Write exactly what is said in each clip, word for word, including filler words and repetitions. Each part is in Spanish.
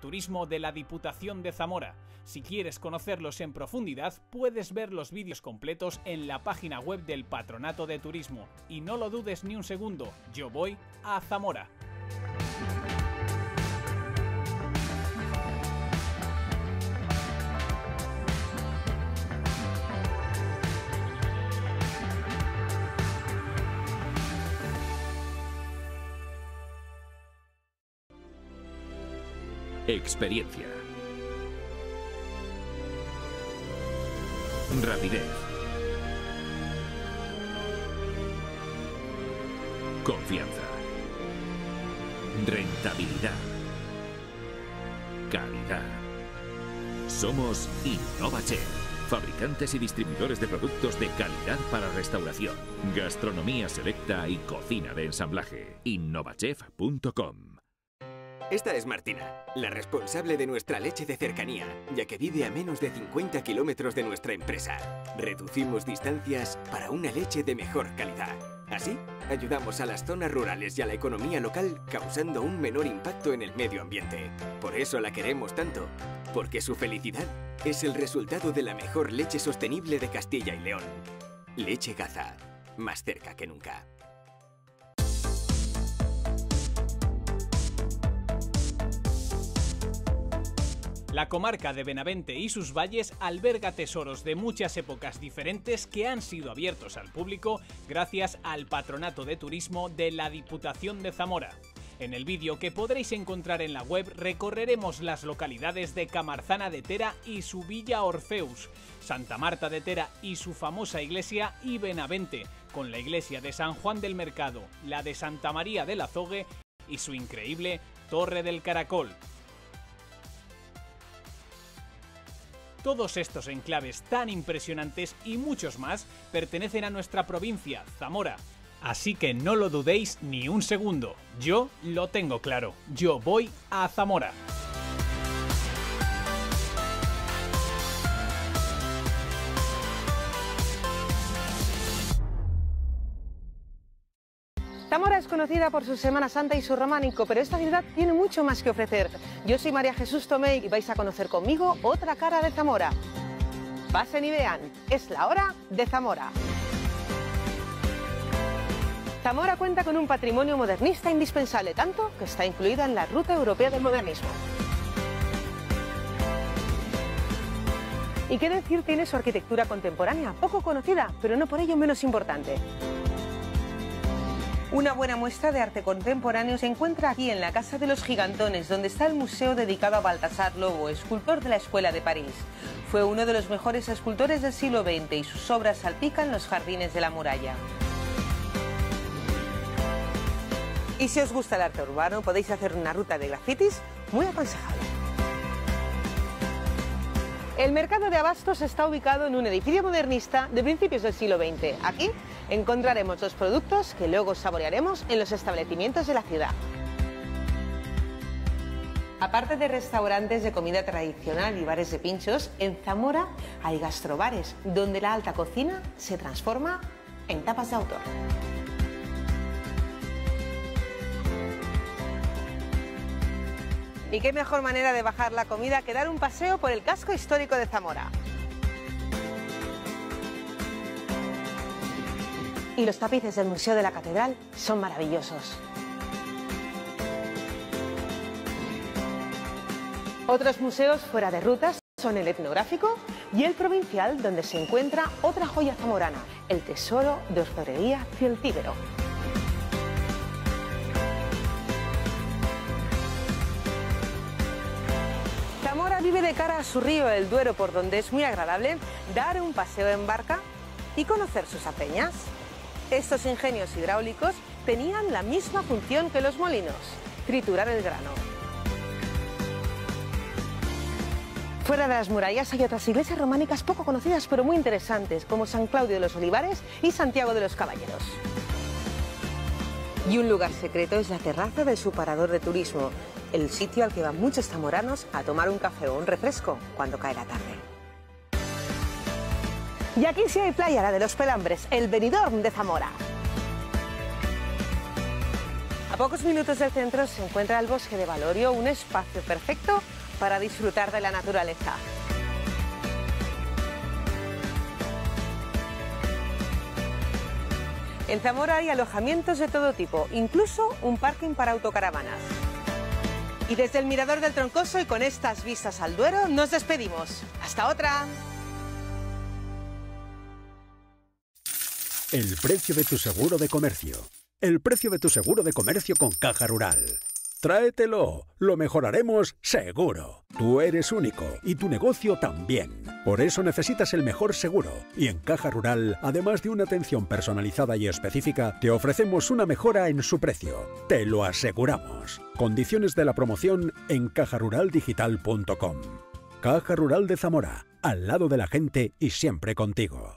Turismo de la Diputación de Zamora. Si quieres conocerlos en profundidad, puedes ver los vídeos completos en la página web del Patronato de Turismo. Y no lo dudes ni un segundo, yo voy a Zamora. Experiencia. Rapidez. Confianza. Rentabilidad. Calidad. Somos InnovaChef, fabricantes y distribuidores de productos de calidad para restauración, gastronomía selecta y cocina de ensamblaje. InnovaChef punto com. Esta es Martina, la responsable de nuestra leche de cercanía, ya que vive a menos de cincuenta kilómetros de nuestra empresa. Reducimos distancias para una leche de mejor calidad. Así, ayudamos a las zonas rurales y a la economía local, causando un menor impacto en el medio ambiente. Por eso la queremos tanto, porque su felicidad es el resultado de la mejor leche sostenible de Castilla y León. Leche Gaza, más cerca que nunca. La comarca de Benavente y sus valles alberga tesoros de muchas épocas diferentes que han sido abiertos al público gracias al Patronato de Turismo de la Diputación de Zamora. En el vídeo que podréis encontrar en la web recorreremos las localidades de Camarzana de Tera y su Villa Orpheus, Santa Marta de Tera y su famosa iglesia y Benavente, con la iglesia de San Juan del Mercado, la de Santa María del Azogue y su increíble Torre del Caracol. Todos estos enclaves tan impresionantes y muchos más pertenecen a nuestra provincia, Zamora. Así que no lo dudéis ni un segundo. Yo lo tengo claro. Yo voy a Zamora. Zamora es conocida por su Semana Santa y su románico, pero esta ciudad tiene mucho más que ofrecer. Yo soy María Jesús Tomé y vais a conocer conmigo otra cara de Zamora. Pasen y vean, es la hora de Zamora. Zamora cuenta con un patrimonio modernista indispensable, tanto que está incluida en la Ruta Europea del Modernismo. Y qué decir tiene su arquitectura contemporánea, poco conocida, pero no por ello menos importante. Una buena muestra de arte contemporáneo se encuentra aquí en la Casa de los Gigantones, donde está el museo dedicado a Baltasar Lobo, escultor de la Escuela de París. Fue uno de los mejores escultores del siglo veinte y sus obras salpican los jardines de la muralla. Y si os gusta el arte urbano, podéis hacer una ruta de grafitis muy aconsejable. El mercado de abastos está ubicado en un edificio modernista de principios del siglo veinte. Aquí encontraremos los productos que luego saborearemos en los establecimientos de la ciudad. Aparte de restaurantes de comida tradicional y bares de pinchos, en Zamora hay gastrobares, donde la alta cocina se transforma en tapas de autor. Y qué mejor manera de bajar la comida que dar un paseo por el casco histórico de Zamora. Y los tapices del Museo de la Catedral son maravillosos. Otros museos fuera de rutas son el etnográfico y el provincial, donde se encuentra otra joya zamorana, el Tesoro de Orfebrería Celtíbero. Vive de cara a su río, el Duero, por donde es muy agradable dar un paseo en barca y conocer sus aceñas. Estos ingenios hidráulicos tenían la misma función que los molinos, triturar el grano. Fuera de las murallas hay otras iglesias románicas poco conocidas pero muy interesantes, como San Claudio de los Olivares y Santiago de los Caballeros. Y un lugar secreto es la terraza del Parador de Turismo, el sitio al que van muchos zamoranos a tomar un café o un refresco cuando cae la tarde. Y aquí sí hay playa, la de los Pelambres, el Benidorm de Zamora. pocos minutos del centro se encuentra el bosque de Valorio, un espacio perfecto para disfrutar de la naturaleza. En Zamora hay alojamientos de todo tipo, incluso un parking para autocaravanas. Y desde el Mirador del Troncoso y con estas vistas al Duero nos despedimos. ¡Hasta otra! El precio de tu seguro de comercio. El precio de tu seguro de comercio con Caja Rural. Tráetelo, lo mejoraremos seguro. Tú eres único y tu negocio también. Por eso necesitas el mejor seguro. Y en Caja Rural, además de una atención personalizada y específica, te ofrecemos una mejora en su precio. Te lo aseguramos. Condiciones de la promoción en caja rural digital punto com. Caja Rural de Zamora, al lado de la gente y siempre contigo.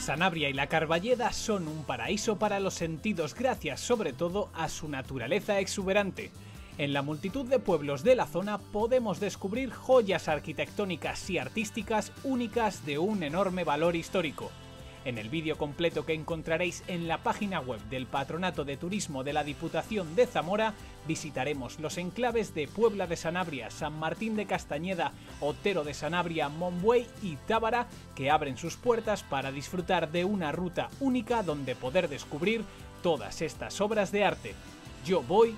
Sanabria y la Carballeda son un paraíso para los sentidos gracias sobre todo a su naturaleza exuberante. En la multitud de pueblos de la zona podemos descubrir joyas arquitectónicas y artísticas únicas de un enorme valor histórico. En el vídeo completo que encontraréis en la página web del Patronato de Turismo de la Diputación de Zamora, visitaremos los enclaves de Puebla de Sanabria, San Martín de Castañeda, Otero de Sanabria, Monbuey y Tábara, que abren sus puertas para disfrutar de una ruta única donde poder descubrir todas estas obras de arte. Yo voy...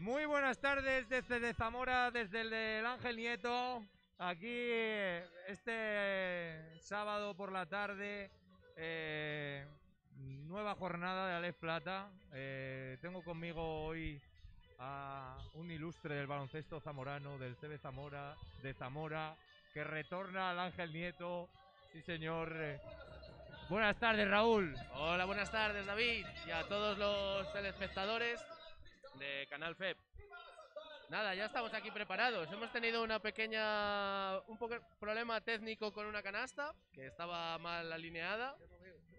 Muy buenas tardes desde C B Zamora, desde el del Ángel Nieto. Aquí este sábado por la tarde, eh, nueva jornada de Alef Plata. Eh, tengo conmigo hoy a un ilustre del baloncesto zamorano, del C B Zamora, de Zamora, que retorna al Ángel Nieto. Sí, señor. Eh, buenas tardes, Raúl. Hola, buenas tardes, David, y a todos los telespectadores de Canal F E P. Nada, ya estamos aquí preparados. Hemos tenido una pequeña... un poco problema técnico con una canasta que estaba mal alineada.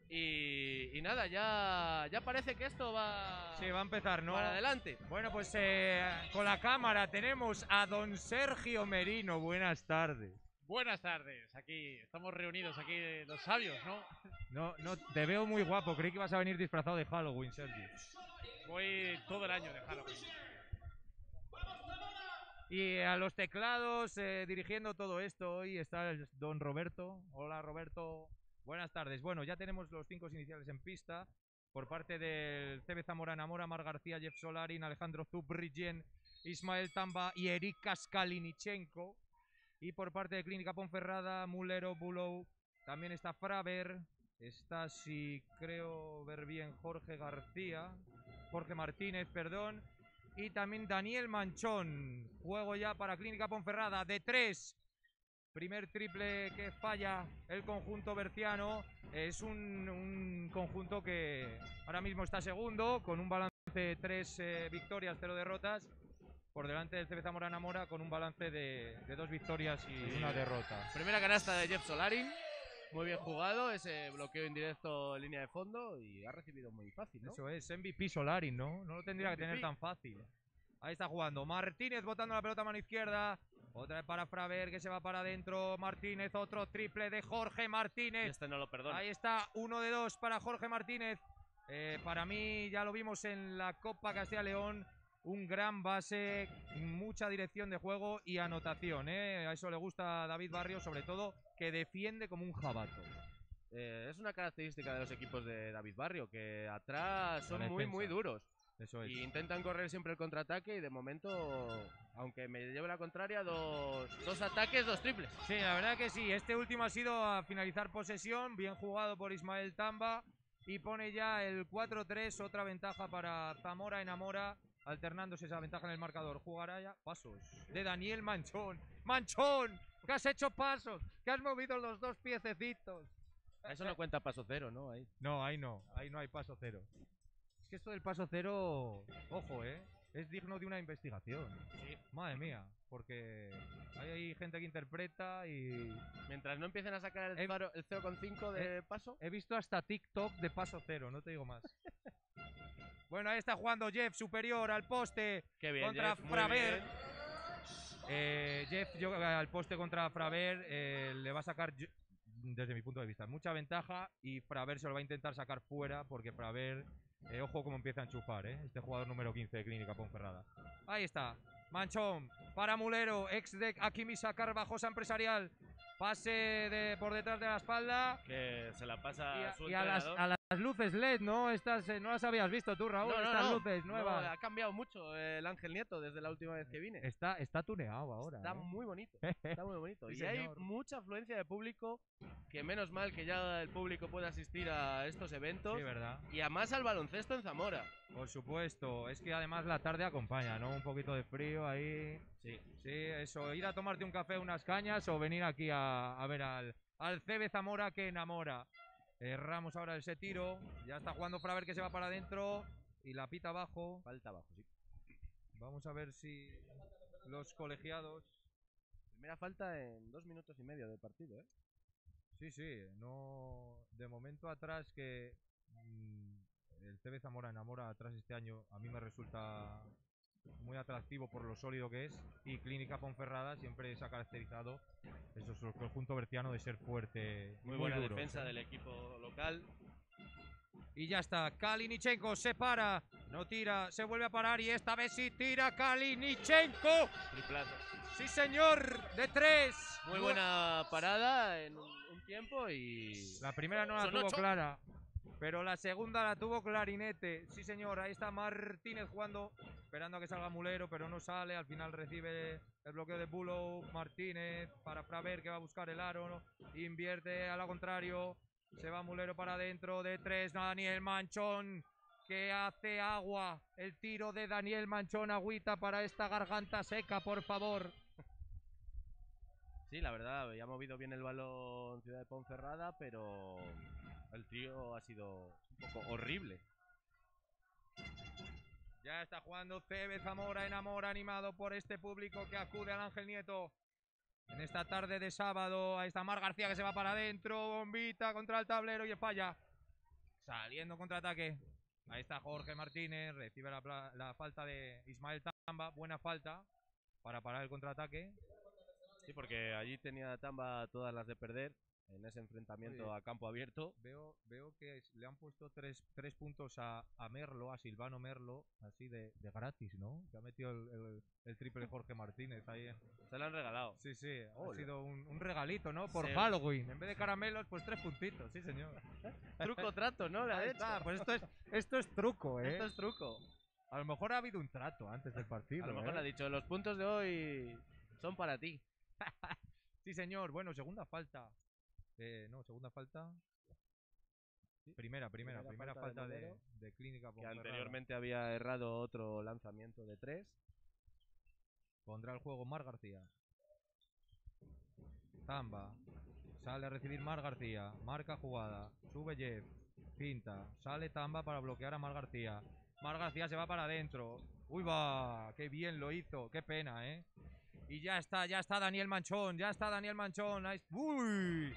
Y, y nada, ya, ya parece que esto va... Sí, va a empezar, ¿no? Para adelante. Bueno, pues eh, con la cámara tenemos a don Sergio Merino. Buenas tardes. Buenas tardes, aquí estamos reunidos, aquí los sabios, ¿no? No, no, te veo muy guapo, creí que vas a venir disfrazado de Halloween, Sergio. Voy todo el año de Halloween. Y a los teclados, eh, dirigiendo todo esto, hoy está el don Roberto. Hola, Roberto. Buenas tardes. Bueno, ya tenemos los cinco iniciales en pista por parte del C B Zamora Namora, Mar García, Jeff Solarin, Alejandro Zubrigen, Ismael Tamba y Erikas Kalinichenko. Y por parte de Clínica Ponferrada, Mulero, Bulow, también está Fraver, está, si creo ver bien, Jorge García, Jorge Martínez, perdón, y también Daniel Manchón. Juego ya para Clínica Ponferrada de tres. Primer triple que falla el conjunto berciano. Es un, un conjunto que ahora mismo está segundo, con un balance de tres eh, victorias, cero derrotas. Por delante del C B Zamora Namora con un balance de, de dos victorias y sí, una derrota. Primera canasta de Jeff Solarin. Muy bien jugado, ese bloqueo indirecto en línea de fondo y ha recibido muy fácil, ¿no? Eso es, M V P Solarin, ¿no? No lo tendría M V P que tener tan fácil. Ahí está jugando Martínez, botando la pelota a mano izquierda. Otra vez para Fraver, que se va para adentro. Martínez, otro triple de Jorge Martínez. Este no lo perdona. Ahí está, uno de dos para Jorge Martínez. Eh, para mí, ya lo vimos en la Copa Castilla León. Un gran base, mucha dirección de juego y anotación, ¿eh? A eso le gusta a David Barrio, sobre todo, que defiende como un jabato. Eh, es una característica de los equipos de David Barrio, que atrás son muy, muy duros. Eso es. Y intentan correr siempre el contraataque y de momento, aunque me lleve la contraria, dos, dos ataques, dos triples. Sí, la verdad que sí. Este último ha sido a finalizar posesión, bien jugado por Ismael Tamba. Y pone ya el cuatro tres, otra ventaja para Zamora Enamora. Alternándose esa ventaja en el marcador. Jugará ya pasos de Daniel Manchón. ¡Manchón! ¡Que has hecho pasos! ¡Que has movido los dos piececitos! Eso no cuenta paso cero, ¿no? Ahí. No, ahí no. Ahí no hay paso cero. Es que esto del paso cero... Ojo, ¿eh? Es digno de una investigación. Sí. Madre mía. Porque hay, hay gente que interpreta y... Mientras no empiecen a sacar el, he... el cero coma cinco de he... paso... He visto hasta TikTok de paso cero. No te digo más. Bueno, ahí está jugando Jeff, superior al poste. Qué bien, contra Jeff, Fraver. Eh, Jeff yo, al poste contra Fraver, eh, le va a sacar, desde mi punto de vista, mucha ventaja y Fraver se lo va a intentar sacar fuera porque Fraver, eh, ojo cómo empieza a enchufar, eh, este jugador número quince de Clínica Ponferrada. Ahí está, Manchón para Mulero, ex de Akimisa Carvajosa Empresarial. Pase de, por detrás de la espalda. Que se la pasa y a, su y a las, a las luces L E D, ¿no? Estas eh, no las habías visto tú, Raúl. No, no, estas no, luces nuevas. No, ha cambiado mucho eh, el Ángel Nieto desde la última vez que vine. Está, está tuneado ahora. Está, ¿eh? Muy bonito. Está muy bonito. Sí, y señor. Hay mucha afluencia de público. Que menos mal que ya el público puede asistir a estos eventos. Sí, verdad. Y además al baloncesto en Zamora. Por supuesto. Es que además la tarde acompaña, ¿no? Un poquito de frío ahí. Sí. Sí, eso. Ir a tomarte un café, unas cañas o venir aquí a, a ver al, al C B Zamora que enamora. Erramos ahora ese tiro. Ya está jugando para ver que se va para adentro. Y la pita abajo. Falta abajo, sí. Vamos a ver si los colegiados... Primera falta en dos minutos y medio de partido, ¿eh? Sí, sí. No... De momento atrás que... Mmm, el C B Zamora enamora atrás este año. A mí me resulta muy atractivo por lo sólido que es. Y Clínica Ponferrada siempre se ha caracterizado... Eso es el conjunto berciano de ser fuerte. Muy, muy buena duro. Defensa del equipo local. Y ya está. Kalinichenko se para. No tira. Se vuelve a parar. Y esta vez sí tira Kalinichenko. Triplazo. Sí, señor. De tres. Muy buena parada en un tiempo. Y la primera no la Son tuvo ocho. Clara. Pero la segunda la tuvo clarinete. Sí, señor. Ahí está Martínez jugando esperando a que salga Mulero, pero no sale. Al final recibe el bloqueo de Bulow, Martínez para Fraver, que va a buscar el aro, ¿no? Invierte a la contrario, se va Mulero para adentro, de tres, Daniel Manchón, que hace agua. El tiro de Daniel Manchón, agüita para esta garganta seca, por favor. Sí, la verdad, había movido bien el balón Ciudad de Ponferrada, pero el tiro ha sido un poco horrible. Ya está jugando C B Zamora, enamora, animado por este público que acude al Ángel Nieto en esta tarde de sábado. Ahí está Mar García, que se va para adentro, bombita contra el tablero y falla. Saliendo contraataque. Ahí está Jorge Martínez, recibe la, la falta de Ismael Tamba, buena falta para parar el contraataque. Sí, porque allí tenía Tamba todas las de perder en ese enfrentamiento. Oye, a campo abierto. Veo, veo que es, le han puesto tres, tres puntos a, a Merlo, a Silvano Merlo, así de, de gratis, ¿no? Que ha metido el, el, el triple Jorge Martínez ahí. Se lo han regalado. Sí, sí. Hola. Ha sido un, un regalito, ¿no? Por sí. Halloween. En vez de caramelos, pues tres puntitos, sí, señor. Truco trato, ¿no? La está. Pues esto es, esto es truco, ¿eh? Esto es truco. A lo mejor ha habido un trato antes del partido. A lo mejor ¿eh? le ha dicho, los puntos de hoy son para ti. Sí, señor. Bueno, segunda falta. Eh, no, segunda falta. ¿Sí? Primera, primera, primera, primera falta, falta de, de, de Clínica Ponferrada. Que anteriormente había errado otro lanzamiento de tres. Pondrá el juego Mar García. Tamba. Sale a recibir Mar García. Marca jugada. Sube Jeff. Pinta. Sale Tamba para bloquear a Mar García. Mar García se va para adentro. ¡Uy, va! ¡Qué bien lo hizo! ¡Qué pena, eh! Y ya está, ya está Daniel Manchón, ya está Daniel Manchón. ¡Uy!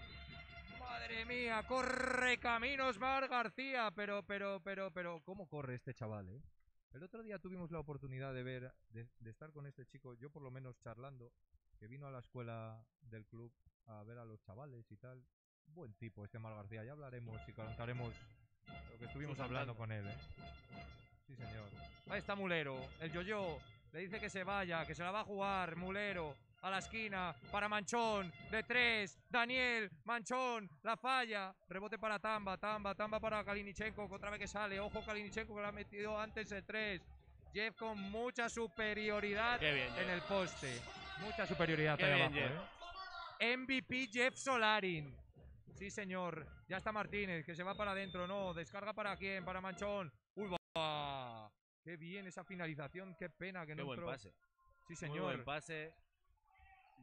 ¡Madre mía! ¡Corre caminos Mar García! Pero, pero, pero, pero, ¿cómo corre este chaval, eh? El otro día tuvimos la oportunidad de ver, de, de estar con este chico, yo por lo menos charlando, que vino a la escuela del club a ver a los chavales y tal. Buen tipo este Mar García, ya hablaremos y contaremos lo que estuvimos hablando con él, eh. Sí, señor. Ahí está Mulero, el yo-yo. Le dice que se vaya, que se la va a jugar Mulero a la esquina para Manchón, de tres, Daniel Manchón, la falla, rebote para Tamba, Tamba, Tamba para Kalinichenko, que otra vez que sale, ojo Kalinichenko, que lo ha metido antes el tres. Jeff con mucha superioridad bien, en el poste, mucha superioridad ahí abajo, bien, ¿eh? M V P Jeff Solarin. Sí, señor. Ya está Martínez, que se va para adentro, no, descarga para quién, para Manchón. Uy, va. Qué bien esa finalización, qué pena que no entró. Qué buen pase. Sí, señor. Muy buen pase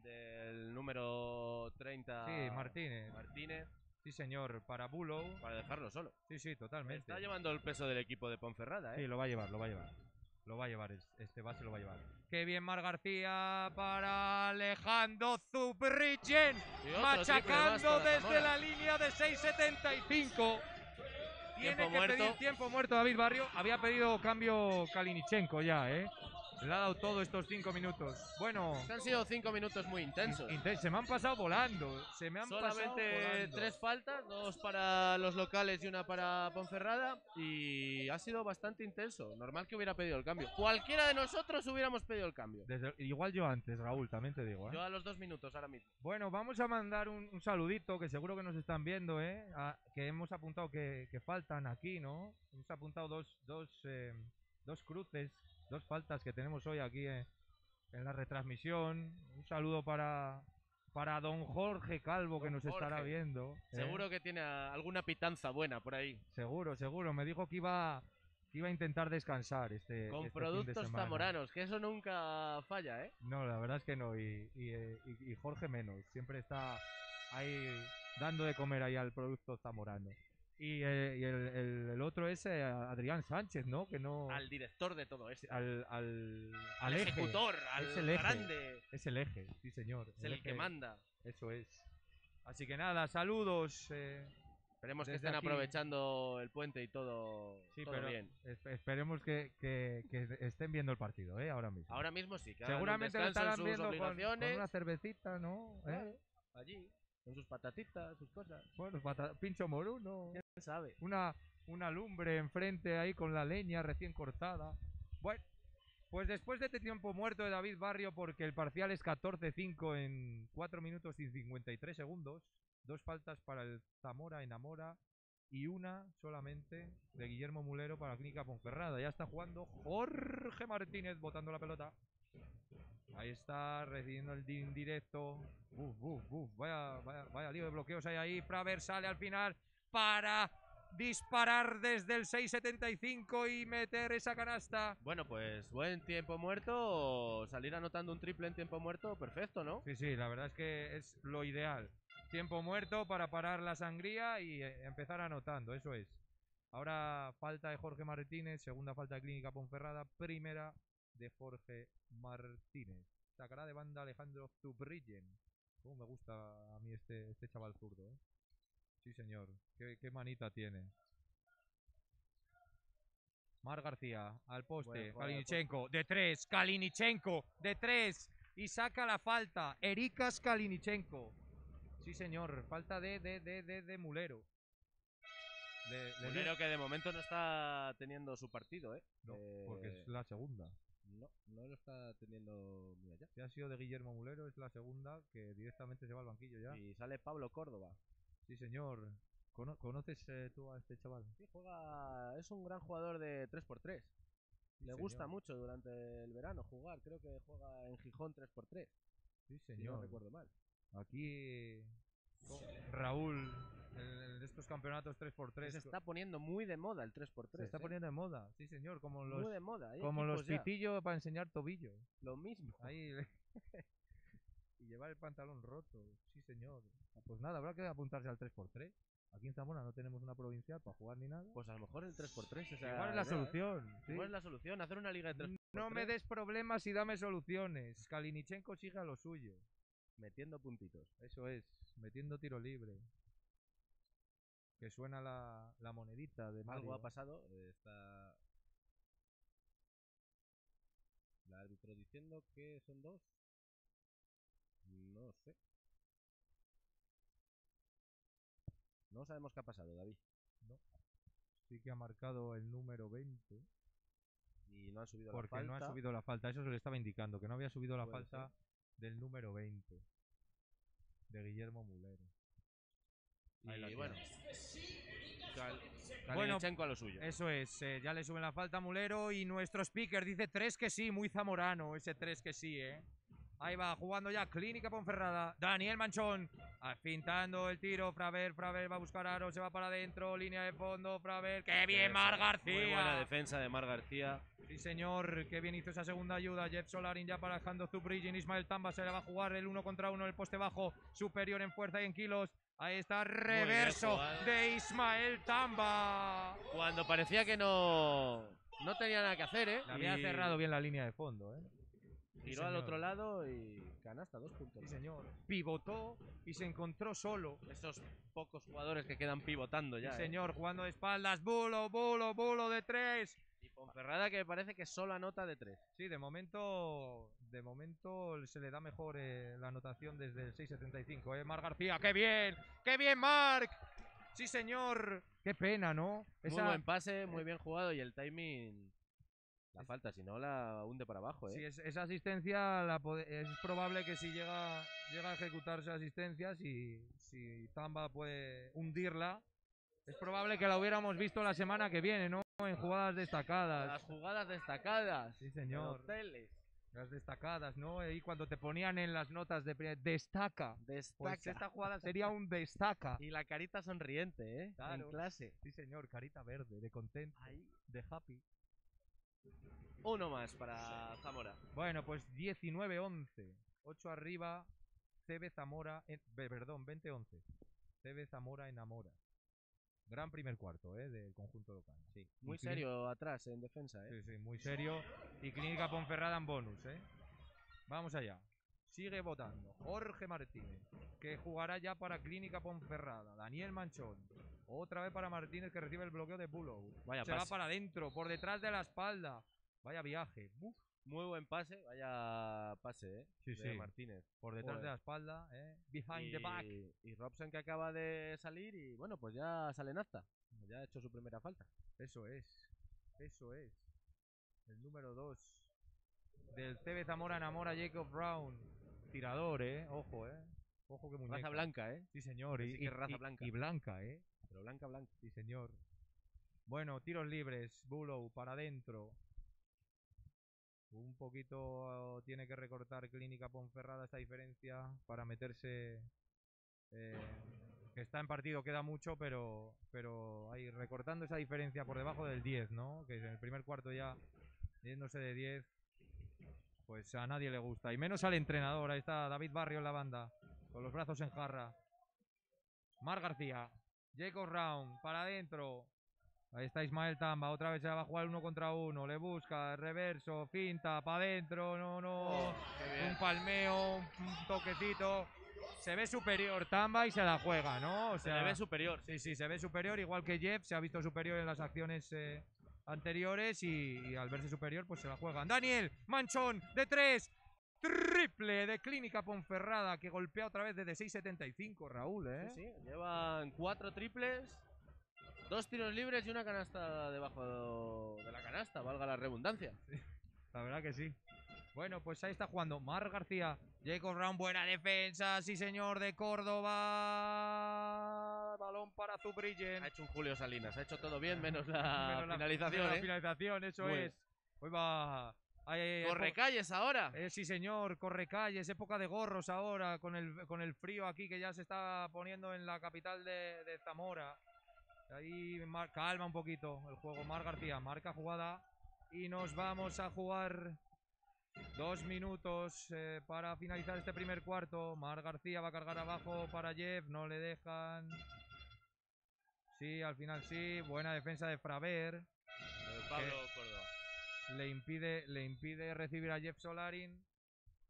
del número treinta. Sí, Martínez. Martínez. Sí, señor, para Bulow. Para dejarlo solo. Sí, sí, totalmente. Está llevando el peso del equipo de Ponferrada, ¿eh? Sí, lo va a llevar, lo va a llevar. Lo va a llevar, este base lo va a llevar. Qué bien Mar García para Alejandro Zubrigen. Machacando desde la línea de seis setenta y cinco. Tiene que pedir tiempo muerto David Barrio. Había pedido cambio Kalinichenko ya, ¿eh? Le ha dado todo estos cinco minutos. Bueno. Han sido cinco minutos muy intensos. Inten se me han pasado volando. Se me han Solamente pasado volando. tres faltas, dos para los locales y una para Ponferrada. Y ha sido bastante intenso. Normal que hubiera pedido el cambio. Cualquiera de nosotros hubiéramos pedido el cambio. Desde, igual yo antes, Raúl, también te digo, ¿eh? Yo a los dos minutos ahora mismo. Bueno, vamos a mandar un, un saludito, que seguro que nos están viendo, ¿eh? A, que hemos apuntado que, que faltan aquí, ¿no? Hemos apuntado dos, dos, eh, dos cruces. Dos faltas que tenemos hoy aquí en, en la retransmisión. Un saludo para, para don Jorge Calvo, don que nos Jorge. estará viendo. Seguro eh. que tiene alguna pitanza buena por ahí. Seguro, seguro. Me dijo que iba, que iba a intentar descansar este Con este productos zamoranos, que eso nunca falla, ¿eh? No, la verdad es que no. Y, y, y, y Jorge menos. Siempre está ahí dando de comer ahí al producto zamorano. Y, eh, y el, el, el otro es eh, Adrián Sánchez, ¿no? Que no... Al director de todo ese. Al, al, al, al ejecutor, al es el eje. grande. Es el eje, sí señor. Es el, el que manda. Eso es. Así que nada, saludos. Eh, esperemos que estén aquí aprovechando el puente y todo, sí, todo pero bien. Esperemos que, que, que estén viendo el partido, ¿eh? Ahora mismo. Ahora mismo sí. Que Seguramente lo estarán viendo con, con una cervecita, ¿no? Claro, ¿eh? Allí. Con sus patatitas, sus cosas. Bueno, pincho moruno. ¿Quién sabe? Una, una lumbre enfrente ahí con la leña recién cortada. Bueno, pues después de este tiempo muerto de David Barrio, porque el parcial es catorce cinco en cuatro minutos y cincuenta y tres segundos. Dos faltas para el Zamora, enamora. y una solamente de Guillermo Mulero para la Clínica Ponferrada. Ya está jugando Jorge Martínez, botando la pelota. Ahí está, recibiendo el din directo. Uf, uf, uf, vaya, vaya, vaya lío de bloqueos hay ahí. Fraver sale al final para disparar desde el seis setenta y cinco y meter esa canasta. Bueno, pues buen tiempo muerto. Salir anotando un triple en tiempo muerto, perfecto, ¿no? Sí, sí, la verdad es que es lo ideal. Tiempo muerto para parar la sangría y empezar anotando, eso es. Ahora falta de Jorge Martínez, segunda falta de Clínica Ponferrada, primera de Jorge Martínez. Sacará de banda Alejandro Zubrigen. Cómo me gusta a mí este, este chaval zurdo, ¿eh? Sí, señor. Qué, qué manita tiene. Mar García, al poste. Bueno, Kalinichenko, de tres. Kalinichenko, de tres. Y saca la falta. Erikas Kalinichenko. Sí, señor. Falta de, de, de, de, de Mulero. De, de Mulero, que de momento no está teniendo su partido, ¿eh? No, eh... porque es la segunda. No, no lo está teniendo ni allá. Si ha sido de Guillermo Mulero, es la segunda, que directamente se va al banquillo ya. Y sale Pablo Córdoba. Sí, señor. ¿Cono ¿Conoces eh, tú a este chaval? Sí, juega... Es un gran jugador de tres por tres. Sí, Le señor. gusta mucho durante el verano jugar. Creo que juega en Gijón tres por tres. Sí, señor. Si no recuerdo mal. Aquí Raúl, en estos campeonatos tres por tres. Se está poniendo muy de moda el tres por tres. Se está ¿eh? poniendo de moda, sí señor, como los, muy de moda, como los pitillos para enseñar tobillo. Lo mismo. Ahí. Y llevar el pantalón roto, sí señor. Pues nada, habrá que apuntarse al tres por tres. Aquí en Zamora no tenemos una provincial para jugar ni nada. Pues a lo mejor el tres por tres. O sea, igual es la solución. ¿eh? ¿Sí? Igual es la solución, hacer una liga de tres por tres. No me des problemas y dame soluciones. Kalinichenko sigue a lo suyo. Metiendo puntitos. Eso es, metiendo tiro libre. Que suena la, la monedita de Mario. Algo ha pasado. Está el árbitro diciendo que son dos. No sé. No sabemos qué ha pasado, David. No. Sí que ha marcado el número veinte. Y no han subido la falta. Porque no ha subido la falta. Eso se le estaba indicando, que no había subido la falta del número veinte de Guillermo Mulero. Y bueno, Kalinichenko a lo suyo. Eso es, eh, ya le suben la falta a Mulero. Y nuestro speaker dice tres que sí. Muy zamorano ese tres que sí, eh. Ahí va, jugando ya Clínica Ponferrada. Daniel Manchón, pintando el tiro. Fraver, Fraver va a buscar aro. Se va para adentro, línea de fondo. Fraver, qué bien Mar García. Muy buena defensa de Mar García. Sí, señor, qué bien hizo esa segunda ayuda. Jeff Solarin ya para Alejandro Zubrigen. Ismael Tamba se le va a jugar el uno contra uno, el poste bajo, superior en fuerza y en kilos. Ahí está, reverso de Ismael Tamba. Cuando parecía que no, no tenía nada que hacer, ¿eh? Le había y... cerrado bien la línea de fondo, ¿eh? Tiró sí, al otro lado y canasta, dos puntos. Sí, señor. Pivotó y se encontró solo. Esos pocos jugadores que quedan pivotando ya. Sí, eh. señor, jugando de espaldas. Bulow, Bulow, Bulow de tres. Y Ponferrada, que parece que solo anota de tres. Sí, de momento de momento se le da mejor eh, la anotación desde el seis setenta y cinco. ¿eh? Mar García, ¡qué bien! ¡Qué bien, Marc! Sí, señor. Qué pena, ¿no? Esa... Muy buen pase, muy bien jugado y el timing... La falta, si no la hunde para abajo, ¿eh? Sí, es, esa asistencia la es probable que si llega, llega a ejecutarse asistencia, si, si Tamba puede hundirla, es probable que la hubiéramos visto la semana que viene, ¿no? En jugadas destacadas. Las jugadas destacadas. Sí, señor. Las destacadas, ¿no? Y cuando te ponían en las notas de destaca. Destaca. Pues esta jugada sería un destaca. Y la carita sonriente, ¿eh? Claro. En clase. Sí, señor. Carita verde, de contento, ahí, de happy. Uno más para Zamora. Bueno, pues diecinueve once. ocho arriba. C B Zamora. En, perdón, veinte once. C B Zamora enamora. Gran primer cuarto, ¿eh? Del conjunto local. Sí. Muy serio atrás en defensa, ¿eh? Sí, sí, muy serio. Y Clínica Ponferrada en bonus, ¿eh? Vamos allá. Sigue votando Jorge Martínez, que jugará ya para Clínica Ponferrada. Daniel Manchón. Otra vez para Martínez, que recibe el bloqueo de Bulow. Vaya Se pase. va para adentro, por detrás de la espalda. Vaya viaje. Uf. Muy buen pase. Vaya pase, ¿eh? Sí, de sí. Martínez. Por detrás Joder. de la espalda, ¿eh? Behind y, the back. Y Robson, que acaba de salir y, bueno, pues ya sale Nafta. Ya ha hecho su primera falta. Eso es. Eso es. El número dos del C B Zamora enamora, Jacob Brown. Tirador, eh, ojo, eh, ojo que muñeca. Raza blanca, eh. Sí, señor, y, y, y, raza blanca. y blanca, eh. pero blanca, blanca. Sí, señor. Bueno, tiros libres, Bulow para adentro. Un poquito tiene que recortar Clínica Ponferrada esta diferencia para meterse... Eh, que está en partido, queda mucho, pero, pero ahí recortando esa diferencia por debajo del diez, ¿no? Que en el primer cuarto ya yéndose de diez, pues a nadie le gusta. Y menos al entrenador. Ahí está David Barrio en la banda, con los brazos en jarra. Mar García, Jacob Brown, para adentro. Ahí está Ismael Tamba, otra vez se va a jugar uno contra uno, le busca, reverso, finta, para adentro, no, no, oh, un palmeo, un, un toquecito. Se ve superior Tamba y se la juega, ¿no? O sea, se le ve superior. Sí, sí, se ve superior, igual que Jeff, se ha visto superior en las acciones eh, anteriores y, y al verse superior, pues se la juegan. Daniel Manchón, de tres, triple de Clínica Ponferrada, que golpea otra vez desde seis setenta y cinco, Raúl, ¿eh? Sí, sí, llevan cuatro triples. Dos tiros libres y una canasta debajo de la canasta, valga la redundancia. Sí, la verdad que sí. Bueno, pues ahí está jugando Mar García. Jacob Brown, buena defensa, sí señor, de Córdoba. Balón para Zubrigen. Ha hecho un Julio Salinas, ha hecho todo bien, menos la menos finalización. La, ¿eh? La finalización, eso bueno. es. Hoy va... Eh, Correcalles ahora. Eh, sí señor, Correcalles, época de gorros ahora, con el, con el frío aquí que ya se está poniendo en la capital de, de Zamora. Ahí calma un poquito el juego. Mar García marca jugada y nos vamos a jugar dos minutos eh, para finalizar este primer cuarto. Mar García va a cargar abajo para Jeff, no le dejan. Sí, al final sí, buena defensa de Fraver. Pablo Córdoba. Le impide, le impide recibir a Jeff Solarin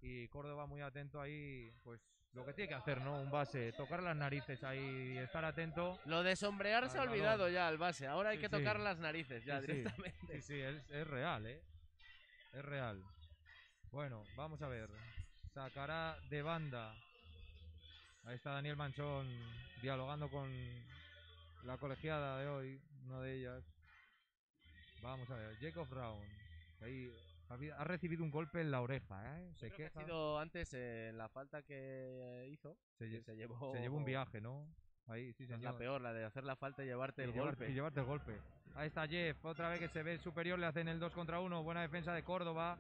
y Córdoba muy atento ahí, pues... Lo que tiene que hacer, ¿no? Un base, tocar las narices ahí y estar atento. Lo de sombrear se ha olvidado ya el base. Ahora hay sí, que tocar sí. las narices ya sí, directamente. Sí, sí, es, es real, ¿eh? Es real. Bueno, vamos a ver. Sacará de banda. Ahí está Daniel Manchón dialogando con la colegiada de hoy, una de ellas. Vamos a ver, Jacob Brown. Ahí... Ha recibido un golpe en la oreja, ¿eh? Se queja. Que ha sido antes en eh, la falta que hizo. Se, lle que se, llevó... se llevó un viaje, ¿no? Ahí, sí, señor. La peor, la de hacer la falta y llevarte y el llevarte, golpe. Y llevarte el golpe. Ahí está Jeff, otra vez que se ve superior, le hacen el dos contra uno. Buena defensa de Córdoba.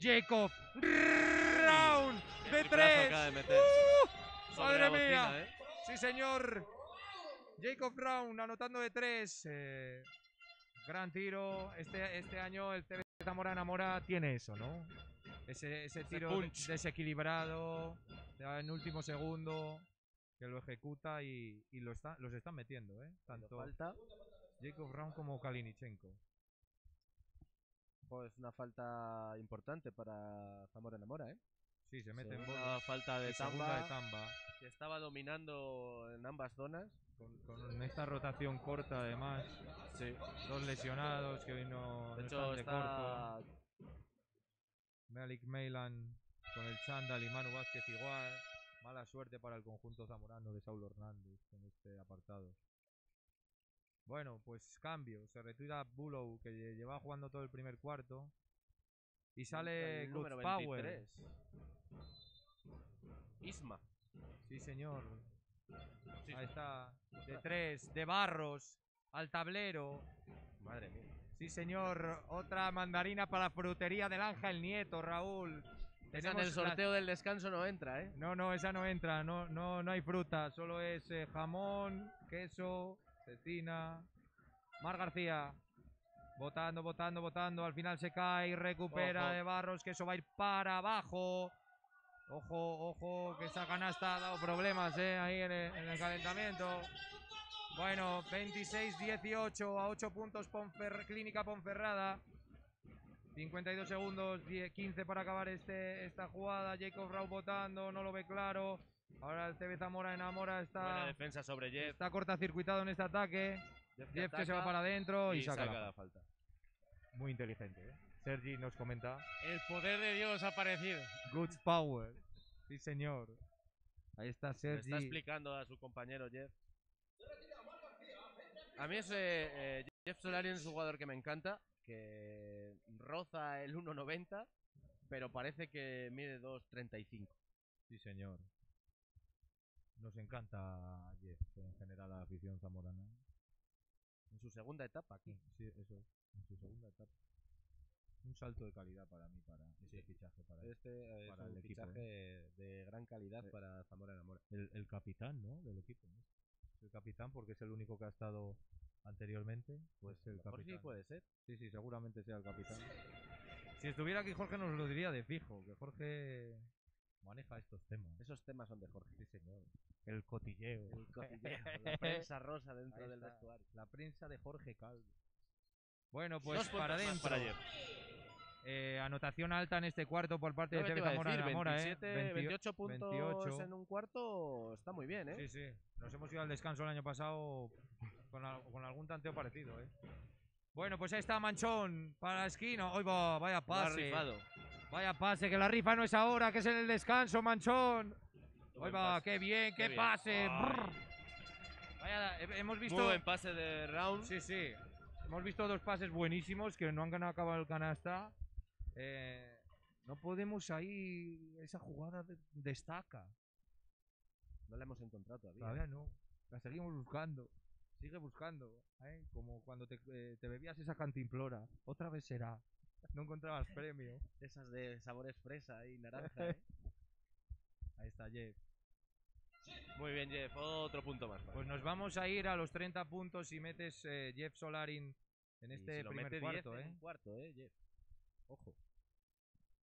Jacob Brown de tres. ¡Uh! ¡Madre mía! ¿Eh? Sí, señor. Jacob Brown anotando de tres. Eh, gran tiro. Este, este año el C B Zamora Namora tiene eso, ¿no? Ese, ese tiro punch desequilibrado en último segundo que lo ejecuta y, y lo está, los están metiendo, ¿eh? Tanto falta Jacob Brown como Kalinichenko. Pues una falta importante para Zamora Namora, ¿eh? Sí, se mete en bola. Falta de Tamba, de Tamba. Que estaba dominando en ambas zonas. Con, con esta rotación corta, además. Sí. Dos lesionados que hoy no, de no hecho, están de está... corto. Malik Meyland con el chándal y Manu Vázquez igual. Mala suerte para el conjunto zamorano de Saulo Hernández en este apartado. Bueno, pues cambio. Se retira Bulow, que lleva jugando todo el primer cuarto. Y sale Good Power. Isma. Sí, señor. Sí. Ahí está. De tres, de Barros, al tablero. Madre mía. Sí, señor. Otra mandarina para la frutería del Ángel Nieto, Raúl. Esa en el sorteo la... del descanso no entra, ¿eh? No, no, esa no entra. No, no, no hay fruta. Solo es eh, jamón, queso, cecina. Mar García. Botando, botando, botando. Al final se cae y recupera ojo. de Barros, que eso va a ir para abajo. Ojo, ojo, que esa canasta ha dado problemas, ¿eh? Ahí en el, en el calentamiento. Bueno, veintiséis dieciocho a ocho puntos Ponfer, Clínica Ponferrada. cincuenta y dos segundos, diez, quince para acabar este, esta jugada. Jacob Rau botando, no lo ve claro. Ahora el C B Zamora Enamora está... Buena defensa sobre Jeff. Está cortacircuitado en este ataque. Jeff, Jeff ataca, que se va para adentro y, y saca, saca la falta. Muy inteligente, ¿eh? Sergi nos comenta. El poder de Dios ha aparecido. Good Power. Sí, señor. Ahí está Sergi. Le está explicando a su compañero Jeff. A mí es eh, eh, Jeff Solarin es un jugador que me encanta, que roza el uno noventa, pero parece que mide dos treinta y cinco. Sí, señor. Nos encanta Jeff, en general a la afición zamorana. En su segunda etapa aquí. Sí, eso es. En su segunda etapa. Un salto de calidad para mí, para este sí. fichaje. Para este es para un el fichaje equipo, ¿eh? De gran calidad eh, para Zamora Enamora. El, el capitán, ¿no? Del equipo. ¿No? El capitán, porque es el único que ha estado anteriormente. Pues el capitán. Sí, puede ser. Sí, sí, seguramente sea el capitán. Si estuviera aquí Jorge nos lo diría de fijo, que Jorge maneja estos temas. Esos temas son de Jorge, sí señor. El cotilleo. El cotilleo. La prensa rosa dentro del vestuario. La prensa de Jorge Calvo. Bueno, pues para dentro. Para ayer. Eh, anotación alta en este cuarto por parte no, de C B Zamora Enamora, veintisiete, eh. veintiocho puntos veintiocho. En un cuarto está muy bien, eh. Sí, sí. Nos hemos ido al descanso el año pasado con, al, con algún tanteo parecido, eh. Bueno, pues ahí está Manchón para la esquina. Hoy va, vaya pase. Vaya pase, que la rifa no es ahora, que es en el descanso, Manchón. Hoy va, pase. Qué bien, qué, qué pase. Vaya, hemos visto. Muy buen pase de Round. Sí, sí. Hemos visto dos pases buenísimos que no han ganado acabado el canasta. Eh, no podemos ahí. Esa jugada de, destaca. No la hemos encontrado todavía. Todavía no. La seguimos buscando. Sigue buscando. ¿Eh? Como cuando te, eh, te bebías esa cantimplora. Otra vez será. No encontrabas premio. Esas de sabores fresa y naranja. ¿Eh? Ahí está Jeff. Muy bien, Jeff. Otro punto más. Pues nos vamos a ir a los treinta puntos si metes eh, Jeff Solarin en este si primer cuarto. ¿Eh? En un cuarto, ¿eh, Jeff? Ojo,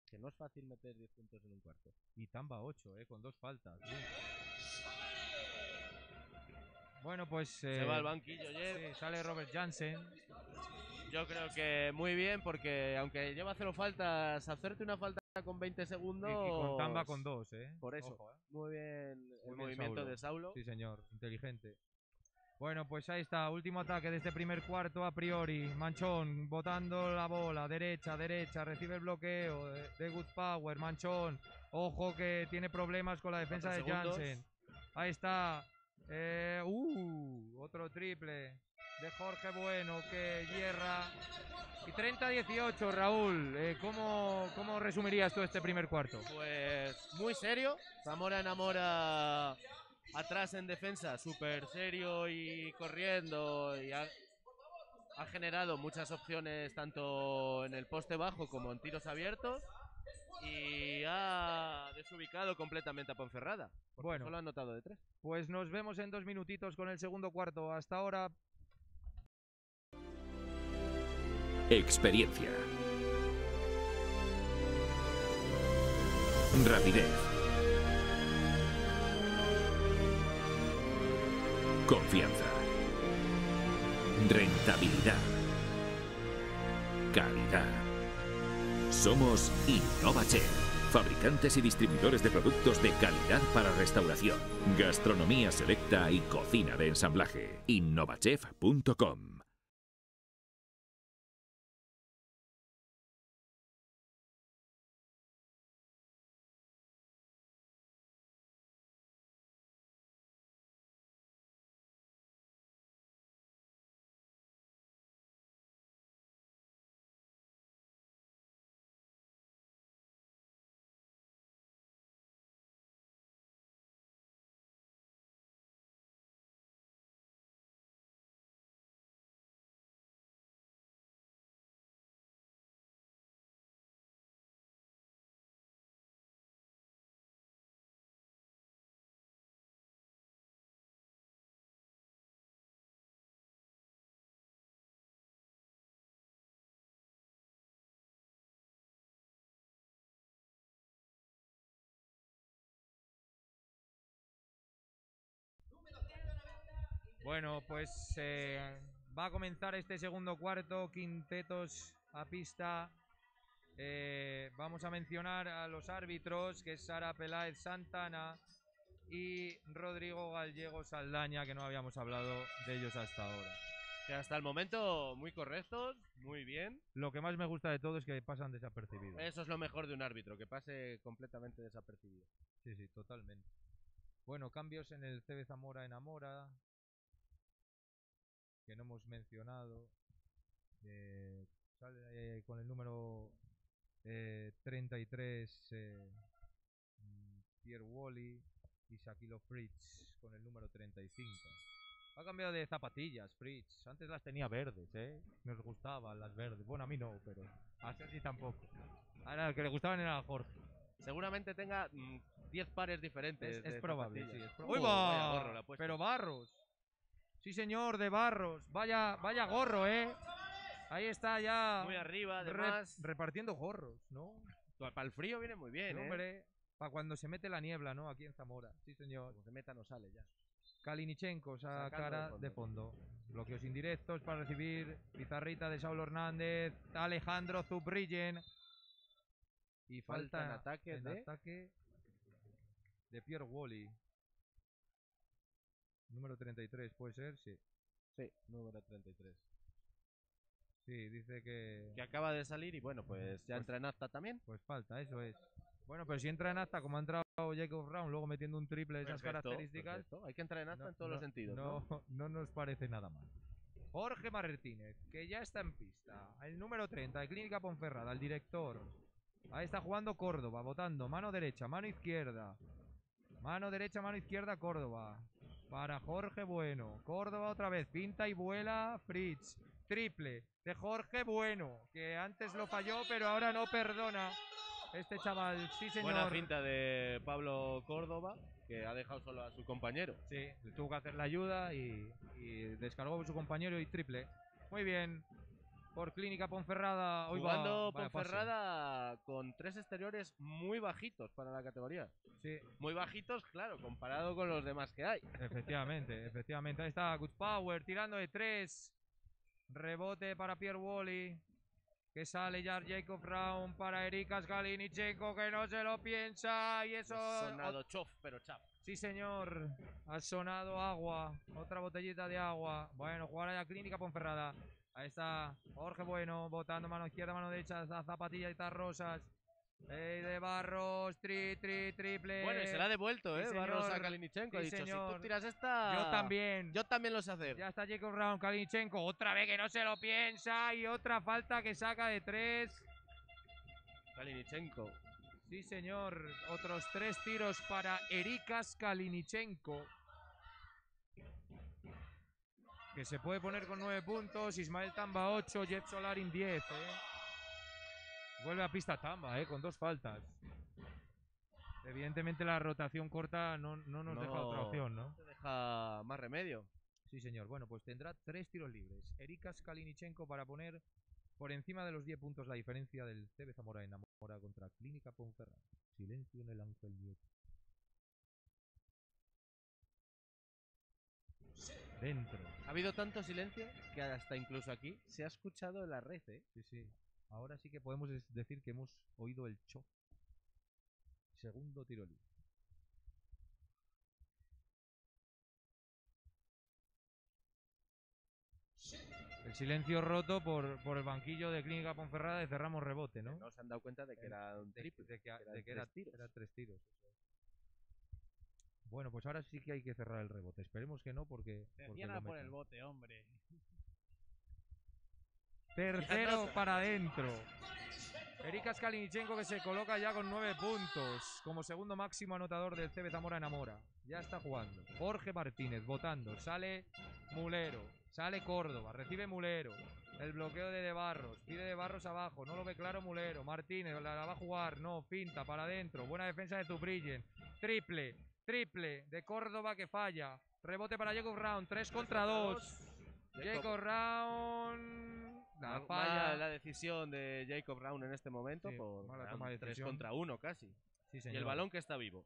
que no es fácil meter diez puntos en un cuarto. Y Tamba ocho, eh, con dos faltas. Bueno, pues... Eh, se va al banquillo, Jeff. Sí, sale Robert Janssen. Yo creo que muy bien, porque aunque lleva cero faltas, hacerte una falta con veinte segundos... Y, y con Tamba con dos, eh. Por eso. Ojo, eh. Muy bien el muy movimiento Saulo. De Saulo. Sí, señor. Inteligente. Bueno, pues ahí está, último ataque de este primer cuarto a priori. Manchón botando la bola, derecha, derecha, recibe el bloqueo de, de Good Power. Manchón, ojo que tiene problemas con la defensa de Janssen. Ahí está, eh, uh, otro triple de Jorge Bueno que hierra. Y treinta a dieciocho, Raúl, eh, ¿cómo, ¿cómo resumirías tú este primer cuarto? Pues muy serio, Zamora Enamora... Atrás en defensa, súper serio y corriendo. Y ha, ha generado muchas opciones tanto en el poste bajo como en tiros abiertos. Y ha desubicado completamente a Ponferrada. Bueno, solo ha anotado de tres. Pues nos vemos en dos minutitos con el segundo cuarto. Hasta ahora. Experiencia. Rapidez. Confianza, rentabilidad, calidad. Somos InnovaChef, fabricantes y distribuidores de productos de calidad para restauración, gastronomía selecta y cocina de ensamblaje. InnovaChef punto com. Bueno, pues eh, va a comenzar este segundo cuarto, quintetos a pista. Eh, vamos a mencionar a los árbitros, que es Sara Peláez Santana y Rodrigo Gallego Saldaña, que no habíamos hablado de ellos hasta ahora. Que hasta el momento muy correctos, muy bien. Lo que más me gusta de todo es que pasan desapercibidos. Eso es lo mejor de un árbitro, que pase completamente desapercibido. Sí, sí, totalmente. Bueno, cambios en el C B Zamora Enamora, que no hemos mencionado, eh, sale eh, con el número eh, treinta y tres eh, Pierre Wally, y Shaquilo Fritz con el número treinta y cinco. Ha cambiado de zapatillas, Fritz. Antes las tenía verdes, ¿eh? Nos gustaban las verdes. Bueno, a mí no, pero a Sergi tampoco. Ahora, el que le gustaban era a Jorge. Seguramente tenga diez pares diferentes. Es, es probable, sí, es probable. ¡Uy, va! Vaya gorro, la pero Barros. Sí, señor, de Barros. Vaya, vaya gorro, ¿eh? Ahí está ya. Muy arriba, además. Re repartiendo gorros, ¿no? Para el frío viene muy bien, sí, hombre, ¿eh? Para cuando se mete la niebla, ¿no? Aquí en Zamora. Sí, señor. Como se meta no sale ya. Kalinichenko sacará de fondo. Bloqueos indirectos para recibir pizarrita de Saulo Hernández, Alejandro Zubrigen. Y falta en ataque, en de... ataque de Pierre Wally. Número treinta y tres, ¿puede ser? Sí. Sí, número treinta y tres. Sí, dice que... que acaba de salir y bueno, pues ya pues, entra en acta también. Pues falta, eso es. Bueno, pero si entra en acta, como ha entrado Jacob Brown, luego metiendo un triple de esas perfecto, características... Perfecto. Hay que entrar en acta no, en todos no, los sentidos. No, no, no nos parece nada mal. Jorge Martínez, que ya está en pista. El número treinta de Clínica Ponferrada, el director. Ahí está jugando Córdoba, votando. Mano derecha, mano izquierda. Mano derecha, mano izquierda, Córdoba. Para Jorge Bueno. Córdoba otra vez, pinta y vuela Fritz. Triple de Jorge Bueno, que antes lo falló, pero ahora no perdona. Este chaval, sí señor. Buena finta de Pablo Córdoba, que ha dejado solo a su compañero. Sí, tuvo que hacer la ayuda y, y descargó a su compañero y triple. Muy bien, por Clínica Ponferrada. Hoy jugando va, Ponferrada con tres exteriores muy bajitos para la categoría. Sí. Muy bajitos, claro, comparado con los demás que hay. Efectivamente, efectivamente. Ahí está Good Power tirando de tres. Rebote para Pierre Wally. Que sale ya Jacob Brown para Erikas Kalinichenko, que no se lo piensa. Y eso... ha sonado chof, pero chap. Sí, señor. Ha sonado agua. Otra botellita de agua. Bueno, jugará ya Clínica Ponferrada. Ahí está Jorge Bueno, botando mano izquierda, mano derecha. Zapatillas y rosas. Ey, de Barros, tri, tri, triple. Bueno, y se la ha devuelto, sí, ¿eh? Señor. Barros a Kalinichenko. Sí, ha dicho, señor. Si tú tiras esta... yo también. Yo también lo sé hacer. Ya está Jacob Brown, Kalinichenko. Otra vez que no se lo piensa. Y otra falta que saca de tres. Kalinichenko. Sí, señor. Otros tres tiros para Erikas Kalinichenko, que se puede poner con nueve puntos. Ismael Tamba, ocho. Jeff Solarin, diez, ¿eh? Vuelve a pista Tamba, ¿eh? Con dos faltas. Evidentemente la rotación corta no, no nos no, deja otra opción, ¿no? No deja más remedio. Sí, señor. Bueno, pues tendrá tres tiros libres. Erikas Kalinichenko para poner por encima de los diez puntos la diferencia del C B Zamora en Zamora contra Clínica Ponferrada. Silencio en el Ángel Nieto. Dentro. Ha habido tanto silencio que hasta incluso aquí se ha escuchado en la red, ¿eh? Sí, sí. Ahora sí que podemos decir que hemos oído el chof. Segundo tiro libre. El silencio roto por, por el banquillo de Clínica Ponferrada y cerramos rebote, ¿no? No se han dado cuenta de que era un triple, de que, de que, de que era, tres era tres tiros. Bueno, pues ahora sí que hay que cerrar el rebote. Esperemos que no, porque... se porque cierra por el bote, hombre. Tercero para adentro. Erikas Kalinichenko, que se coloca ya con nueve puntos como segundo máximo anotador del C B Zamora en Zamora. Ya está jugando Jorge Martínez, votando. Sale Mulero, sale Córdoba, recibe Mulero. El bloqueo de De Barros, pide De Barros abajo, no lo ve claro Mulero. Martínez la, la va a jugar, no, finta para adentro. Buena defensa de Zubrigen. Triple, triple de Córdoba que falla. Rebote para Jacob Brown, tres contra dos. Jacob Brown... la falla, la decisión de Jacob Brown en este momento, sí, por tres contra uno casi. Sí, señor. Y el balón que está vivo.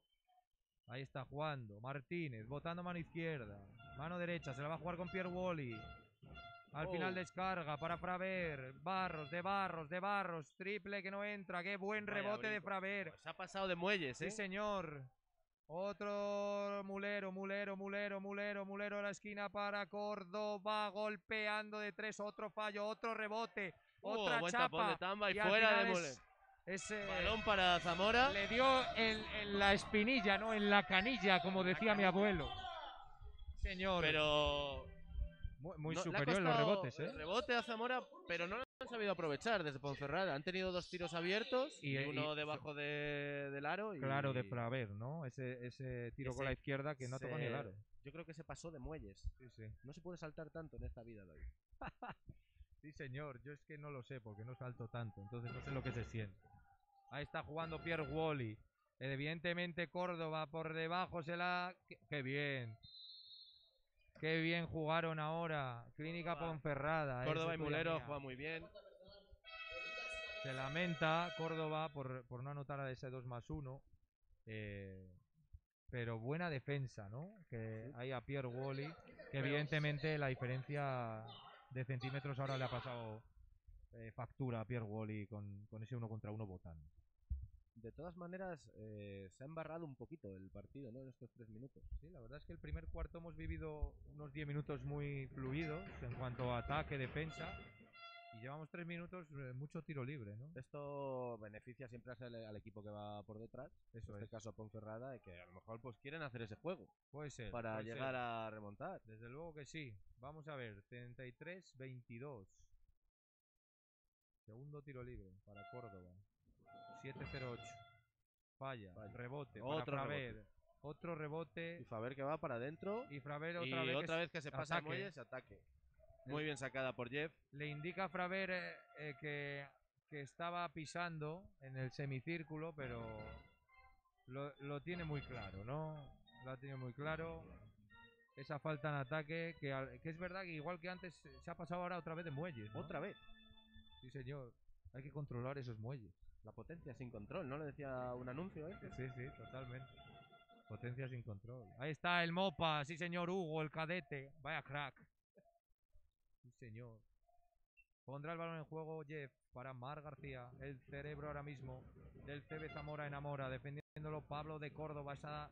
Ahí está jugando Martínez, botando mano izquierda. Mano derecha, se la va a jugar con Pierre Wally. Al oh. final descarga para Fraver. Barros, de Barros, de Barros. Triple que no entra. Qué buen Vaya rebote brinco. de Fraver. Pues ha pasado de muelles, ¿eh? Sí, señor. Otro Mulero, Mulero, Mulero, Mulero, Mulero a la esquina para Córdoba, golpeando de tres, otro fallo, otro rebote, uh, otra buen chapa. Tapón de Tamba y, y fuera de Mulero. Ese balón para Zamora. Le dio en, en la espinilla, no, en la canilla, como decía mi abuelo. Señor. Pero muy, muy no, superior en los rebotes, ¿eh? Rebote a Zamora, pero no han sabido aprovechar desde Ponferrada. Han tenido dos tiros abiertos y, y uno y, debajo de, del aro. Y, claro, de Fraver, ¿no? Ese, ese tiro ese, con la izquierda que no ha tocado ni el aro. Yo creo que se pasó de muelles. Sí, sí. No se puede saltar tanto en esta vida, David. Sí, señor. Yo es que no lo sé porque no salto tanto. Entonces no sé lo que se siente. Ahí está jugando Pierre Wally. Evidentemente Córdoba por debajo se la... ¡Qué, qué bien! ¡Qué bien jugaron ahora! Clínica Córdoba. Ponferrada. Córdoba y Mulero juega muy bien. Se lamenta Córdoba por, por no anotar a ese dos más uno. Eh, pero buena defensa, ¿no? Que hay a Pierre Wally. Que evidentemente la diferencia de centímetros ahora le ha pasado eh, factura a Pierre Wally con, con ese uno contra uno botando. De todas maneras, eh, se ha embarrado un poquito el partido, ¿no? En estos tres minutos. Sí, la verdad es que el primer cuarto hemos vivido unos diez minutos muy fluidos en cuanto a ataque, defensa. Y llevamos tres minutos, eh, mucho tiro libre, ¿no? Esto beneficia siempre al, al equipo que va por detrás. Eso en este es. caso a Ponferrada, y que a lo mejor pues quieren hacer ese juego. Puede ser. Para puede llegar ser. a remontar. Desde luego que sí. Vamos a ver, treinta y tres veintidós. Segundo tiro libre para Córdoba. siete cero ocho. Falla. Vaya. Rebote. Otro para Fraver. Rebote. Otro rebote. Y Fraver que va para adentro. Y Fraver otra, y vez, otra que vez que se pasa muelles, ataque. Muy bien sacada por Jeff. Le indica a Fraver eh, eh, que, que estaba pisando en el semicírculo, pero lo, lo tiene muy claro, ¿no? Lo ha tenido muy claro. Esa falta en ataque, que, que es verdad que igual que antes se ha pasado ahora otra vez de muelles, ¿no? Otra vez. Sí, señor. Hay que controlar esos muelles. La potencia sin control, ¿no? Le decía un anuncio, ¿eh? Sí, sí, totalmente. Potencia sin control. Ahí está el Mopa, sí señor, Hugo, el cadete. Vaya crack. Sí señor. Pondrá el balón en juego Jeff para Mar García. El cerebro ahora mismo del C B Zamora enamora. Defendiéndolo Pablo de Córdoba. Esa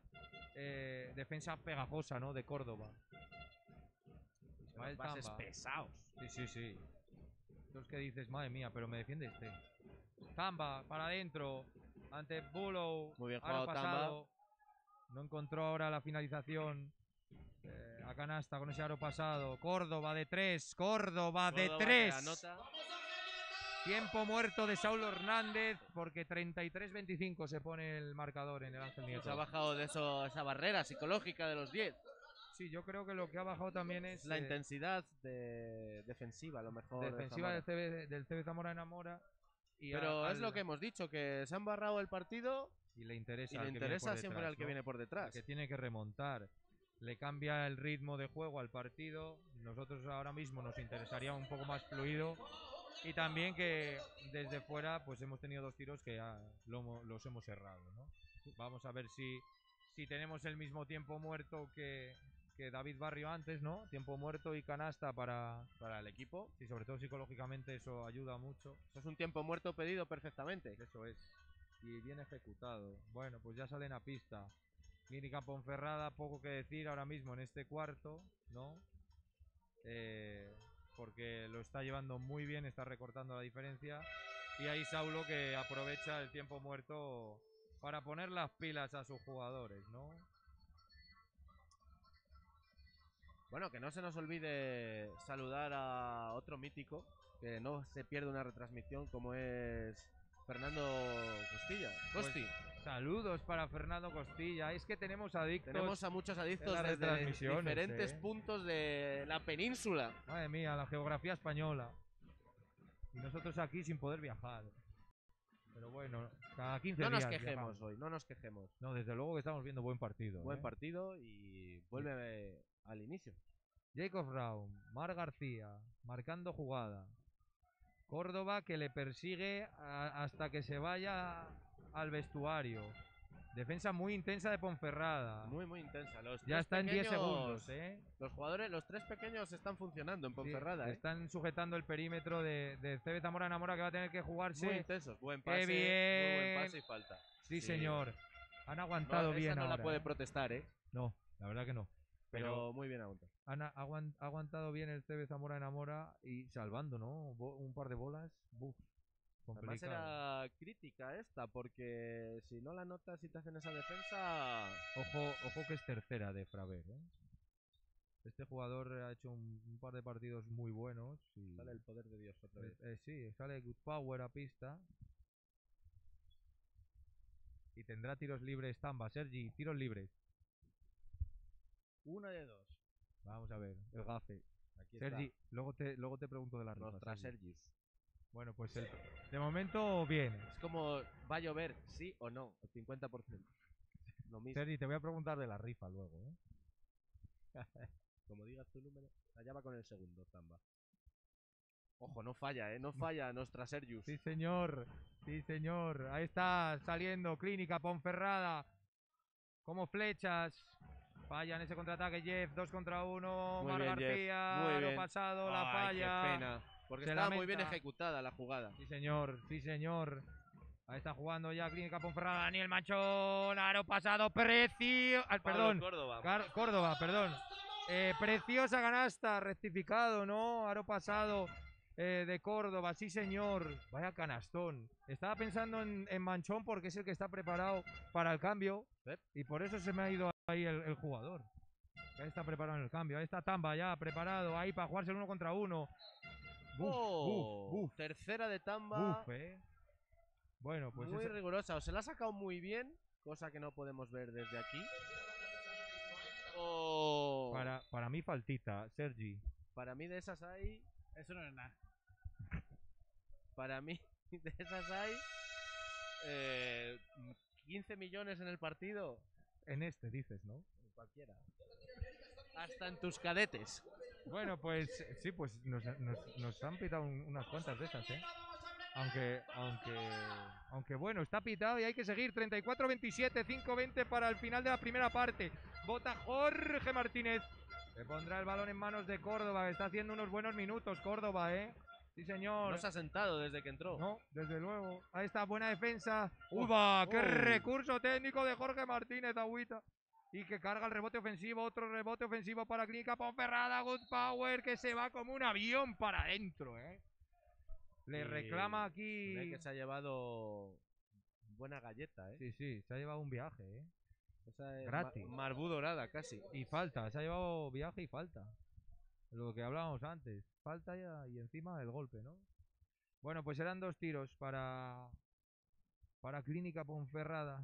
eh, defensa pegajosa, ¿no? De Córdoba. Ismael Tamba. Los pases pesados. Sí, sí, sí. Los que dices, madre mía, pero me defiende este. Tamba para adentro ante Bulow. Muy bien jugado Tamba. No encontró ahora la finalización eh, a canasta con ese aro pasado. Córdoba de tres. Córdoba, Córdoba de tres. Tiempo muerto de Saulo Hernández porque treinta y tres veinticinco se pone el marcador en el Ángel Nieto. Se ha bajado de eso, esa barrera psicológica de los diez. Sí, yo creo que lo que ha bajado también es... La eh, intensidad de defensiva, a lo mejor. Defensiva de del, C B, del C B Zamora enamora. Y pero al, es lo que hemos dicho, que se han barrado el partido y le interesa, y le interesa siempre al que viene por detrás. Que tiene que remontar, le cambia el ritmo de juego al partido. Nosotros ahora mismo nos interesaría un poco más fluido y también que desde fuera pues hemos tenido dos tiros que ya lo, los hemos cerrado, ¿no? Vamos a ver si, si tenemos el mismo tiempo muerto que... que David Barrio antes, ¿no? Tiempo muerto y canasta para, para el equipo. Y sobre todo psicológicamente eso ayuda mucho. Eso es un tiempo muerto pedido perfectamente. Eso es. Y bien ejecutado. Bueno, pues ya salen a pista. Clínica Ponferrada, poco que decir ahora mismo en este cuarto, ¿no? Eh, porque lo está llevando muy bien, está recortando la diferencia. Y ahí Saulo que aprovecha el tiempo muerto para poner las pilas a sus jugadores, ¿no? Bueno, que no se nos olvide saludar a otro mítico, que no se pierde una retransmisión, como es Fernando Costilla. Costi. Pues, saludos para Fernando Costilla. Es que tenemos adictos. Tenemos a muchos adictos desde diferentes eh. puntos de la península. Madre mía, la geografía española. Y nosotros aquí sin poder viajar. Pero bueno, cada quince días. No nos quejemos viajamos. hoy, no nos quejemos. No, desde luego que estamos viendo buen partido. Buen ¿eh? partido y vuelve al inicio. Jacob Brown, Mar García, marcando jugada. Córdoba que le persigue a, hasta que se vaya al vestuario. Defensa muy intensa de Ponferrada. Muy, muy intensa. Los ya está pequeños, en diez segundos. ¿eh? Los jugadores, los tres pequeños están funcionando en Ponferrada. Sí, ¿eh? Están sujetando el perímetro de, de C B Zamora Enamora que va a tener que jugarse. Muy intensos. Buen pase. Bien. Muy buen pase y falta. Sí, sí, señor. Han aguantado no, bien esa ahora. No la puede protestar, ¿eh? No, la verdad que no. Pero, Pero muy bien aguantado. Han aguantado bien el C B Zamora Enamora y salvando, ¿no? Un par de bolas. Buf. Además era crítica esta, porque si no la notas y te hacen esa defensa... Ojo, ojo que es tercera de Fraver, ¿eh? Este jugador ha hecho un, un par de partidos muy buenos. Y sale el poder de Dios otra vez. Eh, eh, sí, sale Good Power a pista. Y tendrá tiros libres Tamba. Sergi, tiros libres. Una de dos. Vamos a ver, el gafe. Aquí Sergi, está. Luego te, luego te pregunto de las notas. Sergis. Bueno, pues el, de momento, bien. Es como, ¿va a llover sí o no? El cincuenta por ciento. Lo mismo. Sergi, te voy a preguntar de la rifa luego, ¿eh? Como digas tu número, allá va con el segundo, Tamba. Ojo, no falla, ¿eh? No falla nuestra Sergius. Sí, señor. Sí, señor. Ahí está saliendo Clínica Ponferrada. Como flechas. Falla en ese contraataque, Jeff. Dos contra uno. Muy Mar bien, García. Lo pasado, la falla. Qué pena. Porque se estaba lamenta. Muy bien ejecutada la jugada. Sí, señor. Sí, señor. Ahí está jugando ya Clínica Ponferrada. Daniel Manchón. Aro pasado. Precio. Ah, perdón. Córdoba. Car Córdoba, perdón. Eh, preciosa canasta. Rectificado, ¿no? Aro pasado. Eh, de Córdoba, sí señor. Vaya canastón. Estaba pensando en, en Manchón porque es el que está preparado para el cambio. ¿Eh? Y por eso se me ha ido ahí el, el jugador. Ya está preparado en el cambio. Ahí está Tamba ya preparado ahí para jugarse el uno contra uno. Buf, oh, buf, buf. Tercera de Tamba. Buf, eh. Bueno, pues muy esa... rigurosa. O se la ha sacado muy bien, cosa que no podemos ver desde aquí. Oh. Para, para mí faltita, Sergi. Para mí de esas hay... Eso no es nada. Para mí, de esas hay eh, quince millones en el partido. En este, dices, ¿no? En cualquiera. Hasta en tus cadetes. Bueno, pues sí, pues nos, nos, nos han pitado un, unas cuantas de esas, ¿eh? Aunque, aunque, aunque bueno, está pitado y hay que seguir. treinta y cuatro veintisiete, cinco veinte para el final de la primera parte. Bota Jorge Martínez. Se pondrá el balón en manos de Córdoba, que está haciendo unos buenos minutos, Córdoba, ¿eh? Sí, señor. No se ha sentado desde que entró. No, desde luego. Ahí está, buena defensa. ¡Uva! ¡Qué recurso técnico de Jorge Martínez, agüita! Y que carga el rebote ofensivo, otro rebote ofensivo para Clínica Ponferrada. Good Power, que se va como un avión para adentro, ¿eh? Le reclama aquí... Creo que se ha llevado buena galleta, ¿eh? Sí, sí, se ha llevado un viaje, ¿eh? Esa es gratis. Mar Marbú dorada casi. Y falta, se ha llevado viaje y falta. Lo que hablábamos antes. Falta ya y encima el golpe, ¿no? Bueno, pues eran dos tiros para para Clínica Ponferrada.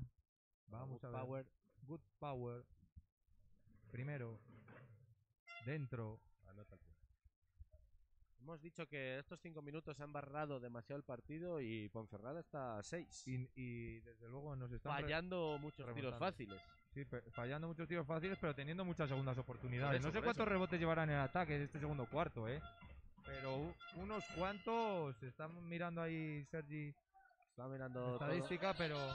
Vamos Good a ver. Power. Good Power. Primero. Dentro. Anótate. Hemos dicho que estos cinco minutos han barrado demasiado el partido y Ponferrada está a seis. Y, y desde luego nos están fallando muchos tiros fáciles. Sí, fallando muchos tiros fáciles, pero teniendo muchas segundas oportunidades. Eso, no sé cuántos eso. rebotes llevarán en el ataque de este segundo cuarto, ¿eh? Pero unos cuantos. Estamos mirando ahí, Sergi. Está mirando estadística, todo. Pero...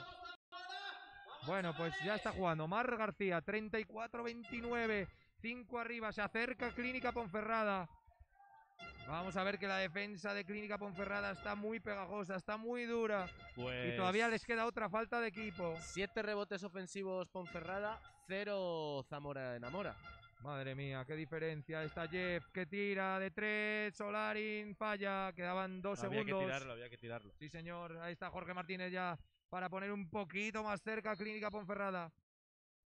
Bueno, pues ya está jugando Mar García, treinta y cuatro veintinueve, cinco arriba, se acerca Clínica Ponferrada. Vamos a ver que la defensa de Clínica Ponferrada está muy pegajosa, está muy dura. Pues... Y todavía les queda otra falta de equipo. Siete rebotes ofensivos Ponferrada, cero Zamora Enamora. Madre mía, qué diferencia. Está Jeff que tira de tres, Solarin falla, quedaban dos había segundos. Había que tirarlo, había que tirarlo. Sí, señor, ahí está Jorge Martínez ya para poner un poquito más cerca a Clínica Ponferrada.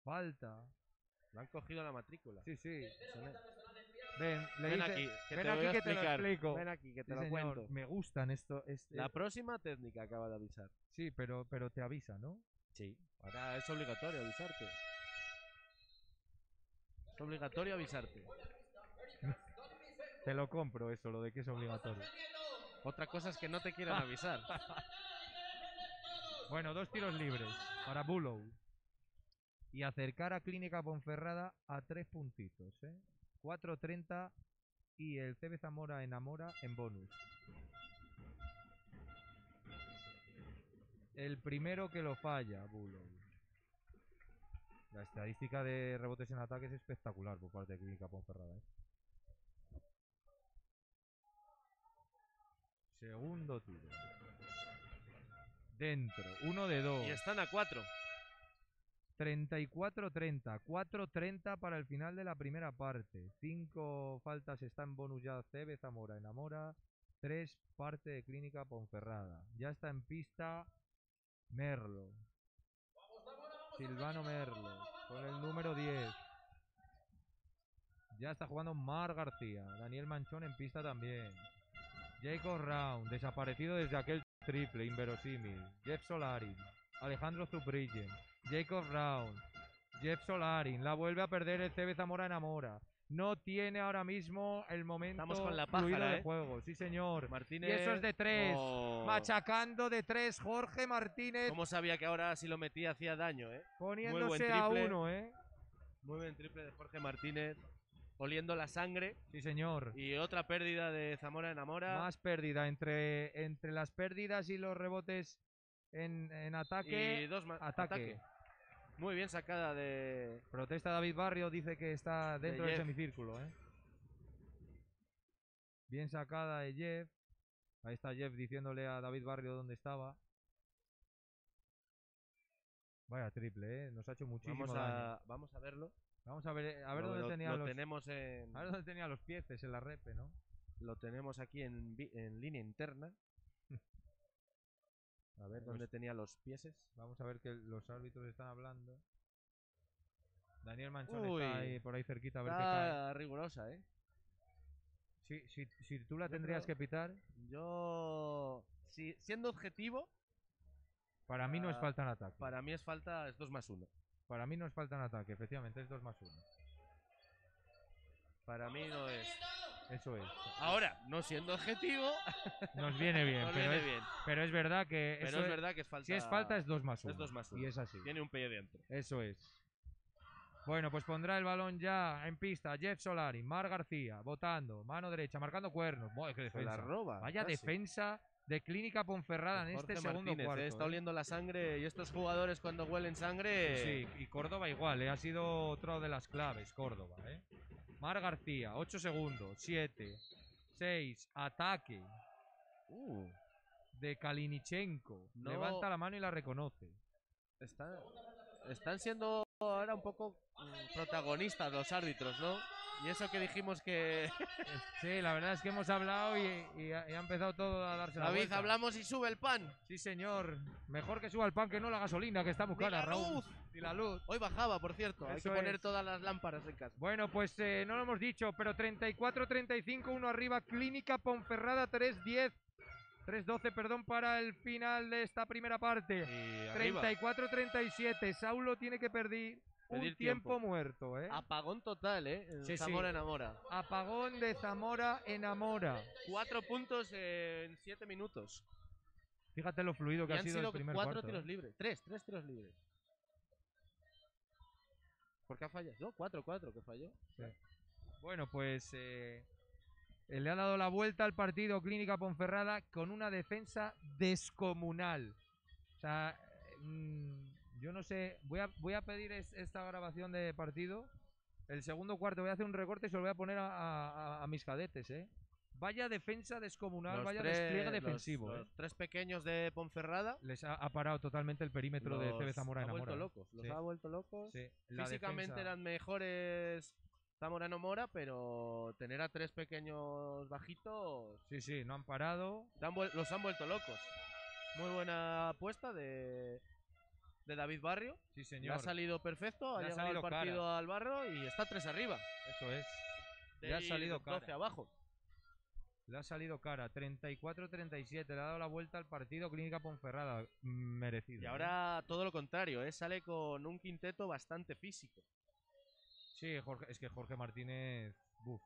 Falta. Le han cogido la matrícula. Sí, sí. Ven, le ven dice, aquí, que ven te, aquí que te lo explico. Ven aquí, que te sí, lo señor, cuento. Me gustan esto. Este... La próxima técnica acaba de avisar. Sí, pero, pero te avisa, ¿no? Sí. Ahora es obligatorio avisarte. Es obligatorio avisarte. Te lo compro eso, lo de que es obligatorio. Otra cosa es que no te quieran avisar. Bueno, dos tiros libres para Bulow. Y acercar a Clínica Ponferrada a tres puntitos, ¿eh? cuatro treinta y el C B Zamora Enamora en bonus. El primero que lo falla, Bulow. La estadística de rebotes en ataque es espectacular por parte de Clínica Ponferrada, ¿eh? Segundo tiro. Dentro, uno de dos. Y están a cuatro. treinta y cuatro treinta, cuatro treinta para el final de la primera parte. cinco faltas están bonus ya C B Zamora Enamora, tres parte de Clínica Ponferrada. Ya está en pista Merlo. Silvano Merlo con el número diez. Ya está jugando Mar García. Daniel Manchón en pista también. Jacob Brown, desaparecido desde aquel triple inverosímil. Jeff Solarin, Alejandro Zubrigen, Jacob Brown, Jeff Solarin. La vuelve a perder el C B Zamora. Enamora. No tiene ahora mismo el momento. Estamos con la pájara, fluido de ¿eh? juego. Sí, señor. Martínez. Y eso es de tres. Oh. Machacando de tres Jorge Martínez. Como sabía que ahora si lo metía hacía daño, ¿eh? Poniéndose a uno, ¿eh? Muy buen triple de Jorge Martínez. Oliendo la sangre. Sí, señor. Y otra pérdida de Zamora Enamora. Más pérdida. Entre, entre las pérdidas y los rebotes en, en ataque. Y dos más. Ataque. ataque. Muy bien sacada de... Protesta David Barrio, dice que está dentro de del semicírculo, ¿eh? Bien sacada de Jeff. Ahí está Jeff diciéndole a David Barrio dónde estaba. Vaya triple, ¿eh? Nos ha hecho muchísimo vamos daño. A, vamos a verlo. Vamos a ver, a ver no, dónde lo, tenía lo los... Tenemos en... A ver dónde tenía los pieces en la repe, ¿no? Lo tenemos aquí en, en línea interna. A ver dónde pues, tenía los pieses. Vamos a ver que los árbitros están hablando. Daniel Manchón Uy, está ahí, por ahí cerquita. A ver está qué cae. Rigurosa, ¿eh? Si, si, si tú la yo tendrías creo, que pitar... Yo... Si, siendo objetivo... Para, para mí no es falta en ataque. Para mí es falta... Es dos más uno. Para mí no es falta en ataque, efectivamente. Es dos más uno. Para Vamos mí no es... Eso es. Ahora, no siendo objetivo... Nos viene bien. Nos pero, viene es, bien. pero es verdad que... Pero eso es verdad que es falta... Si es falta es dos más uno. Es dos más uno. Y es así. Tiene un pie dentro. Eso es. Bueno, pues pondrá el balón ya en pista. Jeff Solari, Mar García, botando, mano derecha, marcando cuernos. Boy, qué defensa. Se la roba, Vaya casi. defensa de Clínica Ponferrada en este segundo Martínez, cuarto. Eh, está oliendo la sangre y estos jugadores cuando huelen sangre... Sí, sí. Y Córdoba igual, eh. ha sido otra de las claves, Córdoba, ¿eh? Mar García, ocho segundos, siete, seis, ataque uh, de Kalinichenko. No, levanta la mano y la reconoce. Está, están siendo ahora un poco protagonistas los árbitros, ¿no? Y eso que dijimos que... Sí, la verdad es que hemos hablado y, y, y ha empezado todo a darse la vuelta. David, hablamos y sube el pan. Sí, señor. Mejor que suba el pan que no la gasolina, que está muy cara, Raúl. Y la luz. Hoy bajaba, por cierto. Eso Hay que poner es. todas las lámparas en casa. Bueno, pues eh, no lo hemos dicho, pero treinta y cuatro treinta y cinco, uno arriba. Clínica Ponferrada, tres diez. tres doce, perdón, para el final de esta primera parte. treinta y cuatro treinta y siete. Saulo tiene que perder... Un tiempo. tiempo muerto, ¿eh? Apagón total, ¿eh? Sí, Zamora sí. Enamora. Apagón de Zamora Enamora. Cuatro puntos en siete minutos. Fíjate lo fluido y que ha sido el primer cuatro cuarto, tiros eh. libres. Tres, tres tiros libres. ¿Por qué ha fallado? No, cuatro, cuatro que falló. Sí. Bueno, pues eh, le ha dado la vuelta al partido Clínica Ponferrada con una defensa descomunal. O sea... Mmm, yo no sé, voy a, voy a pedir es, esta grabación de partido. El segundo cuarto voy a hacer un recorte y se lo voy a poner a, a, a mis cadetes, ¿eh? Vaya defensa descomunal, los vaya tres, despliegue defensivo. Los, ¿eh? los tres pequeños de Ponferrada. Les ha, ha parado totalmente el perímetro los de C B Zamora Enamora. Los ha vuelto locos, los sí. ha vuelto locos. Sí. Físicamente defensa... eran mejores Zamora Enamora, pero tener a tres pequeños bajitos... Sí, sí, no han parado. Han, los han vuelto locos. Muy buena apuesta de... de David Barrio. Sí, señor. Le ha salido perfecto, ha Le llegado ha el partido cara. al barro y está tres arriba. Eso es. Le, Le ha salido cara. abajo. Le ha salido cara. treinta y cuatro treinta y siete. Le ha dado la vuelta al partido Clínica Ponferrada. Merecido. Y ahora ¿no? todo lo contrario, ¿eh? Sale con un quinteto bastante físico. Sí, Jorge, es que Jorge Martínez... Buf.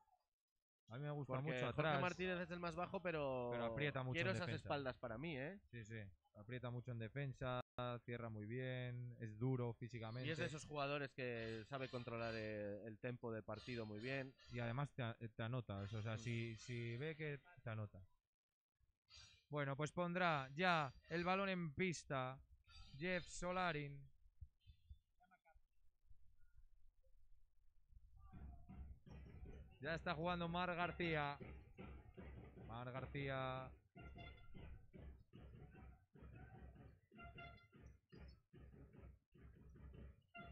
A mí me gusta Porque mucho atrás. Jorge Martínez es el más bajo, pero... Pero aprieta mucho Quiero en esas defensa. espaldas para mí, ¿eh? Sí, sí. Aprieta mucho en defensa, cierra muy bien, es duro físicamente. Y es de esos jugadores que sabe controlar el, el tempo de partido muy bien. Y además te, te anota, o sea, si, si ve que te anota. Bueno, pues pondrá ya el balón en pista Jeff Solarin. Ya está jugando Mar García. Mar García...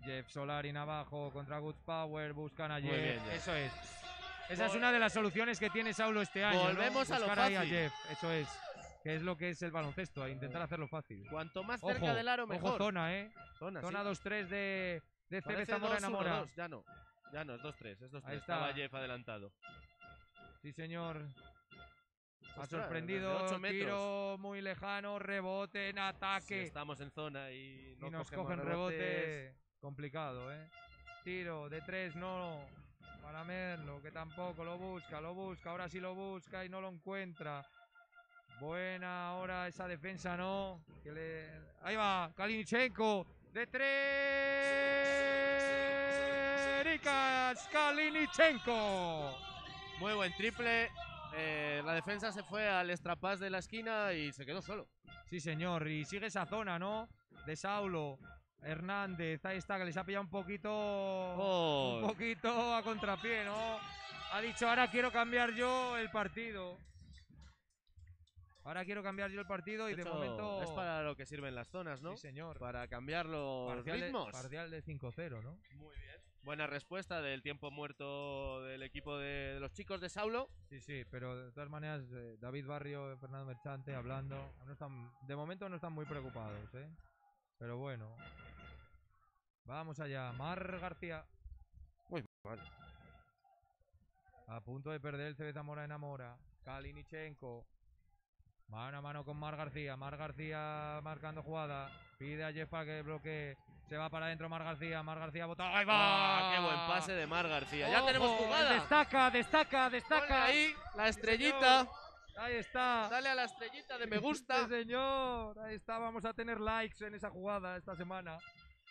Jeff Solarin abajo contra Good Power, buscan a Jeff. Muy bien, Jeff. Eso es. Esa Vol es una de las soluciones que tiene Saulo este año. Volvemos ¿no? a lo fácil. A Jeff. Eso es. Que es lo que es el baloncesto, a intentar hacerlo fácil. Cuanto más ojo, cerca del aro, mejor. Ojo, zona, ¿eh? Zona, zona sí. dos tres de, de C B Zamora Enamora. Ya no. Ya no, es dos tres, es dos tres. Ahí está. Estaba Jeff adelantado. Sí, señor. Ha Ostras, sorprendido, tiro muy lejano, rebote en ataque. Sí, estamos en zona y, no y nos cogen rebotes. rebote. Complicado, ¿eh? Tiro de tres, no. Para Merlo, que tampoco lo busca, lo busca. Ahora sí lo busca y no lo encuentra. Buena, ahora esa defensa no. Que le... Ahí va, Kalinichenko. De tres. Erikas Kalinichenko. Muy buen triple. Eh, la defensa se fue al extrapás de la esquina y se quedó solo. Sí, señor. Y sigue esa zona, ¿no? De Saulo Hernández. Ahí está, que les ha pillado un poquito... Oh. Un poquito a contrapié, ¿no? Ha dicho, ahora quiero cambiar yo el partido. Ahora quiero cambiar yo el partido y de, de hecho, momento... Es para lo que sirven las zonas, ¿no? Sí, señor. Para cambiar los parcial ritmos. De, parcial de cinco cero, ¿no? Muy bien. Buena respuesta del tiempo muerto del equipo de, de los chicos de Saulo. Sí, sí, pero de todas maneras, eh, David Barrio, Fernando Merchante, hablando. No están, de momento no están muy preocupados, ¿eh? Pero bueno. Vamos allá. Mar García. Muy mal. A punto de perder el C B Zamora enamora. Kalinichenko. Mano a mano con Mar García. Mar García marcando jugada. Pide a Jeff para que bloquee. Se va para adentro Mar García. Mar García bota. ¡Ahí va! ¡Ah, qué buen pase de Mar García! ¡Oh, ¡Ya tenemos jugada! Destaca, destaca, destaca. Ahí la estrellita. Sí, ahí está. Dale a la estrellita de me gusta. Sí, señor. Ahí está. Vamos a tener likes en esa jugada esta semana.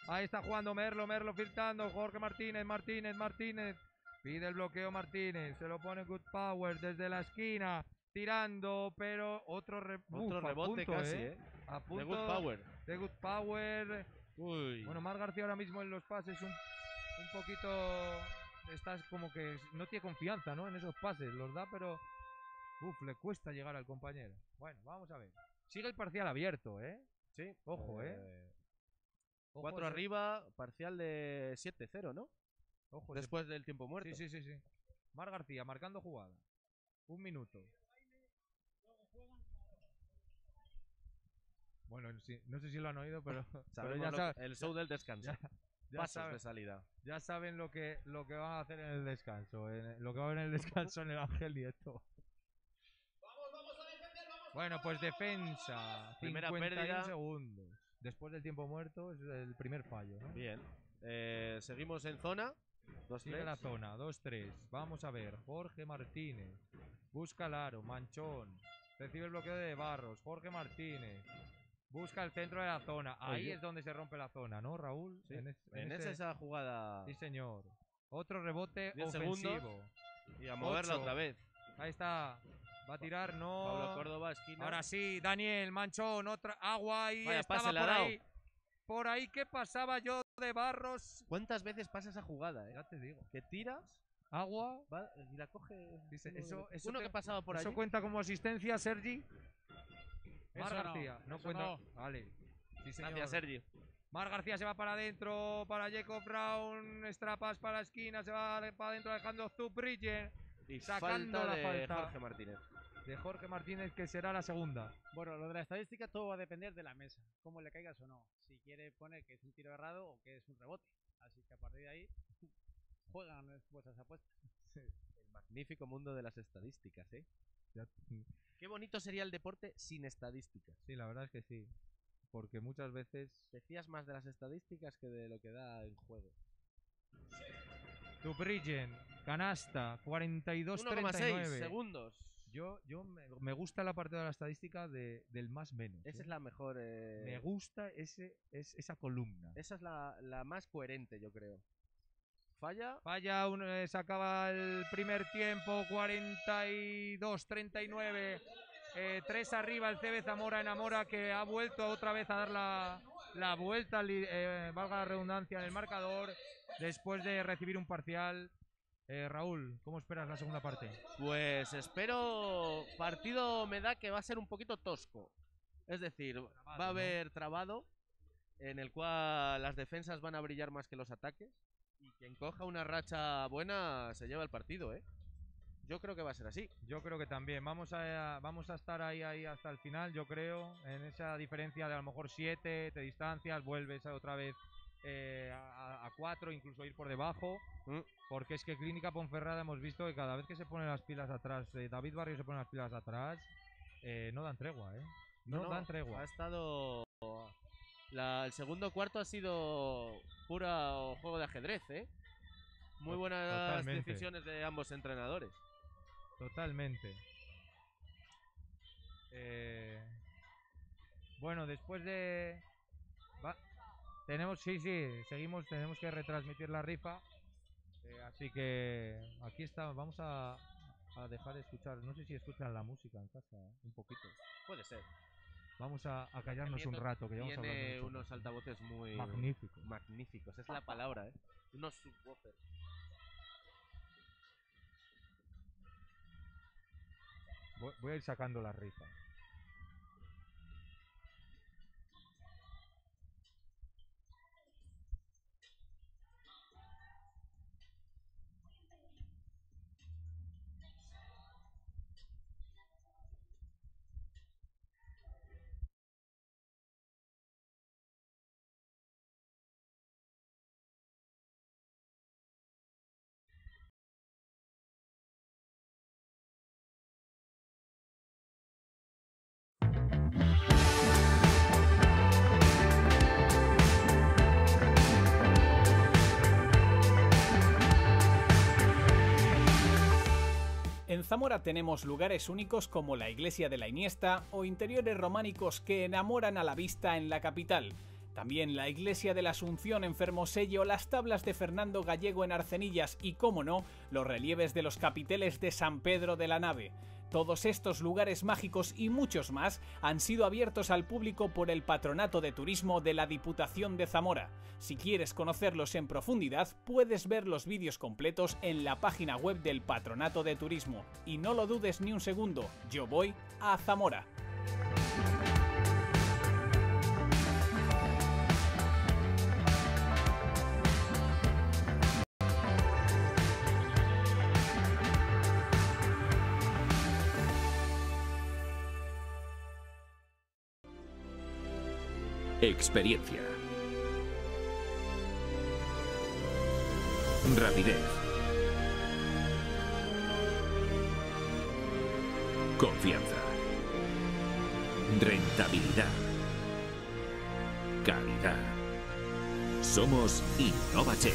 Ahí está jugando Merlo. Merlo filtrando. Jorge Martínez. Martínez. Martínez. Pide el bloqueo Martínez. Se lo pone Good Power desde la esquina. Tirando, pero otro, re otro Uf, rebote a punto, casi, ¿eh? A punto de Good Power. De Good Power. Uy. Bueno, Mar García ahora mismo en los pases un, un poquito... Estás como que no tiene confianza, ¿no? En esos pases. Los da, pero... Uf, le cuesta llegar al compañero. Bueno, vamos a ver. Sigue el parcial abierto, ¿eh? Sí. Ojo, ¿eh? eh... Ojo, cuatro se... arriba, parcial de siete cero, ¿no? Ojo. Después se... del tiempo muerto. Sí, sí, sí, sí. Mar García marcando jugada. Un minuto. Bueno, no sé si lo han oído, pero, pero ya saben, el show del descanso. Ya, ya Pasos saben, de salida. Ya saben lo que, lo que van a hacer en el descanso. En el, lo que va a haber en el descanso en el Ángel Nieto. Vamos, vamos a defender, vamos. Bueno, pues defensa. Primera pérdida. Segundos. Después del tiempo muerto es el primer fallo, ¿no? Bien. Eh, seguimos en zona. Sigue la zona. dos tres. Vamos a ver. Jorge Martínez. Busca Laro. Manchón. Recibe el bloqueo de Barros. Jorge Martínez. Busca el centro de la zona. Ahí Oye. es donde se rompe la zona, ¿no, Raúl? Sí. En, es, en, en ese, esa jugada. Sí, señor. Otro rebote ofensivo. Segundos. Y a moverla Ocho. otra vez. Ahí está. Va a tirar, no. Pablo Córdoba, esquina. Ahora sí, Daniel Manchón, otra agua y Vaya, estaba por ahí. Por ahí que pasaba yo de Barros. ¿Cuántas veces pasa esa jugada, eh? Ya te digo. Que tiras. Agua. Va, y la coge. Dice, eso, eso uno te, que pasaba por ahí. ¿Eso allí cuenta como asistencia, Sergi? Mar eso García, no, no cuenta. No. Vale. Sí, señor. Gracias, Sergio. Mar García se va para adentro, para Jacob Brown, extrapas para esquina, se va para adentro Alejandro Zubrigen. Y sacando falta la falta de Jorge Martínez. De Jorge Martínez, que será la segunda. Bueno, lo de la estadística todo va a depender de la mesa, cómo le caigas o no. Si quiere poner que es un tiro errado o que es un rebote. Así que a partir de ahí, juegan vuestras apuestas. Sí. El magnífico mundo de las estadísticas, ¿eh? Ya. Qué bonito sería el deporte sin estadísticas. Sí, la verdad es que sí. Porque muchas veces te fías más de las estadísticas que de lo que da el juego. Zubrigen, canasta, cuarenta y dos treinta y nueve segundos. Yo, yo me, me gusta la parte de la estadística de, del más menos. Esa ¿eh? es la mejor. Eh... Me gusta ese, es, esa columna. Esa es la, la más coherente, yo creo. Falla. Falla, un, eh, se acaba el primer tiempo, cuarenta y dos treinta y nueve, eh, tres arriba el C B Zamora enamora, que ha vuelto otra vez a dar la, la vuelta, eh, valga la redundancia, en el marcador, después de recibir un parcial. Eh, Raúl, ¿cómo esperas la segunda parte? Pues espero, partido me da que va a ser un poquito tosco, es decir, trabado, va a haber ¿no? trabado, en el cual las defensas van a brillar más que los ataques. Y quien coja una racha buena se lleva el partido, ¿eh? Yo creo que va a ser así. Yo creo que también. Vamos a, vamos a estar ahí, ahí hasta el final, yo creo. En esa diferencia de a lo mejor siete, te distancias, vuelves otra vez eh, a, a cuatro, incluso ir por debajo, ¿Mm? porque es que Clínica Ponferrada hemos visto que cada vez que se ponen las pilas atrás, eh, David Barrio se pone las pilas atrás, eh, no dan tregua, ¿eh? No, no dan tregua. Ha estado... La, el segundo cuarto ha sido puro juego de ajedrez, ¿eh? Muy buenas Totalmente. decisiones de ambos entrenadores. Totalmente. Eh... Bueno, después de... Va... Tenemos, sí, sí, seguimos, tenemos que retransmitir la rifa. Eh, así que aquí está, vamos a, a dejar de escuchar. No sé si escuchan la música en casa, ¿eh? Un poquito. Puede ser. Vamos a, a callarnos un rato, que llevamos hablando. Tiene unos altavoces muy... Magníficos. Magníficos, es la palabra, ¿eh? Unos subwoofers. Voy, voy a ir sacando la rifa. En Zamora tenemos lugares únicos como la Iglesia de la Iniesta o interiores románicos que enamoran a la vista en la capital. También la Iglesia de la Asunción en Fermoselle o las tablas de Fernando Gallego en Arcenillas y, cómo no, los relieves de los capiteles de San Pedro de la Nave. Todos estos lugares mágicos y muchos más han sido abiertos al público por el Patronato de Turismo de la Diputación de Zamora. Si quieres conocerlos en profundidad, puedes ver los vídeos completos en la página web del Patronato de Turismo. Y no lo dudes ni un segundo, yo voy a Zamora. Experiencia, rapidez, confianza, rentabilidad, calidad. Somos InnovaChef,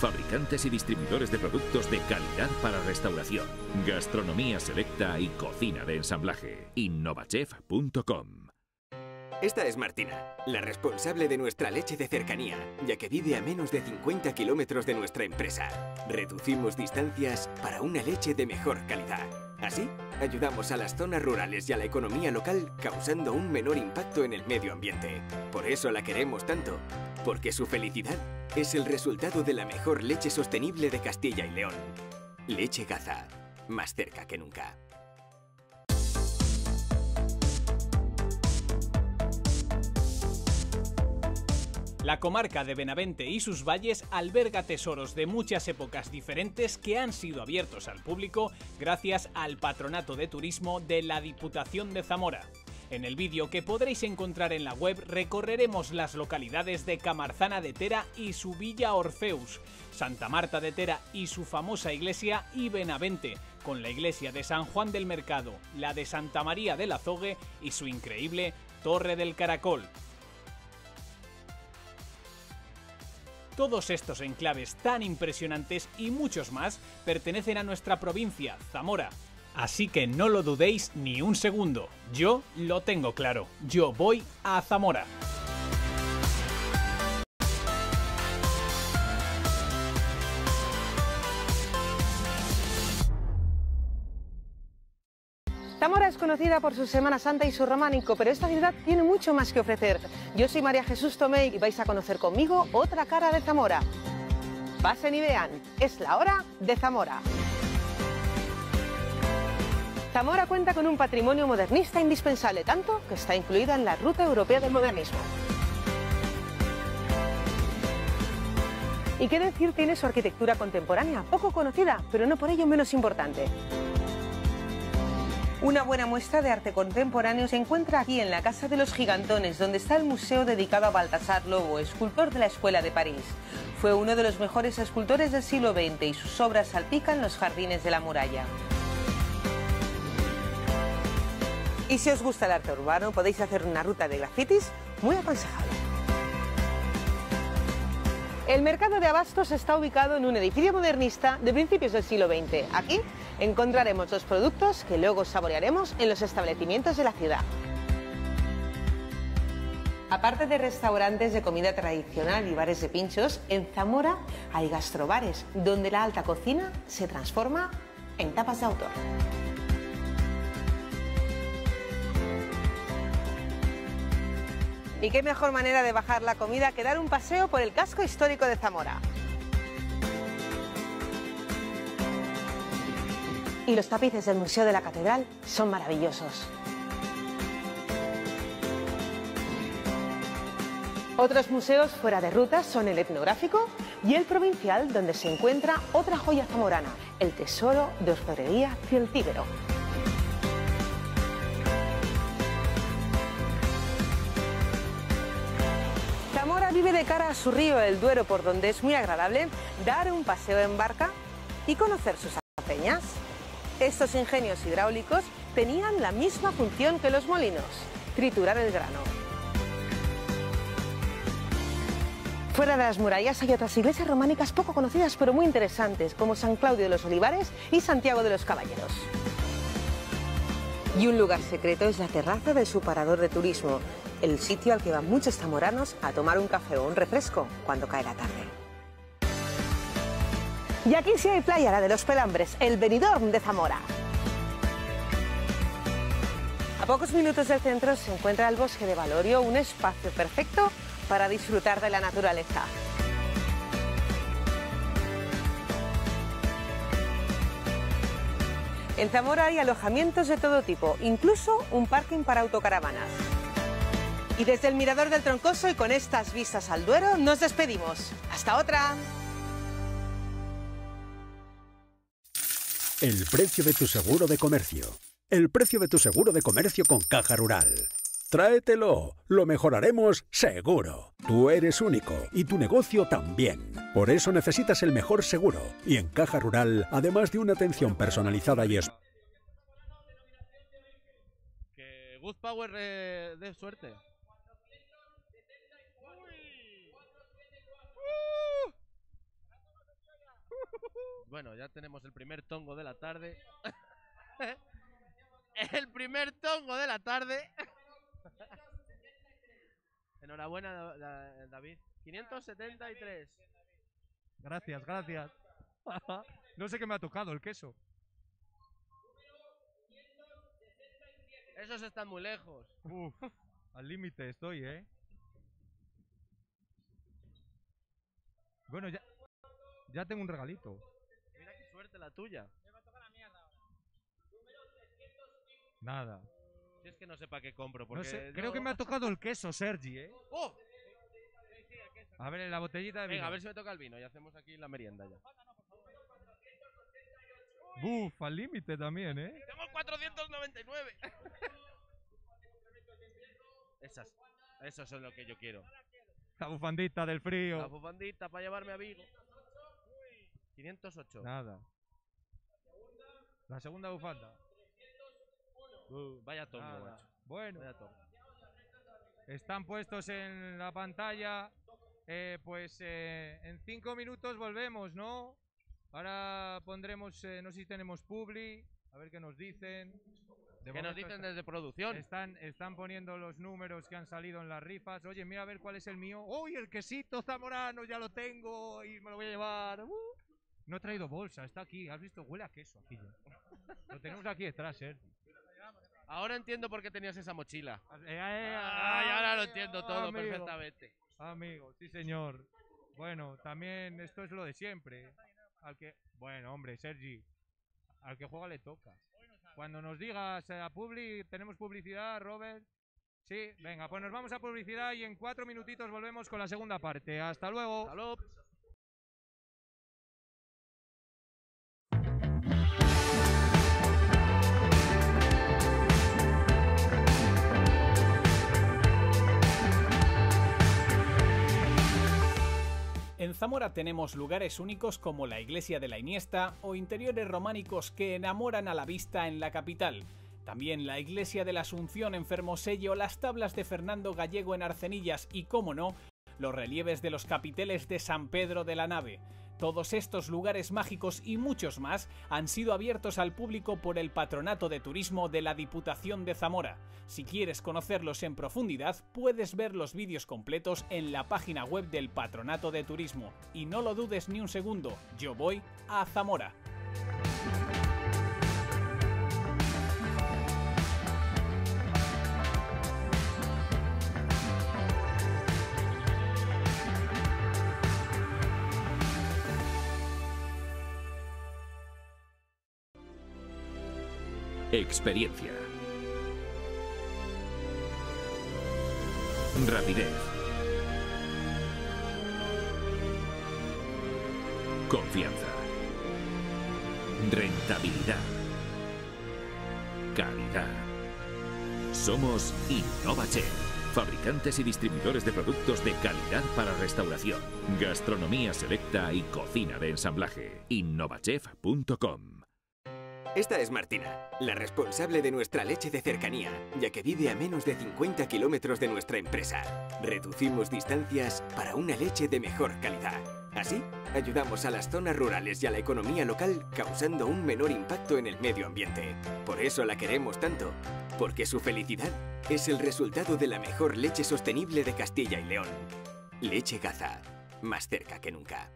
fabricantes y distribuidores de productos de calidad para restauración, gastronomía selecta y cocina de ensamblaje. Innova Chef punto com. Esta es Martina, la responsable de nuestra leche de cercanía, ya que vive a menos de cincuenta kilómetros de nuestra empresa. Reducimos distancias para una leche de mejor calidad. Así, ayudamos a las zonas rurales y a la economía local, causando un menor impacto en el medio ambiente. Por eso la queremos tanto, porque su felicidad es el resultado de la mejor leche sostenible de Castilla y León. Leche Gaza, más cerca que nunca. La comarca de Benavente y sus valles alberga tesoros de muchas épocas diferentes que han sido abiertos al público gracias al Patronato de Turismo de la Diputación de Zamora. En el vídeo que podréis encontrar en la web recorreremos las localidades de Camarzana de Tera y su Villa Orpheus, Santa Marta de Tera y su famosa iglesia y Benavente, con la iglesia de San Juan del Mercado, la de Santa María del Azogue y su increíble Torre del Caracol. Todos estos enclaves tan impresionantes y muchos más pertenecen a nuestra provincia, Zamora. Así que no lo dudéis ni un segundo. Yo lo tengo claro. Yo voy a Zamora. Zamora es conocida por su Semana Santa y su románico, pero esta ciudad tiene mucho más que ofrecer. Yo soy María Jesús Tomé y vais a conocer conmigo otra cara de Zamora. Pasen y vean, es la hora de Zamora. Zamora cuenta con un patrimonio modernista indispensable, tanto que está incluida en la Ruta Europea del Modernismo. Y qué decir tiene su arquitectura contemporánea, poco conocida, pero no por ello menos importante. Una buena muestra de arte contemporáneo se encuentra aquí en la Casa de los Gigantones, donde está el museo dedicado a Baltasar Lobo, escultor de la Escuela de París. Fue uno de los mejores escultores del siglo veinte y sus obras salpican los jardines de la muralla. Y si os gusta el arte urbano, podéis hacer una ruta de grafitis muy aconsejable. El mercado de abastos está ubicado en un edificio modernista de principios del siglo veinte. Aquí encontraremos los productos que luego saborearemos en los establecimientos de la ciudad. Aparte de restaurantes de comida tradicional y bares de pinchos, en Zamora hay gastrobares, donde la alta cocina se transforma en tapas de autor. Y qué mejor manera de bajar la comida que dar un paseo por el casco histórico de Zamora. Y los tapices del Museo de la Catedral son maravillosos. Otros museos fuera de ruta son el etnográfico y el provincial, donde se encuentra otra joya zamorana, el tesoro de orfebrería celtíbero. Vive de cara a su río, el Duero, por donde es muy agradable dar un paseo en barca y conocer sus aceñas. Estos ingenios hidráulicos tenían la misma función que los molinos, triturar el grano. Fuera de las murallas hay otras iglesias románicas poco conocidas pero muy interesantes, como San Claudio de los Olivares y Santiago de los Caballeros. Y un lugar secreto es la terraza de su parador de turismo, el sitio al que van muchos zamoranos a tomar un café o un refresco cuando cae la tarde. Y aquí sí hay playa, la de los Pelambres, el Benidorm de Zamora. A pocos minutos del centro se encuentra el Bosque de Valorio, un espacio perfecto para disfrutar de la naturaleza. En Zamora hay alojamientos de todo tipo, incluso un parking para autocaravanas. Y desde el Mirador del Troncoso y con estas vistas al Duero nos despedimos. ¡Hasta otra! El precio de tu seguro de comercio. El precio de tu seguro de comercio con Caja Rural. Tráetelo, lo mejoraremos seguro. Tú eres único y tu negocio también. Por eso necesitas el mejor seguro. Y en Caja Rural, además de una atención personalizada y... Que Good Power eh, dé suerte. Bueno, ya tenemos el primer tongo de la tarde. El primer tongo de la tarde. Enhorabuena, David. quinientos setenta y tres. Gracias, gracias. No sé qué me ha tocado, el queso. Esos están muy lejos. Uf, al límite estoy, ¿eh? Bueno, ya, ya tengo un regalito. Mira qué suerte la tuya. Me va a tocar la mierda ahora. Nada. Si es que no sepa qué compro, porque... No sé, no... Creo que me ha tocado el queso, Sergi, ¿eh? ¡Oh! A ver, la botellita de vino. Venga, a ver si me toca el vino y hacemos aquí la merienda ya. Buf, al límite también, ¿eh? ¡Tenemos cuatrocientos noventa y nueve! Esas, eso es lo que yo quiero. La bufandita del frío. La bufandita para llevarme a Vigo. quinientos ocho. Nada. La segunda bufanda. Uh, vaya tongo, guacho. Bueno, vaya tongo. Están puestos en la pantalla. Eh, pues eh, en cinco minutos volvemos, ¿no? Ahora pondremos, eh, no sé si tenemos publi, a ver qué nos dicen. De ¿Qué nos dicen están, desde producción? Están, están poniendo los números que han salido en las rifas. Oye, mira a ver cuál es el mío. ¡Uy, el quesito zamorano! Ya lo tengo y me lo voy a llevar. Uh. No he traído bolsa, está aquí. ¿Has visto? Huele a queso aquí ya. Lo tenemos aquí detrás, Sergio. Ahora entiendo por qué tenías esa mochila. Ay, ahora lo entiendo todo, amigo, perfectamente. Amigo, sí señor. Bueno, también esto es lo de siempre. Al que, bueno, hombre, Sergi, al que juega le toca. Cuando nos digas a publi, tenemos publicidad, Robert. Sí, venga, pues nos vamos a publicidad y en cuatro minutitos volvemos con la segunda parte. Hasta luego. Hasta luego. Zamora tenemos lugares únicos como la iglesia de la Iniesta o interiores románicos que enamoran a la vista en la capital. También la iglesia de la Asunción en Fermoselle, las tablas de Fernando Gallego en Arcenillas y, cómo no, los relieves de los capiteles de San Pedro de la Nave. Todos estos lugares mágicos y muchos más han sido abiertos al público por el Patronato de Turismo de la Diputación de Zamora. Si quieres conocerlos en profundidad, puedes ver los vídeos completos en la página web del Patronato de Turismo. Y no lo dudes ni un segundo, yo voy a Zamora. Experiencia. Rapidez. Confianza. Rentabilidad. Calidad. Somos InnovaChef, fabricantes y distribuidores de productos de calidad para restauración, gastronomía selecta y cocina de ensamblaje. InnovaChef punto com. Esta es Martina, la responsable de nuestra leche de cercanía, ya que vive a menos de cincuenta kilómetros de nuestra empresa. Reducimos distancias para una leche de mejor calidad. Así, ayudamos a las zonas rurales y a la economía local, causando un menor impacto en el medio ambiente. Por eso la queremos tanto, porque su felicidad es el resultado de la mejor leche sostenible de Castilla y León. Leche Gaza, más cerca que nunca.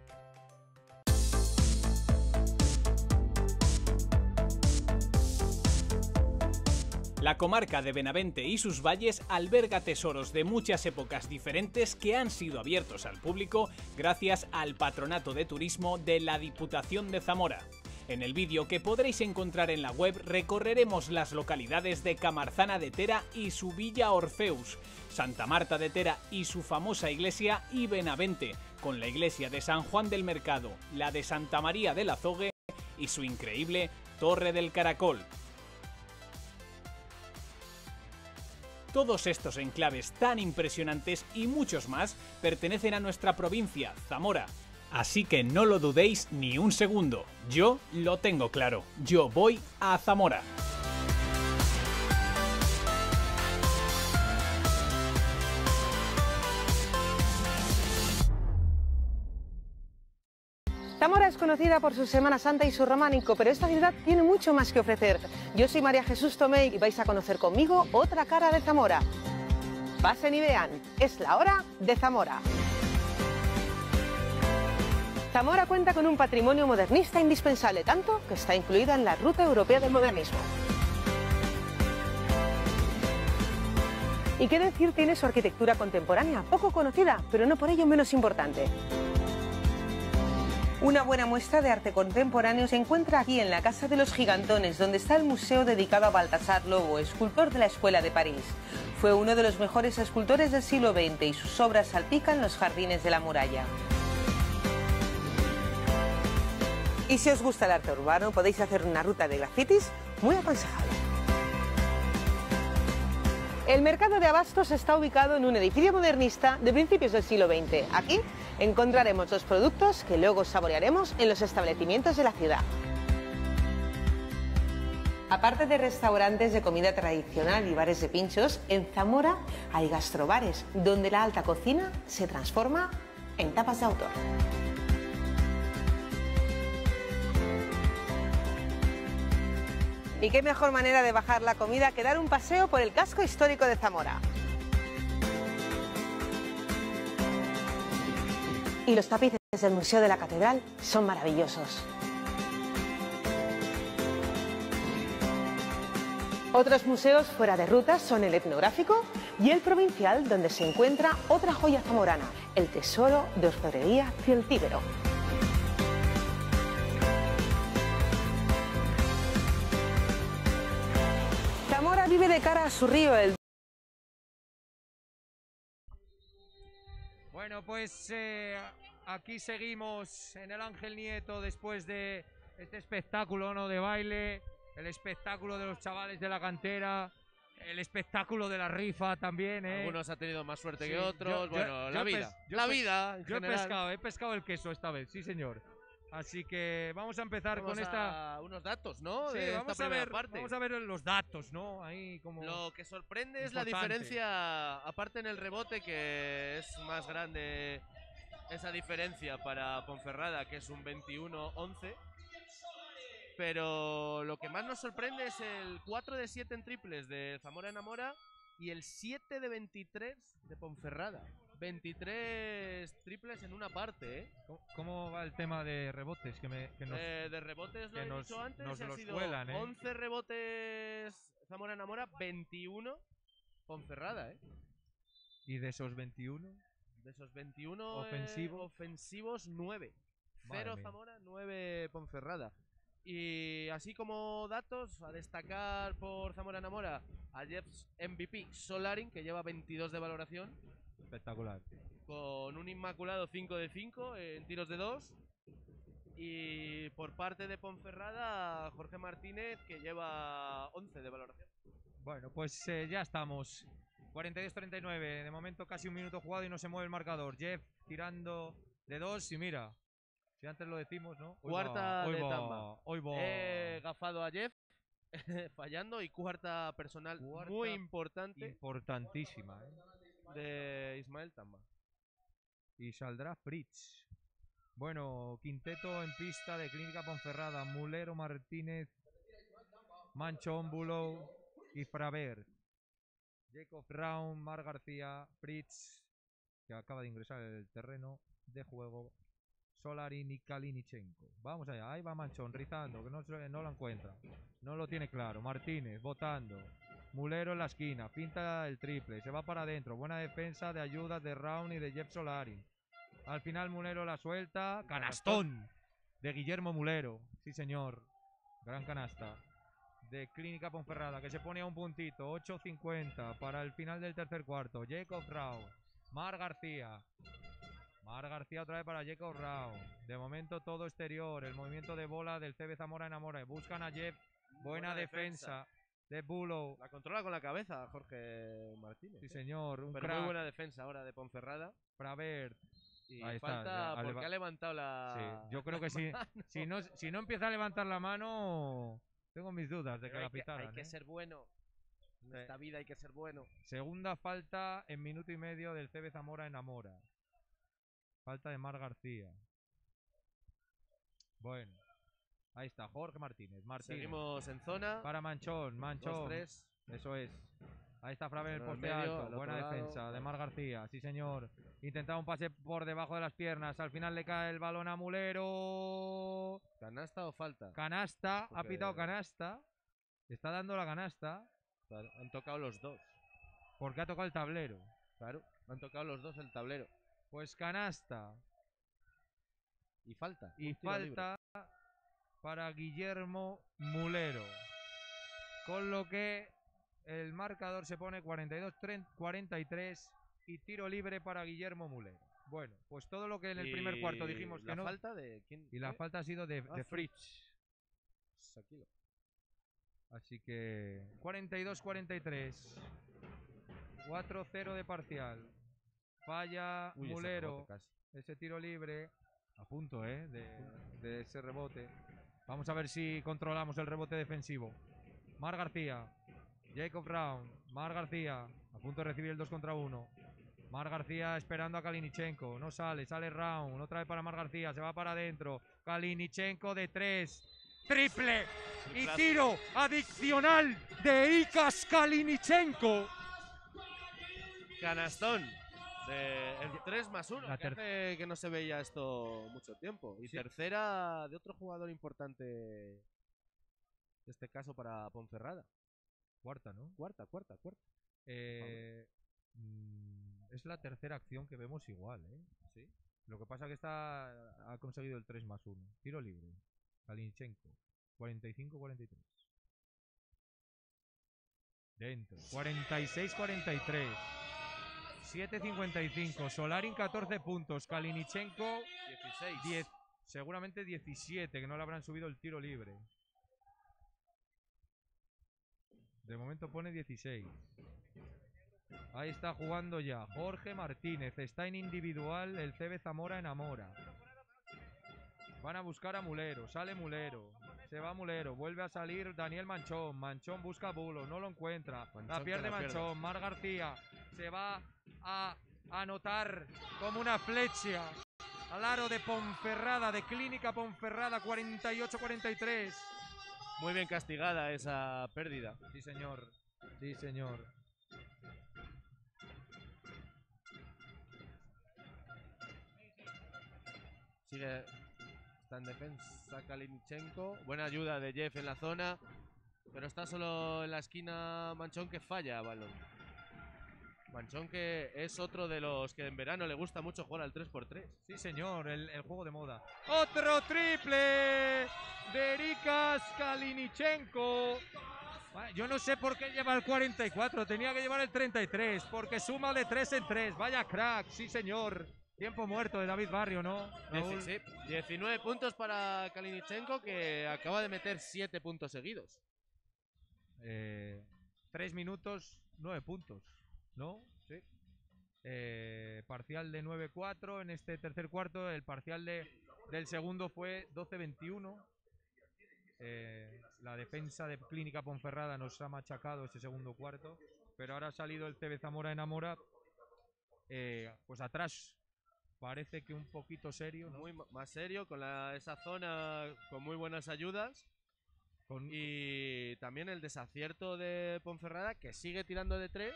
La comarca de Benavente y sus valles alberga tesoros de muchas épocas diferentes que han sido abiertos al público gracias al Patronato de Turismo de la Diputación de Zamora. En el vídeo que podréis encontrar en la web recorreremos las localidades de Camarzana de Tera y su Villa Orpheus, Santa Marta de Tera y su famosa iglesia y Benavente, con la iglesia de San Juan del Mercado, la de Santa María del Azogue y su increíble Torre del Caracol. Todos estos enclaves tan impresionantes y muchos más pertenecen a nuestra provincia, Zamora. Así que no lo dudéis ni un segundo. Yo lo tengo claro. Yo voy a Zamora. Zamora es conocida por su Semana Santa y su románico, pero esta ciudad tiene mucho más que ofrecer. Yo soy María Jesús Tomé y vais a conocer conmigo otra cara de Zamora. Pasen y vean, es la hora de Zamora. Zamora cuenta con un patrimonio modernista indispensable, tanto que está incluida en la Ruta Europea del Modernismo. Y qué decir tiene su arquitectura contemporánea, poco conocida, pero no por ello menos importante. Una buena muestra de arte contemporáneo se encuentra aquí en la Casa de los Gigantones, donde está el museo dedicado a Baltasar Lobo, escultor de la Escuela de París. Fue uno de los mejores escultores del siglo veinte y sus obras salpican los jardines de la muralla. Y si os gusta el arte urbano, podéis hacer una ruta de grafitis muy aconsejable. El mercado de abastos está ubicado en un edificio modernista de principios del siglo veinte. Aquí encontraremos los productos que luego saborearemos en los establecimientos de la ciudad. Aparte de restaurantes de comida tradicional y bares de pinchos, en Zamora hay gastrobares, donde la alta cocina se transforma en tapas de autor. Y qué mejor manera de bajar la comida que dar un paseo por el casco histórico de Zamora. Y los tapices del Museo de la Catedral son maravillosos. Otros museos fuera de ruta son el etnográfico y el provincial, donde se encuentra otra joya zamorana, el Tesoro de Orfebrería Celtíbero. Vive de cara a su río el... Bueno, pues eh, aquí seguimos en el Ángel Nieto después de este espectáculo, ¿no?, de baile, el espectáculo de los chavales de la cantera El espectáculo de la rifa también, ¿eh? Algunos ha tenido más suerte sí, que otros. Yo, yo, bueno, yo la vida. Yo la vida. Yo he pescado, he pescado el queso esta vez, sí, señor. Así que vamos a empezar vamos con esta. A unos datos, ¿no? Sí, de vamos, esta a ver, parte. vamos a ver los datos, ¿no? Ahí como. Lo que sorprende importante. es la diferencia, aparte en el rebote, que es más grande esa diferencia para Ponferrada, que es un veintiuno once. Pero lo que más nos sorprende es el cuatro de siete en triples de Zamora Enamora y el siete de veintitrés de Ponferrada. veintitrés triples en una parte, ¿eh? ¿Cómo va el tema de rebotes? Que me, que nos, eh, de rebotes lo que he nos, dicho antes, nos ha los sido cuelan, ¿eh? once rebotes Zamora Enamora, veintiuno Ponferrada, ¿eh? ¿Y de esos veintiuno? De esos veintiuno ofensivos, eh, ofensivos nueve. cero Zamora, nueve Ponferrada. Y así como datos, a destacar por Zamora Enamora a Jeff M V P Solarin, que lleva veintidós de valoración. Espectacular. Con un inmaculado cinco de cinco en tiros de dos. Y por parte de Ponferrada, Jorge Martínez, que lleva once de valoración. Bueno, pues eh, ya estamos. cuarenta y dos a treinta y nueve. De momento casi un minuto jugado y no se mueve el marcador. Jeff tirando de dos y mira. Si antes lo decimos, ¿no? Hoy cuarta va, hoy de va, Tamba. Hoy va. He gafado a Jeff, fallando. Y cuarta personal cuarta muy importante. Importantísima, ¿eh? De Ismael Tamba. Y saldrá Fritz. Bueno, quinteto en pista de Clínica Ponferrada. Mulero, Martínez, Manchón, Bulow y Fraver. Jacob Brown, Mar García, Fritz, que acaba de ingresar el terreno de juego. Solarin y Kalinichenko. Vamos allá, ahí va Manchón, rizando, que no, no lo encuentra. No lo tiene claro. Martínez, votando. Mulero en la esquina, pinta el triple, se va para adentro. Buena defensa de ayudas de Raúl y de Jeff Solarin. Al final Mulero la suelta. Canastón de Guillermo Mulero. Sí, señor. Gran canasta de Clínica Ponferrada, que se pone a un puntito. ocho cincuenta para el final del tercer cuarto. Jacob Raúl, Mar García. Mar García otra vez para Jacob Brown. De momento todo exterior. El movimiento de bola del C B Zamora Enamora. Buscan a Jeff. Buena, Buena defensa. defensa de Bulow. La controla con la cabeza Jorge Martínez. Sí, señor. Un Pero crack. Muy buena defensa ahora de Ponferrada. Fravert. Y Ahí falta está. porque ha levantado la. Sí, yo creo que sí. Si, si, no, si no empieza a levantar la mano, tengo mis dudas de Pero que la pitaran. Hay que, hay ¿eh? que ser bueno. En sí. esta vida hay que ser bueno. Segunda falta en minuto y medio del C B Zamora Enamora. Falta de Mar García. Bueno. Ahí está, Jorge Martínez. Martínez. Seguimos en zona. Para Manchón, Manchón. Dos, Eso es. Ahí está Fraver en el poste alto. Buena defensa de Mar García. Sí, señor. Intentaba un pase por debajo de las piernas. Al final le cae el balón a Mulero. ¿Canasta o falta? Canasta. Porque ha pitado canasta. Está dando la canasta. Han tocado los dos. Porque ha tocado el tablero. Claro, han tocado los dos el tablero. Pues canasta. Y falta. Y falta libre para Guillermo Mulero. Con lo que el marcador se pone cuarenta y dos a cuarenta y tres y tiro libre para Guillermo Mulero. Bueno, pues todo lo que en el y primer cuarto dijimos que no. ¿La falta de quién? Y la ¿Qué? falta ha sido de, ah, de Fritz. Shaquilo. Así que cuarenta y dos a cuarenta y tres. cuatro cero de parcial. Falla Uy, Mulero, ese, rebote, ese tiro libre, a punto eh, de, de ese rebote. Vamos a ver si controlamos el rebote defensivo. Mar García, Jacob Brown, Mar García, a punto de recibir el dos contra uno. Mar García esperando a Kalinichenko, no sale, sale Brown, otra vez para Mar García, se va para adentro. Kalinichenko de tres, triple y tiro adicional de Erikas Kalinichenko. Canastón. De el tres más uno, que hace que no se veía esto mucho tiempo. Y sí. tercera de otro jugador importante, en este caso para Ponferrada. Cuarta, ¿no? Cuarta, cuarta, cuarta. Eh, es la tercera acción que vemos igual, ¿eh? Sí. Lo que pasa es que está, ha conseguido el tres más uno. Tiro libre. Kalinichenko. cuarenta y cinco a cuarenta y tres. Dentro. cuarenta y seis a cuarenta y tres. siete cincuenta y cinco, Solarin catorce puntos, Kalinichenko dieciséis. diez, seguramente diecisiete, que no le habrán subido el tiro libre. De momento pone dieciséis. Ahí está jugando ya Jorge Martínez. Está en individual. El C B Zamora enamora. Van a buscar a Mulero. Sale Mulero. Se va Mulero. Vuelve a salir Daniel Manchón. Manchón busca a Bulow. No lo encuentra. La pierde Manchón. Mar García se va a anotar como una flecha al aro de Ponferrada, de Clínica Ponferrada, cuarenta y ocho cuarenta y tres. Muy bien castigada esa pérdida. Sí, señor. Sí, señor. Sigue. Está en defensa Kalinichenko. Buena ayuda de Jeff en la zona. Pero está solo en la esquina Manchón, que falla balón. Manchón, que es otro de los que en verano le gusta mucho jugar al tres por tres. Sí, señor, el, el juego de moda. ¡Otro triple de Erikas Kalinichenko! Yo no sé por qué lleva el cuarenta y cuatro, tenía que llevar el treinta y tres, porque suma de tres en tres. Vaya crack, sí, señor. Tiempo muerto de David Barrio, ¿no? Raúl. Sí, sí. diecinueve puntos para Kalinichenko, que acaba de meter siete puntos seguidos. Eh, tres minutos, nueve puntos, ¿no? Sí. Eh, parcial de nueve cuatro en este tercer cuarto. El parcial de, del segundo fue doce veintiuno. Eh, la defensa de Clínica Ponferrada nos ha machacado este segundo cuarto. Pero ahora ha salido el C B Zamora enamora. Eh, pues atrás. Parece que un poquito serio, ¿no? Muy más serio, con la, esa zona con muy buenas ayudas. Con... Y también el desacierto de Ponferrada, que sigue tirando de tres.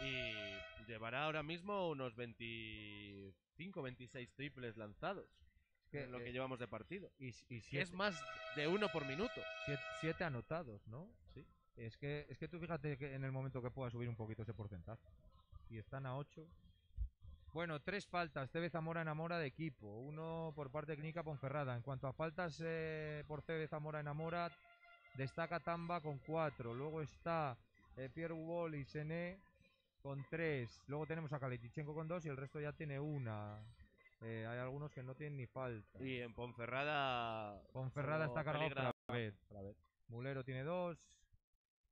Y llevará ahora mismo unos veinticinco, veintiséis triples lanzados. Es que, lo que eh, llevamos de partido. Y, y siete, es más de uno por minuto. Siete, siete anotados, ¿no? Sí. Es que, es que tú fíjate que en el momento que pueda subir un poquito ese porcentaje. Y están a ocho. Bueno, tres faltas. C B Zamora enamora de equipo. Uno por parte de Clínica Ponferrada. En cuanto a faltas eh, por C B Zamora enamora, destaca Tamba con cuatro. Luego está eh, Pierre Wally y Sené con tres. Luego tenemos a Kalinichenko con dos y el resto ya tiene una. Eh, hay algunos que no tienen ni falta. Y en Ponferrada... Ponferrada está cargado otra vez. Mulero tiene dos.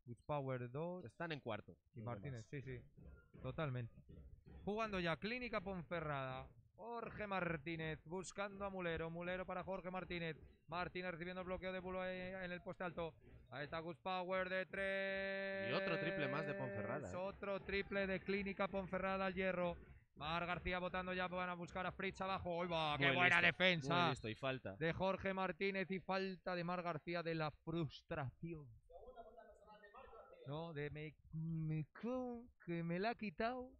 Good Power dos. Están en cuarto. Y Martínez, sí, sí. Totalmente. Jugando ya Clínica Ponferrada. Jorge Martínez buscando a Mulero. Mulero para Jorge Martínez. Martínez recibiendo el bloqueo de Bulow en el poste alto. Ahí está Good Power de tres. Y otro triple más de Ponferrada. ¿eh? Otro triple de Clínica Ponferrada al hierro. Mar García votando ya. Van a buscar a Fritz abajo. ¡Ay, va! ¡Qué buena defensa! Muy listo, y falta. De Jorge Martínez y falta de Mar García, de la frustración. No, de me, me con, que me la ha quitado.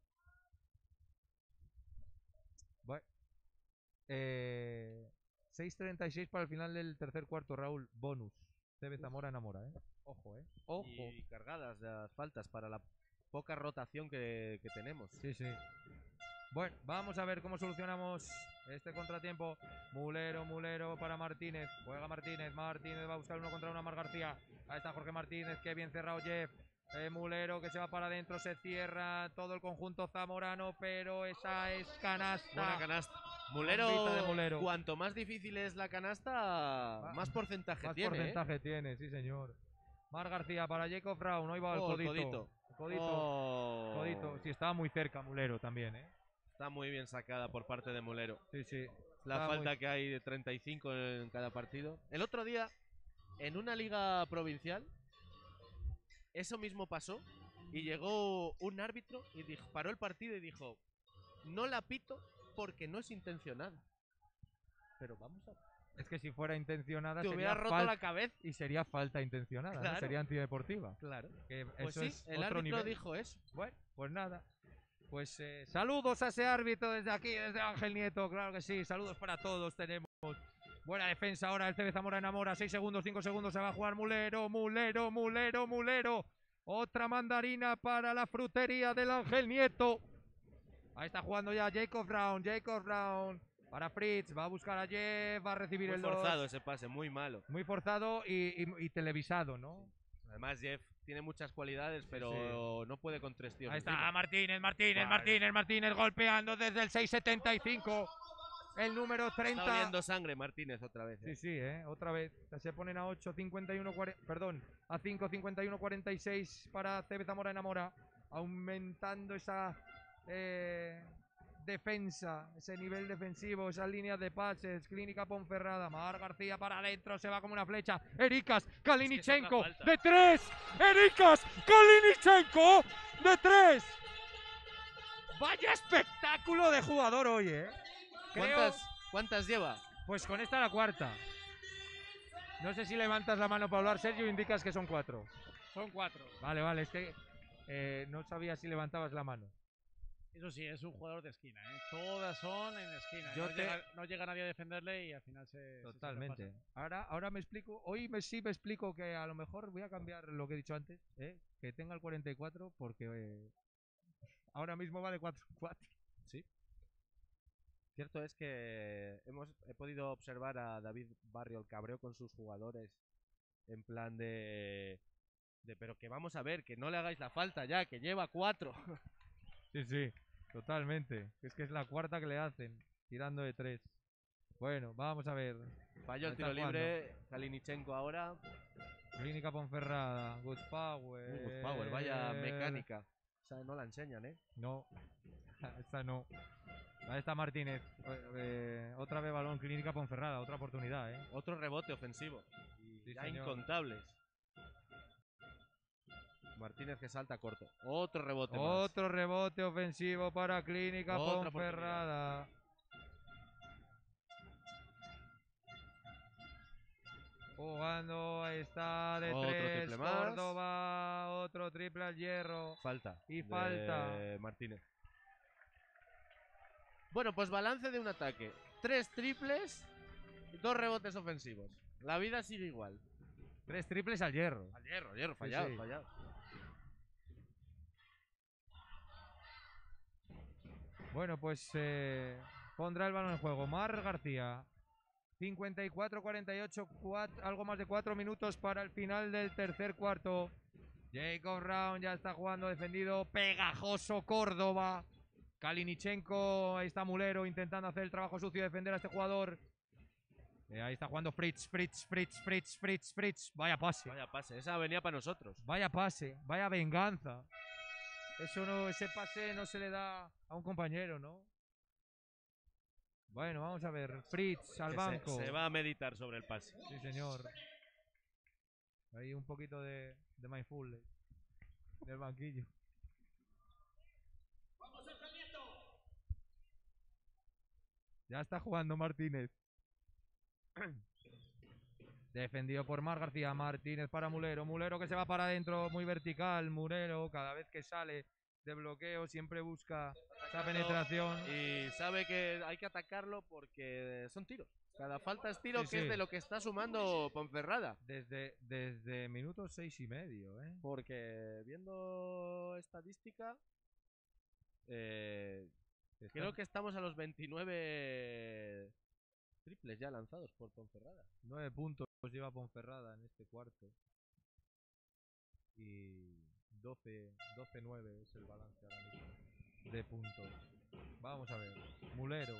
Bueno. Eh, seis treinta y seis para el final del tercer cuarto, Raúl. Bonus. C B Zamora enamora, ¿eh? Ojo, ¿eh? Ojo. Y cargadas las faltas para la poca rotación que, que tenemos. Sí, sí. Bueno, vamos a ver cómo solucionamos este contratiempo. Mulero, Mulero para Martínez. Juega Martínez. Martínez va a buscar uno contra uno a Mar García. Ahí está Jorge Martínez. Qué bien cerrado Jeff. Eh, Mulero que se va para adentro. Se cierra todo el conjunto zamorano, pero esa es canasta. Buena canasta. Mulero, de Mulero. Cuanto más difícil es la canasta, ah, más porcentaje más tiene. Más porcentaje ¿eh? tiene, sí, señor. Mar García para Jacob Brown. Hoy va el oh, codito. Codito. Codito. Oh. Codito. Sí, estaba muy cerca Mulero también, ¿eh? Está muy bien sacada por parte de Mulero. Sí, sí. La falta muy... que hay de treinta y cinco en cada partido. El otro día, en una liga provincial, eso mismo pasó. Y llegó un árbitro y dijo, paró el partido y dijo, no la pito porque no es intencionada. Pero vamos a ver. Es que si fuera intencionada te hubiera roto la cabeza. Y sería falta intencionada, claro. ¿no? Sería antideportiva. Claro. Que pues eso sí, es el otro árbitro nivel. Dijo eso. Bueno, pues nada. Pues eh, saludos a ese árbitro desde aquí, desde Ángel Nieto, claro que sí, saludos para todos tenemos. Buena defensa ahora, el C B Zamora enamora, seis segundos, cinco segundos, se va a jugar Mulero, Mulero, Mulero, Mulero. Otra mandarina para la frutería del Ángel Nieto. Ahí está jugando ya Jacob Brown, Jacob Brown para Fritz, va a buscar a Jeff, va a recibir el dos. Muy forzado ese pase, muy malo. Muy forzado y, y, y televisado, ¿no? Además Jeff tiene muchas cualidades, pero sí. no puede con tres tíos. Ahí está Martínez, Martínez, Martínez, Martínez, golpeando desde el seis setenta y cinco. el número treinta. Está viendo sangre Martínez otra vez. ¿eh? Sí, sí, ¿eh? Otra vez. Se ponen a ocho cincuenta y uno, perdón, a cinco cincuenta y uno cuarenta y seis para C B Zamora Enamora, aumentando esa eh, defensa, ese nivel defensivo, esas líneas de pases. Clínica Ponferrada, Mar García para adentro, se va como una flecha. Erikas Kalinichenko es que de tres. Erikas Kalinichenko de tres. Vaya espectáculo de jugador hoy, ¿eh? Creo... ¿Cuántas, ¿Cuántas lleva? Pues con esta la cuarta. No sé si levantas la mano para hablar, Sergio, indicas que son cuatro. Son cuatro. Vale, vale, es que eh, no sabía si levantabas la mano. Eso sí, es un jugador de esquina, ¿eh? Todas son en esquina. Yo no, te... llega, no llega nadie a defenderle y al final se... Totalmente. Se ahora, ahora me explico, hoy me, sí me explico que a lo mejor voy a cambiar lo que he dicho antes, ¿eh? Que tenga el cuarenta y cuatro porque... Eh, ahora mismo vale cuatro cuatro. Sí. Cierto es que hemos he podido observar a David Barrio el cabreo con sus jugadores en plan de, de pero que vamos a ver, que no le hagáis la falta ya, que lleva cuatro. Sí, sí, totalmente. Es que es la cuarta que le hacen, tirando de tres. Bueno, vamos a ver. Falló el tiro libre, Kalinichenko ahora. Clínica Ponferrada, Good Power. Uh, Good Power, vaya mecánica. Esta no la enseñan, ¿eh? No, esta no. Ahí está Martínez. Eh, otra vez balón, Clínica Ponferrada. Otra oportunidad, ¿eh? Otro rebote ofensivo. Sí, ya señor. Incontables. Martínez que salta corto. Otro rebote Otro más. rebote ofensivo para Clínica Otra Ponferrada. Jugando, está de otro tres, Córdoba, otro triple al hierro. Falta. Y falta. De Martínez. Bueno, pues balance de un ataque. Tres triples, dos rebotes ofensivos. La vida sigue igual. Tres triples al hierro. Al hierro, hierro, fallado, sí, sí. fallado. Bueno, pues eh, pondrá el balón en juego. Mar García. cincuenta y cuatro cuarenta y ocho, algo más de cuatro minutos para el final del tercer cuarto. Jacob Brown ya está jugando defendido. Pegajoso Córdoba. Kalinichenko, ahí está Mulero intentando hacer el trabajo sucio, defender a este jugador. Eh, ahí está jugando Fritz, Fritz, Fritz, Fritz, Fritz, Fritz. Vaya pase. Vaya pase, esa venía para nosotros. Vaya pase, vaya venganza. Eso no, ese pase no se le da a un compañero, ¿no? Bueno, vamos a ver. Fritz al banco. Se, se va a meditar sobre el pase. Sí, señor. Ahí un poquito de, de mindfulness del banquillo. ¡Vamos, Ángel Nieto! Ya está jugando Martínez. Defendido por Mar García. Martínez para Mulero. Mulero que se va para adentro. Muy vertical. Mulero cada vez que sale de bloqueo siempre busca esa penetración y sabe que hay que atacarlo porque son tiros, cada falta es tiro, sí, que sí. es de lo que está sumando Ponferrada desde, desde minutos seis y medio, ¿eh? Porque viendo estadística eh, creo que estamos a los veintinueve triples ya lanzados por Ponferrada. Nueve puntos lleva Ponferrada en este cuarto y doce nueve es el balance ahora mismo de puntos. Vamos a ver. Mulero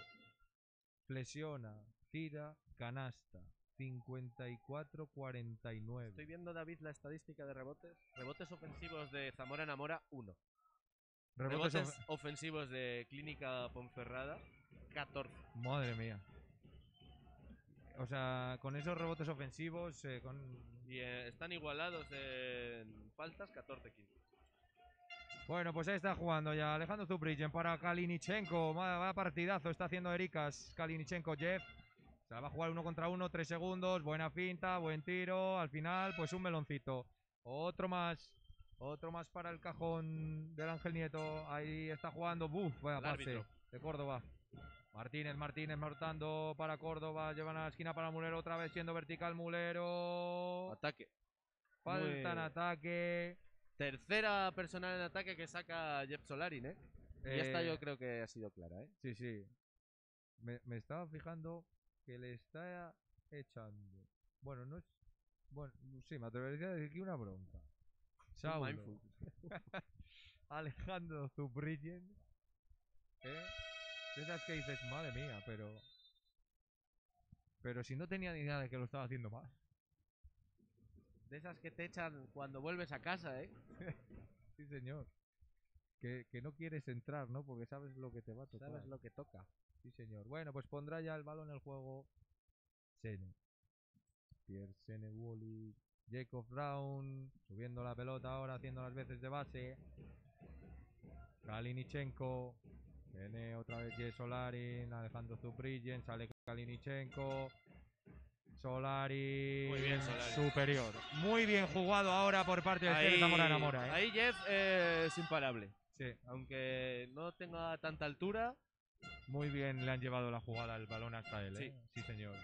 flexiona, tira, canasta. cincuenta y cuatro cuarenta y nueve. Estoy viendo, David, la estadística de rebotes. Rebotes ofensivos de Zamora Enamora, uno. Rebotes, rebotes of ofensivos de Clínica Ponferrada, catorce. Madre mía. O sea, con esos rebotes ofensivos... Eh, con... Y eh, están igualados en faltas catorce a quince. Bueno, pues ahí está jugando ya Alejandro Zubrigen para Kalinichenko. Vaya partidazo está haciendo Erikas Kalinichenko. Jeff se la va a jugar uno contra uno, tres segundos. Buena finta, buen tiro. Al final, pues un meloncito. Otro más. Otro más para el cajón del Ángel Nieto. Ahí está jugando. Buf, vaya pase de Córdoba. Martínez, Martínez, marcando para Córdoba, llevan a la esquina para Mulero, otra vez siendo vertical Mulero. Ataque. Falta en ataque. Tercera personal en ataque que saca Jeff Solarin, ¿eh? eh... Y esta yo creo que ha sido clara, ¿eh? Sí, sí. Me, me estaba fijando que le está echando. Bueno, no es... Bueno, sí, me atrevería a decir que una bronca. Saulo. Alejandro Zubrigen. ¿Eh? Esas que dices, madre mía, pero Pero si no tenía ni idea de que lo estaba haciendo mal. De esas que te echan cuando vuelves a casa, ¿eh? Sí, señor. Que, que no quieres entrar, ¿no? Porque sabes lo que te va a tocar. Sabes lo que toca. Sí, señor. Bueno, pues pondrá ya el balón en el juego Sene. Pierre Sene, Wally, Jacob Brown, subiendo la pelota ahora, haciendo las veces de base. Kalinichenko. Sene otra vez, Jeff Solarin, Alejandro Zubrigen, sale Kalinichenko. Solarin. Muy bien, Solarin. Superior. Muy bien jugado ahora por parte de C B Zamora Enamora, ¿eh? Ahí Jeff eh, es imparable. Sí. Aunque no tenga tanta altura. Muy bien, le han llevado la jugada, el balón hasta él, ¿eh? Sí, sí, señor.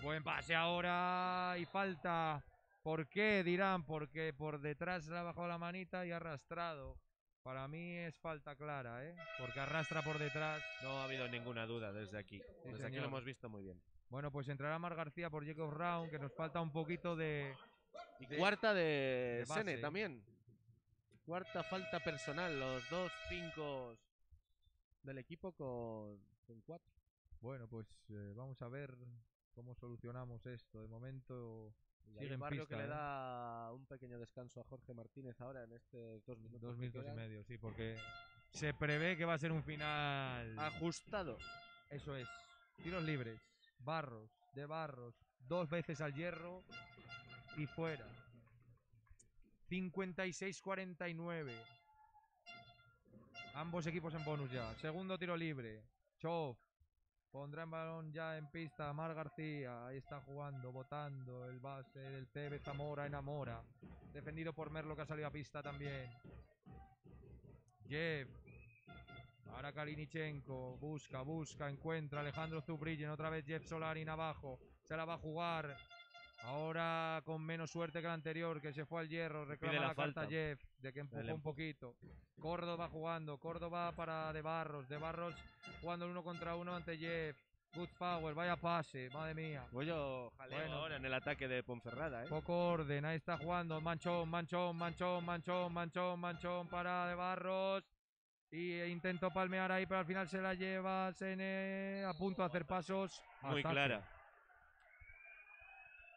Buen pase ahora y falta. ¿Por qué, dirán? Porque por detrás le ha bajado la manita y ha arrastrado. Para mí es falta clara, ¿eh? Porque arrastra por detrás. No ha habido ninguna duda desde aquí. Sí, desde señor. Aquí lo hemos visto muy bien. Bueno, pues entrará Mar García por Jacob Brown, que nos falta un poquito de... Y de, cuarta de, de Sene también. Cuarta falta personal, los dos cinco del equipo con, con cuatro. Bueno, pues eh, vamos a ver cómo solucionamos esto. De momento sigue en pista, que ¿eh? Le da un pequeño descanso a Jorge Martínez ahora en estos dos minutos. Dos minutos y medio, sí, porque se prevé que va a ser un final... ajustado. Eso es. Tiros libres. Barros, de Barros, dos veces al hierro y fuera. cincuenta y seis cuarenta y nueve. Ambos equipos en bonus ya. Segundo tiro libre. Chof pondrá el balón ya en pista. Mar García, ahí está jugando, botando el base del C B Zamora Enamora. Defendido por Merlo, que ha salido a pista también. Jeff. Ahora Kalinichenko, busca, busca, encuentra Alejandro Zubrigen, otra vez Jeff Solarin abajo, se la va a jugar. Ahora con menos suerte que la anterior, que se fue al hierro, reclama la, la falta Jeff, de que empujó un poquito. Córdoba jugando, Córdoba para De Barros, De Barros jugando el uno contra uno ante Jeff. Good Power, vaya pase, madre mía. Bueno, ahora en el ataque de Ponferrada, ¿eh? Poco orden, ahí está jugando, Manchón, Manchón, Manchón, Manchón, Manchón, Manchón para De Barros. Y intentó palmear ahí, pero al final se la lleva Sene, a punto de hacer pasos. Muy ataque. Clara.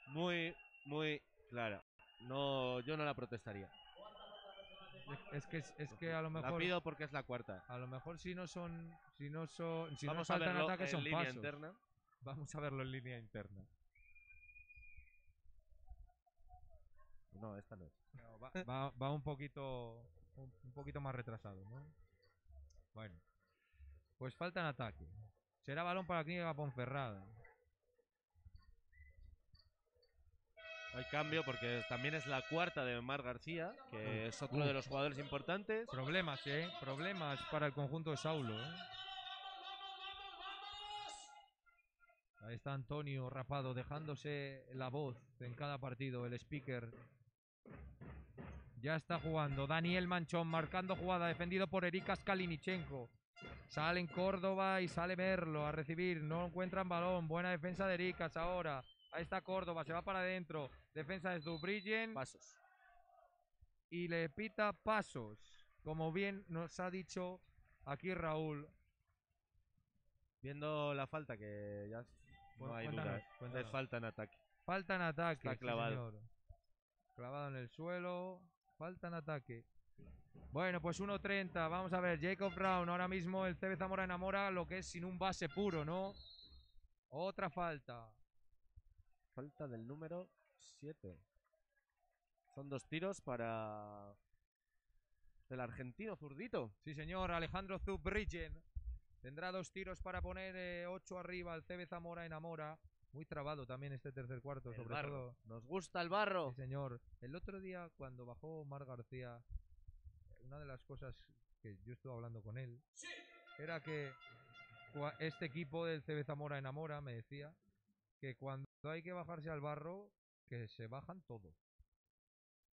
Muy, muy clara. No, yo no la protestaría. Es que, es que a lo mejor... La pido porque es la cuarta. A lo mejor si no son... Si no son... Si Vamos no saltan ataques son línea pasos. Interna. Vamos a verlo en línea interna. No, esta no es. No, va, va, va un poquito... Un poquito más retrasado, ¿no? Bueno, pues falta en ataque. Será balón para la Clínica Ponferrada. Hay cambio porque también es la cuarta de Mar García, que es otro de los jugadores importantes. Problemas, ¿eh? Problemas para el conjunto de Saulo, ¿eh? Ahí está Antonio Rapado, dejándose la voz en cada partido, el speaker. Ya está jugando Daniel Manchón, marcando jugada, defendido por Erikas Kalinichenko. Sale en Córdoba y sale Merlo a recibir, no encuentran balón. Buena defensa de Erikas ahora. Ahí está Córdoba, se va para adentro. Defensa de Zubrigen. Pasos. Y le pita pasos, como bien nos ha dicho aquí Raúl. Viendo la falta, que ya bueno, no hay duda. Es falta en ataque. Falta en ataque, está clavado. Sí, señor. Clavado en el suelo. Falta en ataque. Bueno, pues uno treinta. Vamos a ver, Jacob Brown. Ahora mismo el C B Zamora Enamora, lo que es sin un base puro, ¿no? Otra falta. Falta del número siete. Son dos tiros para... del argentino zurdito. Sí, señor. Alejandro Zubrigen. Tendrá dos tiros para poner eh, ocho arriba el C B Zamora Enamora. Muy trabado también este tercer cuarto, sobre todo. Nos gusta el barro. Sí, señor. El otro día, cuando bajó Mar García, una de las cosas que yo estuve hablando con él, sí, era que este equipo del C B Zamora Enamora me decía que cuando hay que bajarse al barro, que se bajan todos.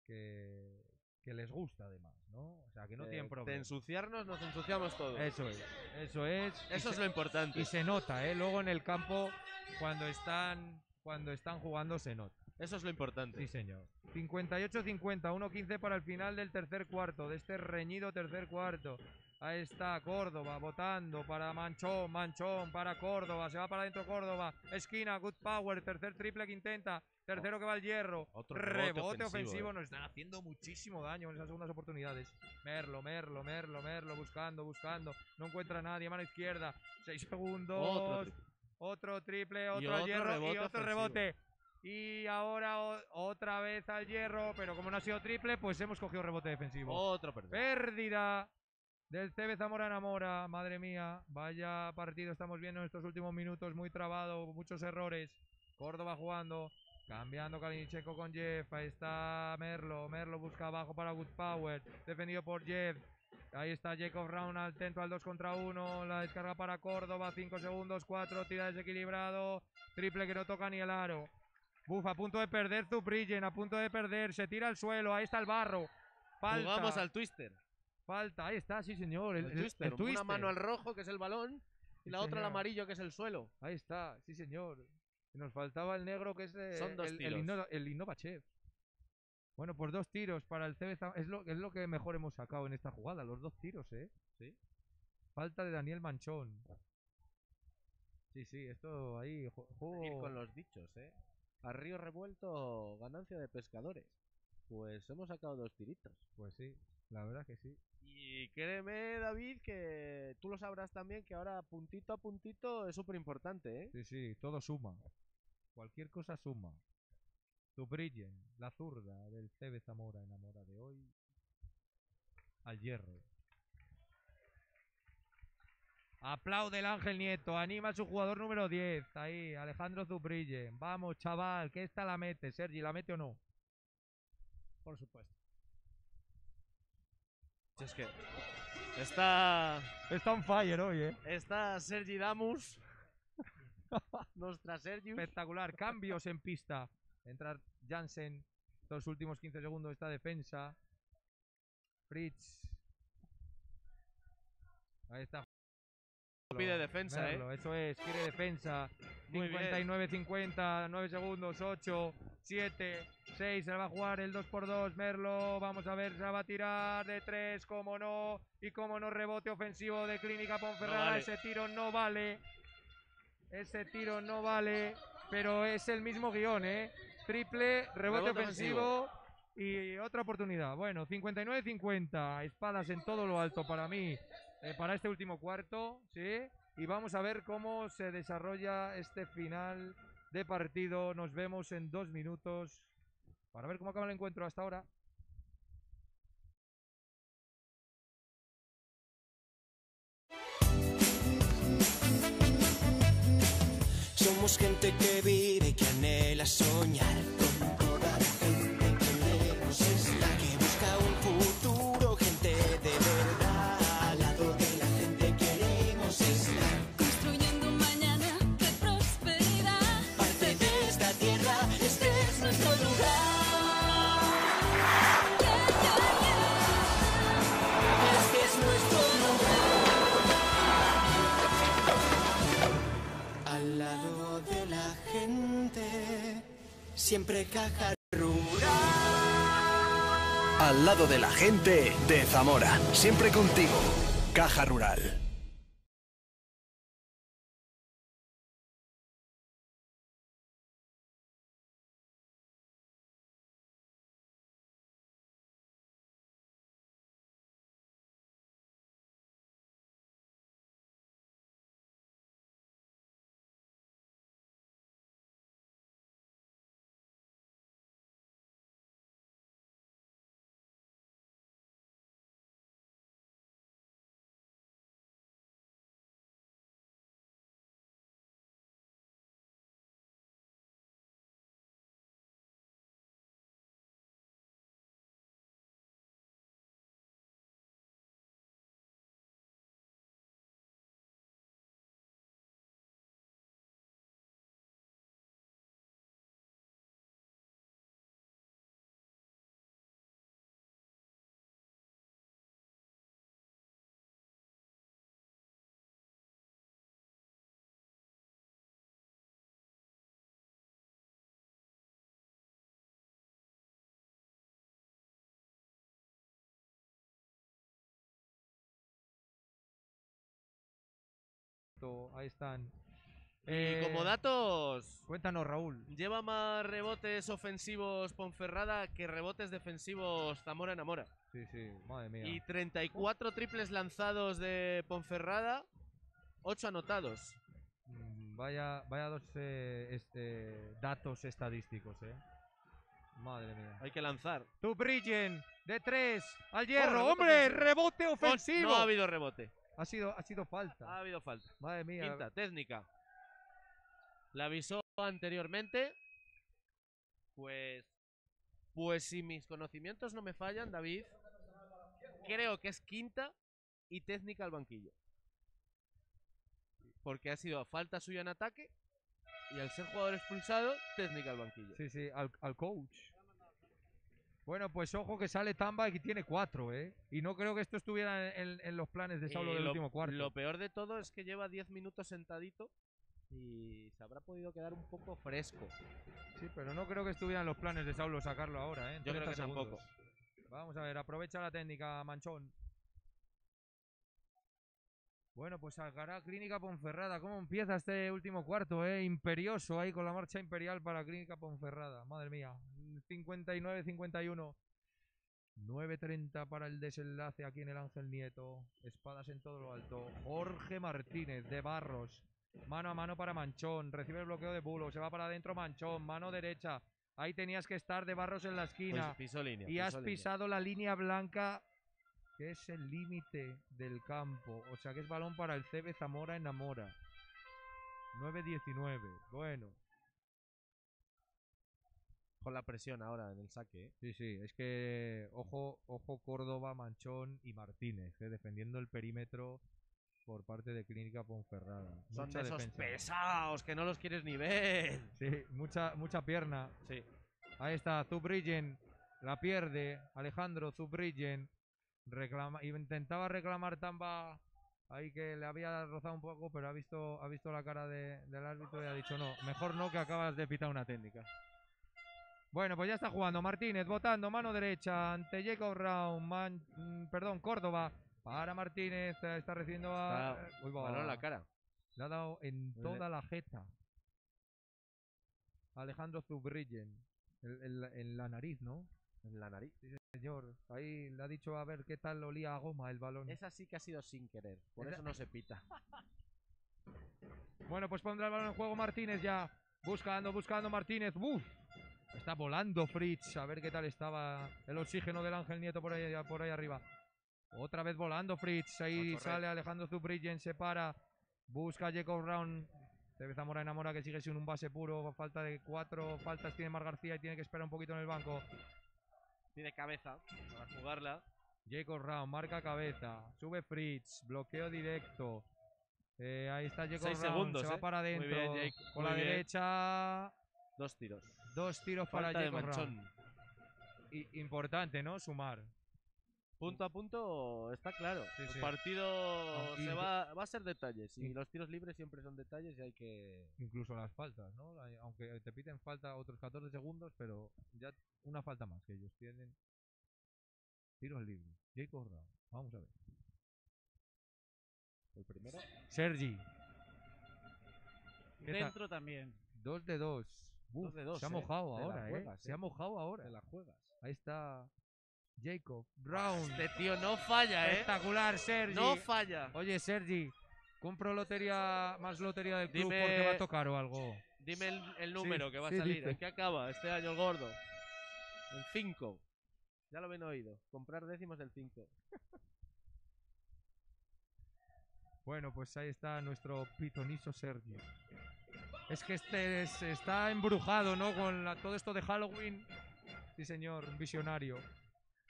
Que, que les gusta, además, ¿no? O sea, que no eh, tienen problema. De ensuciarnos, nos ensuciamos todos. Eso es. Eso es. Eso es se, lo importante. Y se nota, ¿eh? Luego en el campo... Cuando están, cuando están jugando se nota. Eso es lo importante. Sí, señor. cincuenta y ocho cincuenta, uno quince para el final del tercer cuarto, de este reñido tercer cuarto. Ahí está Córdoba votando para Manchón, Manchón para Córdoba, se va para adentro Córdoba, esquina, Good Power, tercer triple que intenta, tercero que va el hierro, otro rebote ofensivo, ofensivo. Eh. Nos están haciendo muchísimo daño en esas segundas oportunidades. Merlo, Merlo, Merlo, Merlo, buscando, buscando, no encuentra a nadie, mano izquierda, seis segundos, otro triple, otro, triple, otro, otro hierro y otro rebote. Ofensivo. Y ahora o, otra vez al hierro, pero como no ha sido triple, pues hemos cogido rebote defensivo. Otra pérdida. Pérdida del C B Zamora en Amora. Madre mía, vaya partido estamos viendo en estos últimos minutos, muy trabado, muchos errores. Córdoba jugando, cambiando Kalinichenko con Jeff. Ahí está Merlo, Merlo busca abajo para Good Power, defendido por Jeff. Ahí está Jacob Brown atento al dos contra uno, la descarga para Córdoba, cinco segundos, cuatro, tira desequilibrado, triple que no toca ni el aro. Buf, a punto de perder Zubrigen, a punto de perder, se tira al suelo, ahí está el barro. Falta. Jugamos al twister. Falta, ahí está, sí señor. El, el, el, twister, el twister. Una mano al rojo, que es el balón, y sí, la señor. Otra al amarillo, que es el suelo. Ahí está, sí señor. Y nos faltaba el negro, que es eh, Son dos el, el, Inno, el InnovaChef. Bueno, pues dos tiros para el C B. Es lo, es lo que mejor hemos sacado en esta jugada, los dos tiros, ¿eh? Sí. Falta de Daniel Manchón. Sí, sí, esto ahí... Juego... Ir con los dichos, ¿eh? A río revuelto, ganancia de pescadores. Pues hemos sacado dos tiritos. Pues sí, la verdad que sí. Y créeme, David, que tú lo sabrás también, que ahora puntito a puntito es súper importante, ¿eh? Sí, sí, todo suma. Cualquier cosa suma. Zubrigen, la zurda del C B Zamora en Amora de hoy. Al hierro. Aplaude el Ángel Nieto, anima a su jugador número diez, ahí, Alejandro Zubrigen. Vamos, chaval, que esta la mete, Sergi, ¿la mete o no? Por supuesto. Es que está... Está on fire hoy, ¿eh? Está Sergi Damus. Nuestra Sergi. Espectacular, cambios en pista. Entra Janssen, los últimos quince segundos de esta defensa. Fritz. Ahí está. Pide defensa, Merlo, eh. Eso es, quiere defensa. cincuenta y nueve cincuenta, nueve segundos, ocho, siete, seis. Se va a jugar el dos por dos. Merlo, vamos a ver, se va a tirar de tres, como no. Y como no, rebote ofensivo de Clínica Ponferrada. No vale. Ese tiro no vale. Ese tiro no vale. Pero es el mismo guión, eh. Triple, rebote, rebote ofensivo, ofensivo y otra oportunidad. Bueno, cincuenta y nueve cincuenta. Espadas en todo lo alto para mí. Eh, para este último cuarto, ¿sí? Y vamos a ver cómo se desarrolla este final de partido. Nos vemos en dos minutos para ver cómo acaba el encuentro hasta ahora. Somos gente que vive y que anhela soñar. Como toda la gente que leemos es la que busca un futuro, gente de verdad. Siempre Caja Rural. Al lado de la gente de Zamora. Siempre contigo. Caja Rural. Perfecto, ahí están. Y eh, como datos... Cuéntanos, Raúl. Lleva más rebotes ofensivos Ponferrada que rebotes defensivos Zamora en Amora. Sí, sí, madre mía. Y treinta y cuatro triples lanzados de Ponferrada, ocho anotados. Vaya, vaya dos eh, este, datos estadísticos, eh. Madre mía. Hay que lanzar. Zubrigen de tres al hierro. Oh, ¡hombre! Ofensivo. ¡Rebote ofensivo! No, no ha habido rebote. Ha sido, ha sido falta. Ha habido falta. Madre mía. Quinta, técnica. La avisó anteriormente. Pues... Pues si mis conocimientos no me fallan, David, creo que es quinta y técnica al banquillo. Porque ha sido falta suya en ataque y al ser jugador expulsado, técnica al banquillo. Sí, sí, al, al coach. Bueno, pues ojo que sale Tamba y que tiene cuatro, ¿eh? Y no creo que esto estuviera en, en, en los planes de Saulo eh, del lo, último cuarto. Lo peor de todo es que lleva diez minutos sentadito y se habrá podido quedar un poco fresco. Sí, pero no creo que estuvieran los planes de Saulo sacarlo ahora, ¿eh? Yo creo que segundos. Tampoco. Vamos a ver, aprovecha la técnica, Manchón. Bueno, pues sacará Clínica Ponferrada. ¿Cómo empieza este último cuarto, eh? Imperioso ahí con la marcha imperial para Clínica Ponferrada. Madre mía. cincuenta y nueve cincuenta y uno. nueve treinta para el desenlace aquí en el Ángel Nieto. Espadas en todo lo alto. Jorge Martínez de Barros. Mano a mano para Manchón, recibe el bloqueo de Bulow, se va para adentro Manchón, mano derecha. Ahí tenías que estar de Barros en la esquina. Pues piso línea, y has piso pisado línea. La línea blanca, que es el límite del campo. O sea que es balón para el C B Zamora en Amora. nueve diecinueve, bueno. Con la presión ahora en el saque, ¿eh? Sí, sí, es que ojo, ojo Córdoba, Manchón y Martínez, ¿eh? Defendiendo el perímetro por parte de Clínica Ponferrada. Son mucha de esos defensa. Pesados que no los quieres ni ver. Sí, mucha, mucha pierna. Sí. Ahí está, Zubrigen. La pierde Alejandro Zubrigen. Reclama, intentaba reclamar Tamba. Ahí que le había rozado un poco, pero ha visto, ha visto la cara de, del árbitro y ha dicho no. Mejor no, que acabas de pitar una técnica. Bueno, pues ya está jugando Martínez, botando mano derecha ante Jacob Brown. Man, perdón, Córdoba. Para Martínez, está recibiendo a... Está, uy, balón en la cara. Le ha dado en toda la jeta. Alejandro Zubrigen. En la nariz, ¿no? En la nariz. Sí, señor. Ahí le ha dicho a ver qué tal olía a goma el balón. Esa sí que ha sido sin querer. Por Esa... eso no se pita. Bueno, pues pondrá el balón en juego Martínez ya. Buscando, buscando Martínez. ¡Uf! Está volando Fritz. A ver qué tal estaba el oxígeno del Ángel Nieto por ahí, por ahí arriba. Otra vez volando Fritz, ahí no, sale Alejandro Zubrigen, se para, busca a Jacob Brown, C B Zamora enamora que sigue sin un base puro, falta de cuatro faltas tiene Mar García y tiene que esperar un poquito en el banco. Tiene cabeza para jugarla. Jacob Brown marca cabeza, sube Fritz, bloqueo directo, eh, ahí está Jacob Brown, segundos, se va eh. para adentro, con Muy la bien. derecha... Dos tiros. Dos tiros falta para Jacob Brown. Y, importante, ¿no? Sumar. Punto a punto está claro. Sí, el sí. partido ah, se va, va a ser detalles. Y los tiros libres siempre son detalles y hay que... Incluso las faltas, ¿no? Aunque te piten falta otros catorce segundos, pero ya una falta más que ellos tienen. Tiros libres. Jacob Brown. Vamos a ver. El primero. Sergi. Dentro también. Dos de dos. Uf, dos de dos. Se ha mojado eh. ahora, ¿eh? Juegas, se eh. ha mojado ahora. Te la juegas. Ahí está... Jacob Brown. Este tío no falla, ¿eh? Espectacular, Sergi. No falla. Oye, Sergi, compro lotería, más lotería del club dime, porque va a tocar o algo. Dime el, el número sí, que va sí, a salir. Dice. ¿En qué acaba este año el gordo? En cinco. Ya lo habían oído. Comprar décimos del cinco. Bueno, pues ahí está nuestro pitonizo Sergi. Es que este es, está embrujado, ¿no? Con la, todo esto de Halloween. Sí, señor, un visionario.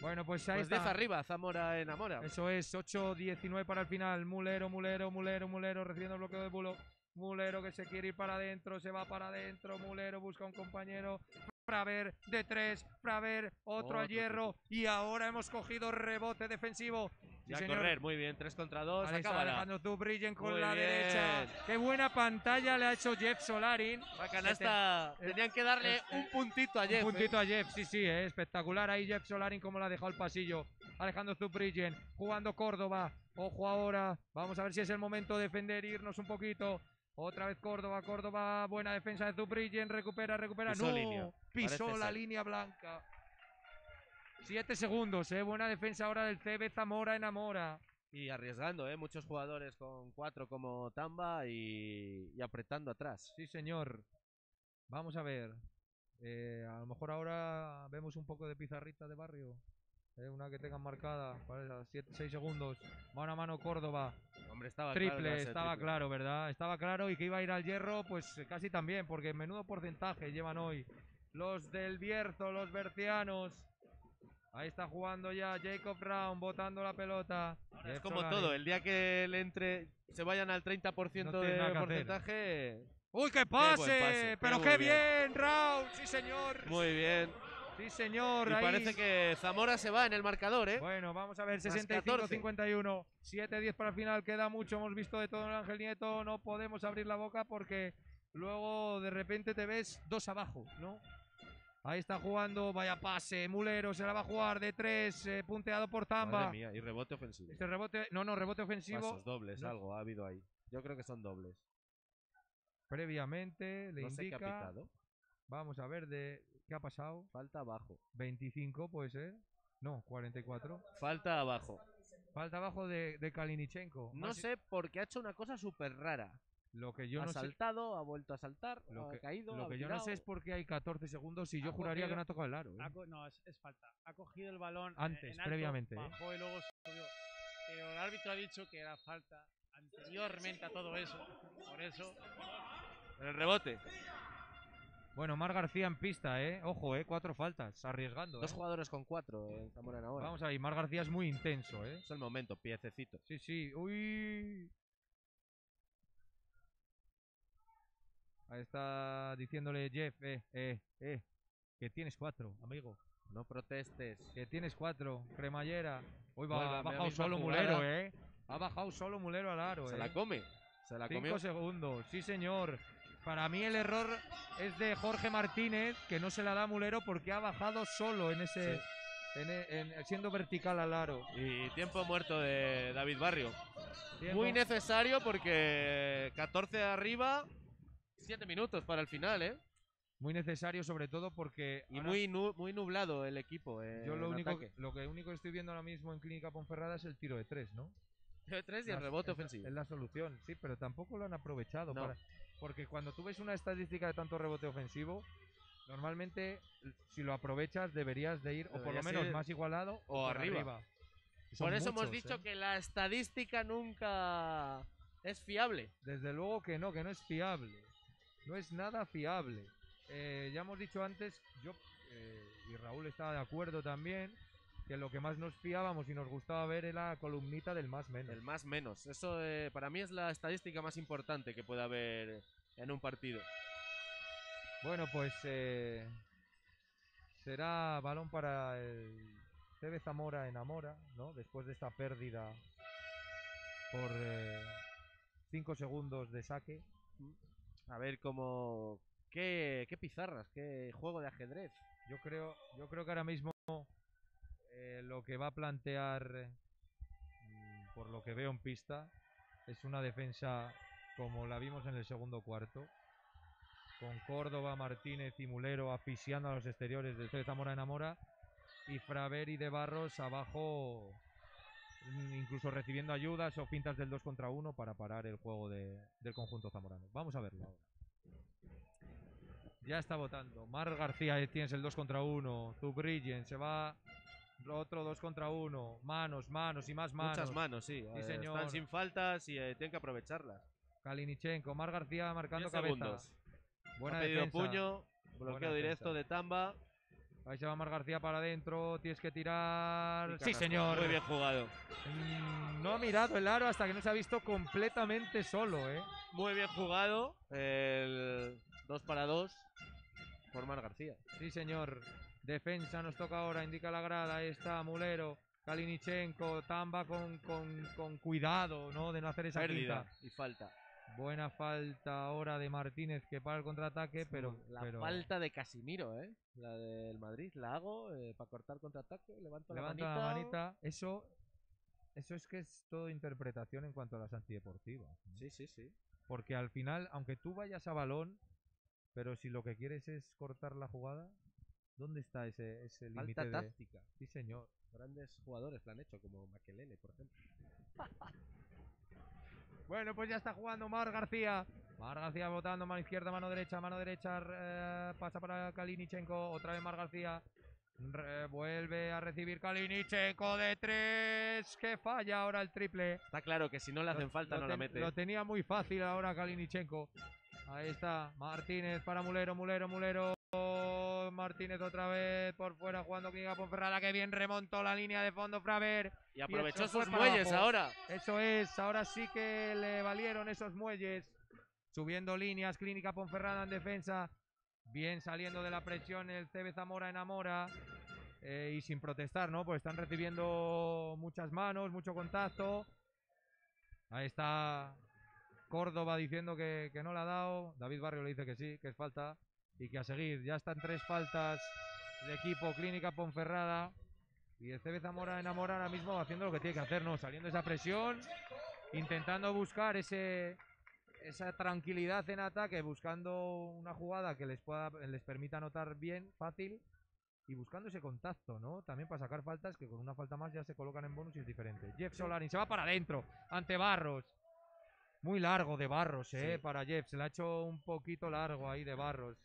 Bueno, pues ahí pues está. diez arriba, Zamora enamora. Eso es, ocho diecinueve para el final. Mulero, Mulero, Mulero, Mulero, recibiendo el bloqueo de Bulow. Mulero que se quiere ir para adentro, se va para adentro. Mulero busca un compañero. Fraver de tres, Fraver, otro oh, al hierro. Tío. Y ahora hemos cogido rebote defensivo. Y sí, a correr, muy bien, tres contra dos. Ahí está Alejandro Zubrigen con muy la bien. derecha. Qué buena pantalla le ha hecho Jeff Solarin. La canasta, este, tenían que darle este, un puntito a Jeff. Un puntito eh. a Jeff, sí, sí, eh, espectacular. Ahí Jeff Solarin como la ha dejado al pasillo. Alejandro Zubrigen jugando Córdoba. Ojo ahora. Vamos a ver si es el momento de defender, irnos un poquito. Otra vez Córdoba, Córdoba. Buena defensa de Zubrigen. Recupera, recupera. Pisó, no, línea. Pisó la línea blanca. Siete segundos, ¿eh? Buena defensa ahora del C B Zamora en Zamora. Y arriesgando, ¿eh? Muchos jugadores con cuatro como Tamba y, y apretando atrás. Sí, señor. Vamos a ver. Eh, a lo mejor ahora vemos un poco de pizarrita de barrio. Eh, una que tengan marcada. seis segundos. Mano a mano Córdoba. Hombre, estaba triple, claro, estaba triple. Claro, ¿verdad? Estaba claro y que iba a ir al hierro, pues casi también, porque menudo porcentaje llevan hoy los del Bierzo, los bercianos. Ahí está jugando ya Jacob Brown, botando la pelota. Ahora es como Solarin. Todo, el día que le entre se vayan al treinta por ciento no de porcentaje... Hacer. ¡Uy, qué pase! Qué pase. ¡Pero qué bien, bien Brown! ¡Sí, señor! Muy bien. ¡Sí, señor! Y ahí parece que Zamora se va en el marcador, ¿eh? Bueno, vamos a ver, sesenta y cinco a cincuenta y uno. siete diez para el final, queda mucho. Hemos visto de todo en Ángel Nieto. No podemos abrir la boca porque luego de repente te ves dos abajo, ¿no? Ahí está jugando, vaya pase, Mulero se la va a jugar de tres, eh, punteado por Tamba. Madre mía, y rebote ofensivo. Este rebote, no, no, rebote ofensivo. Pasos dobles, no. Algo ha habido ahí. Yo creo que son dobles. Previamente le no indica. Sé qué ha pitado. Vamos a ver de qué ha pasado. Falta abajo. veinticinco puede ser. No, cuarenta y cuatro. Falta abajo. Falta abajo de, de Kalinichenko. No Mas... sé por qué ha hecho una cosa súper rara. Lo que yo ha no saltado, sé. Ha vuelto a saltar, lo que, ha caído, Lo que ha yo no sé es por qué hay catorce segundos y yo cogido, juraría que no ha tocado el aro. ¿Eh? Ha, no, es, es falta. Ha cogido el balón antes, en alto, previamente. Bajó y luego subió. Pero el árbitro ha dicho que era falta anteriormente a todo eso. Por eso... El rebote. Bueno, Mar García en pista, ¿eh? Ojo, ¿eh? Cuatro faltas, arriesgando. Dos ¿eh? jugadores con cuatro en Zamora ahora. Vamos ahí, Mar García es muy intenso, ¿eh? Es el momento, piececito. Sí, sí. Uy... Ahí está diciéndole Jeff, eh, eh, eh, que tienes cuatro, amigo. No protestes. Que tienes cuatro, cremallera. Hoy va, ha bajado solo jugada. Mulero, eh. Ha bajado solo Mulero al aro, Se eh. la come, se la come. Cinco comió. segundos, sí señor. Para mí el error es de Jorge Martínez, que no se la da a Mulero porque ha bajado solo en ese... Sí. En, en, siendo vertical al aro. Y tiempo muerto de David Barrio. ¿Tiempo? Muy necesario porque catorce arriba... siete minutos para el final, ¿eh? Muy necesario, sobre todo porque... Y muy, nu muy nublado el equipo. Eh, Yo lo único que, lo que único que estoy viendo ahora mismo en Clínica Ponferrada es el tiro de tres, ¿no? Tiro de tres y el rebote ofensivo. Es la solución, sí, pero tampoco lo han aprovechado. No. Para, porque cuando tú ves una estadística de tanto rebote ofensivo, normalmente, si lo aprovechas, deberías de ir debería o por lo menos más igualado o, o arriba. arriba. Por eso muchos, hemos dicho ¿eh? que la estadística nunca es fiable. Desde luego que no, que no es fiable. No es nada fiable. Eh, ya hemos dicho antes, yo eh, y Raúl estaba de acuerdo también, que lo que más nos fiábamos y nos gustaba ver era la columnita del más menos. El más menos. Eso eh, para mí es la estadística más importante que pueda haber en un partido. Bueno, pues eh, será balón para el C B Zamora en Zamora, ¿no? Después de esta pérdida por cinco eh, segundos de saque. A ver cómo... Qué, qué pizarras, qué juego de ajedrez. Yo creo, yo creo que ahora mismo eh, lo que va a plantear, eh, por lo que veo en pista, es una defensa como la vimos en el segundo cuarto, con Córdoba, Martínez y Mulero asfixiando a los exteriores del C B Zamora en Zamora y Fraver y De Barros abajo, incluso recibiendo ayudas o pintas del dos contra uno para parar el juego de, del conjunto zamorano. Vamos a verlo ahora. Ya está votando. Mar García, tienes el dos contra uno. Zubrigen se va. Otro dos contra uno. Manos, manos y más manos. Muchas manos, sí. sí eh, señor. Están sin faltas y eh, tienen que aprovecharlas. Kalinichenko, Mar García marcando cabeza. Buena defensa. Puño, bloqueo directo de Tamba. Ahí se va Mar García para adentro, tienes que tirar... Sí, señor. Muy bien jugado. Mm, no ha mirado el aro hasta que no se ha visto completamente solo, ¿eh? Muy bien jugado. El dos para dos por Mar García. Sí, señor. Defensa nos toca ahora, indica la grada. Ahí está Mulero, Kalinichenko, Tamba con, con, con cuidado, ¿no? De no hacer esa pérdida y falta. Buena falta ahora de Martínez que para el contraataque, pero... La pero... falta de Casimiro, ¿eh? La del Madrid, la hago eh, para cortar contraataque, levanto, levanto la manita. La manita. Eso Eso es que es todo interpretación en cuanto a las antideportivas, ¿no? Sí, sí, sí. Porque al final, aunque tú vayas a balón, pero si lo que quieres es cortar la jugada, ¿dónde está ese, ese límite de...? Falta táctica. Sí, señor. Grandes jugadores la han hecho, como Makelele, por ejemplo. Bueno, pues ya está jugando Mar García. Mar García botando, mano izquierda, mano derecha, mano derecha, eh, pasa para Kalinichenko, otra vez Mar García. Re, vuelve a recibir Kalinichenko de tres, que falla ahora el triple. Está claro que si no le hacen lo, falta lo no la mete. Lo tenía muy fácil ahora Kalinichenko. Ahí está Martínez para Mulero, Mulero, Mulero. Martínez otra vez por fuera jugando Clínica Ponferrada, que bien remontó la línea de fondo Fraver. Y aprovechó y sus muelles abajo. Ahora. Eso es, ahora sí que le valieron esos muelles. Subiendo líneas, Clínica Ponferrada en defensa. Bien saliendo de la presión el C B Zamora enamora. Eh, y sin protestar, ¿no? Pues están recibiendo muchas manos, mucho contacto. Ahí está Córdoba diciendo que, que no la ha dado. David Barrio le dice que sí, que es falta. Y que a seguir, ya están tres faltas el equipo Clínica Ponferrada. Y el C B Zamora enamora ahora mismo haciendo lo que tiene que hacer, ¿no? Saliendo de esa presión, intentando buscar ese... esa tranquilidad en ataque, buscando una jugada que les pueda, les permita anotar bien, fácil, y buscando ese contacto, ¿no? También para sacar faltas, que con una falta más ya se colocan en bonus y es diferente. Jeff Solarin se va para adentro, ante Barros. Muy largo de Barros, ¿eh? Sí. Para Jeff, se le ha hecho un poquito largo ahí de Barros.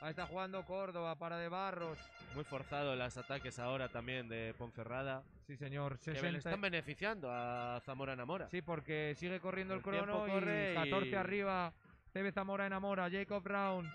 Ahí está jugando Córdoba para de Barros. Muy forzado los ataques ahora también de Ponferrada. Sí, señor. sesenta... Que le están beneficiando a Zamora enamora. Sí, porque sigue corriendo el, el crono corre y catorce y... arriba. C B Zamora enamora. Jacob Brown.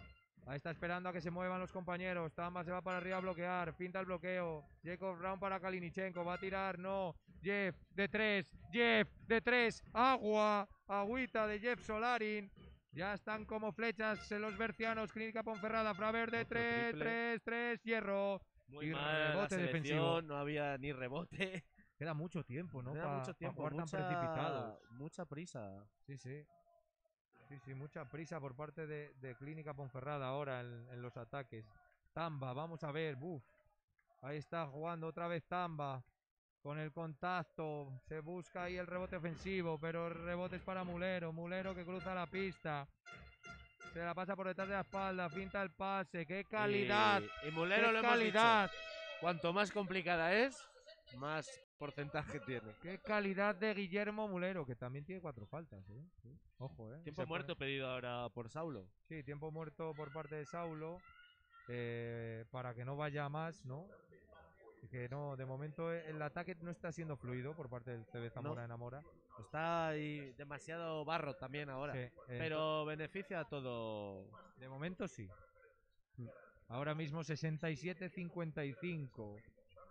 Ahí está esperando a que se muevan los compañeros. Tamba se va para arriba a bloquear. Pinta el bloqueo. Jacob Brown para Kalinichenko. Va a tirar. No. Jeff de tres. Jeff de tres. Agua. Agüita de Jeff Solarin. Ya están como flechas los bercianos, Clínica Ponferrada, Fraver de tres, tres, tres, hierro. Muy y mal rebote la defensivo. No había ni rebote. Queda mucho tiempo, ¿no? Queda pa, mucho tiempo, pa jugar mucha, tan precipitado. Mucha prisa. Sí, sí. Sí, sí, mucha prisa por parte de, de Clínica Ponferrada ahora en, en los ataques. Tamba, vamos a ver, buf. Ahí está jugando otra vez Tamba. Con el contacto, se busca ahí el rebote ofensivo, pero rebotes para Mulero. Mulero que cruza la pista. Se la pasa por detrás de la espalda, finta el pase. ¡Qué calidad! Y, y Mulero lo hemos dicho. Cuanto más complicada es, más porcentaje tiene. ¡Qué calidad de Guillermo Mulero! Que también tiene cuatro faltas, ¿eh? Sí. Ojo, ¿eh? Tiempo muerto pone... pedido ahora por Saulo. Sí, tiempo muerto por parte de Saulo. Eh, para que no vaya más, ¿no? Que no, de momento el ataque no está siendo fluido por parte del C B Zamora enamora. Está ahí demasiado barro también ahora. Sí, eh, pero beneficia a todo. De momento sí. Ahora mismo sesenta y siete cincuenta y cinco.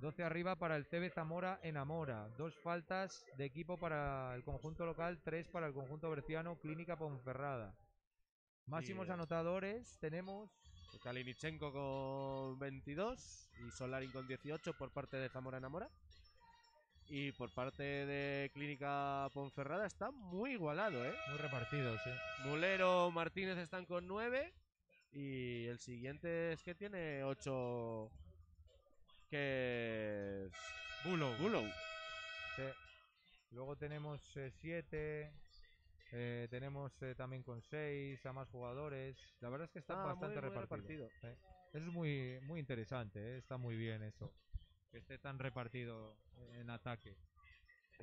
doce arriba para el C B Zamora enamora. Dos faltas de equipo para el conjunto local, tres para el conjunto berciano, Clínica Ponferrada. Máximos sí, anotadores tenemos... Kalinichenko con veintidós y Solarin con dieciocho por parte de Zamora enamora. Y por parte de Clínica Ponferrada está muy igualado, ¿eh? Muy repartido, sí. Mulero, Martínez están con nueve y el siguiente es que tiene ocho, que es Bulow. Bulow. Sí. Luego tenemos siete... Eh, Eh, tenemos eh, también con seis a más jugadores. La verdad es que está ah, bastante muy, muy repartido, repartido. ¿Eh? Eso es muy, muy interesante, ¿eh? Está muy bien eso, que esté tan repartido en ataque.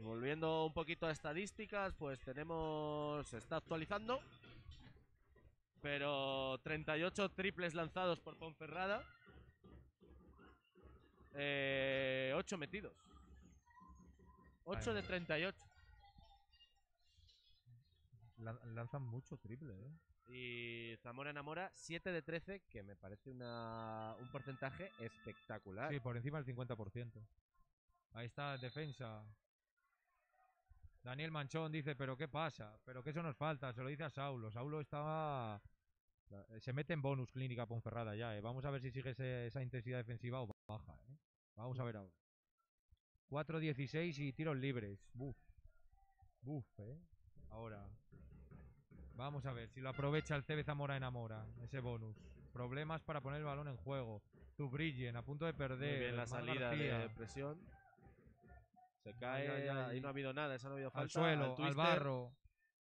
Volviendo un poquito a estadísticas, pues tenemos, se está actualizando, pero treinta y ocho triples lanzados por Ponferrada, eh, ocho metidos, ocho de treinta y ocho. Lanzan mucho triple, ¿eh? Y Zamora enamora siete de trece, que me parece una, un porcentaje espectacular. Sí, por encima del cincuenta por ciento. Ahí está, defensa. Daniel Manchón dice, pero qué pasa, pero que eso nos falta, se lo dice a Saulo. Saulo estaba... Se mete en bonus Clínica Ponferrada ya, ¿eh? Vamos a ver si sigue ese, esa intensidad defensiva o baja, ¿eh? Vamos a ver ahora. cuatro dieciséis y tiros libres. Buf. Buf, ¿eh? Ahora... Vamos a ver si lo aprovecha el C B Zamora enamora, ese bonus. Problemas para poner el balón en juego. Zubrigen a punto de perder. Muy bien, la salida de presión. Se cae, ahí, ahí, ahí no ha habido nada, esa no ha habido falta. Al suelo, al, al barro,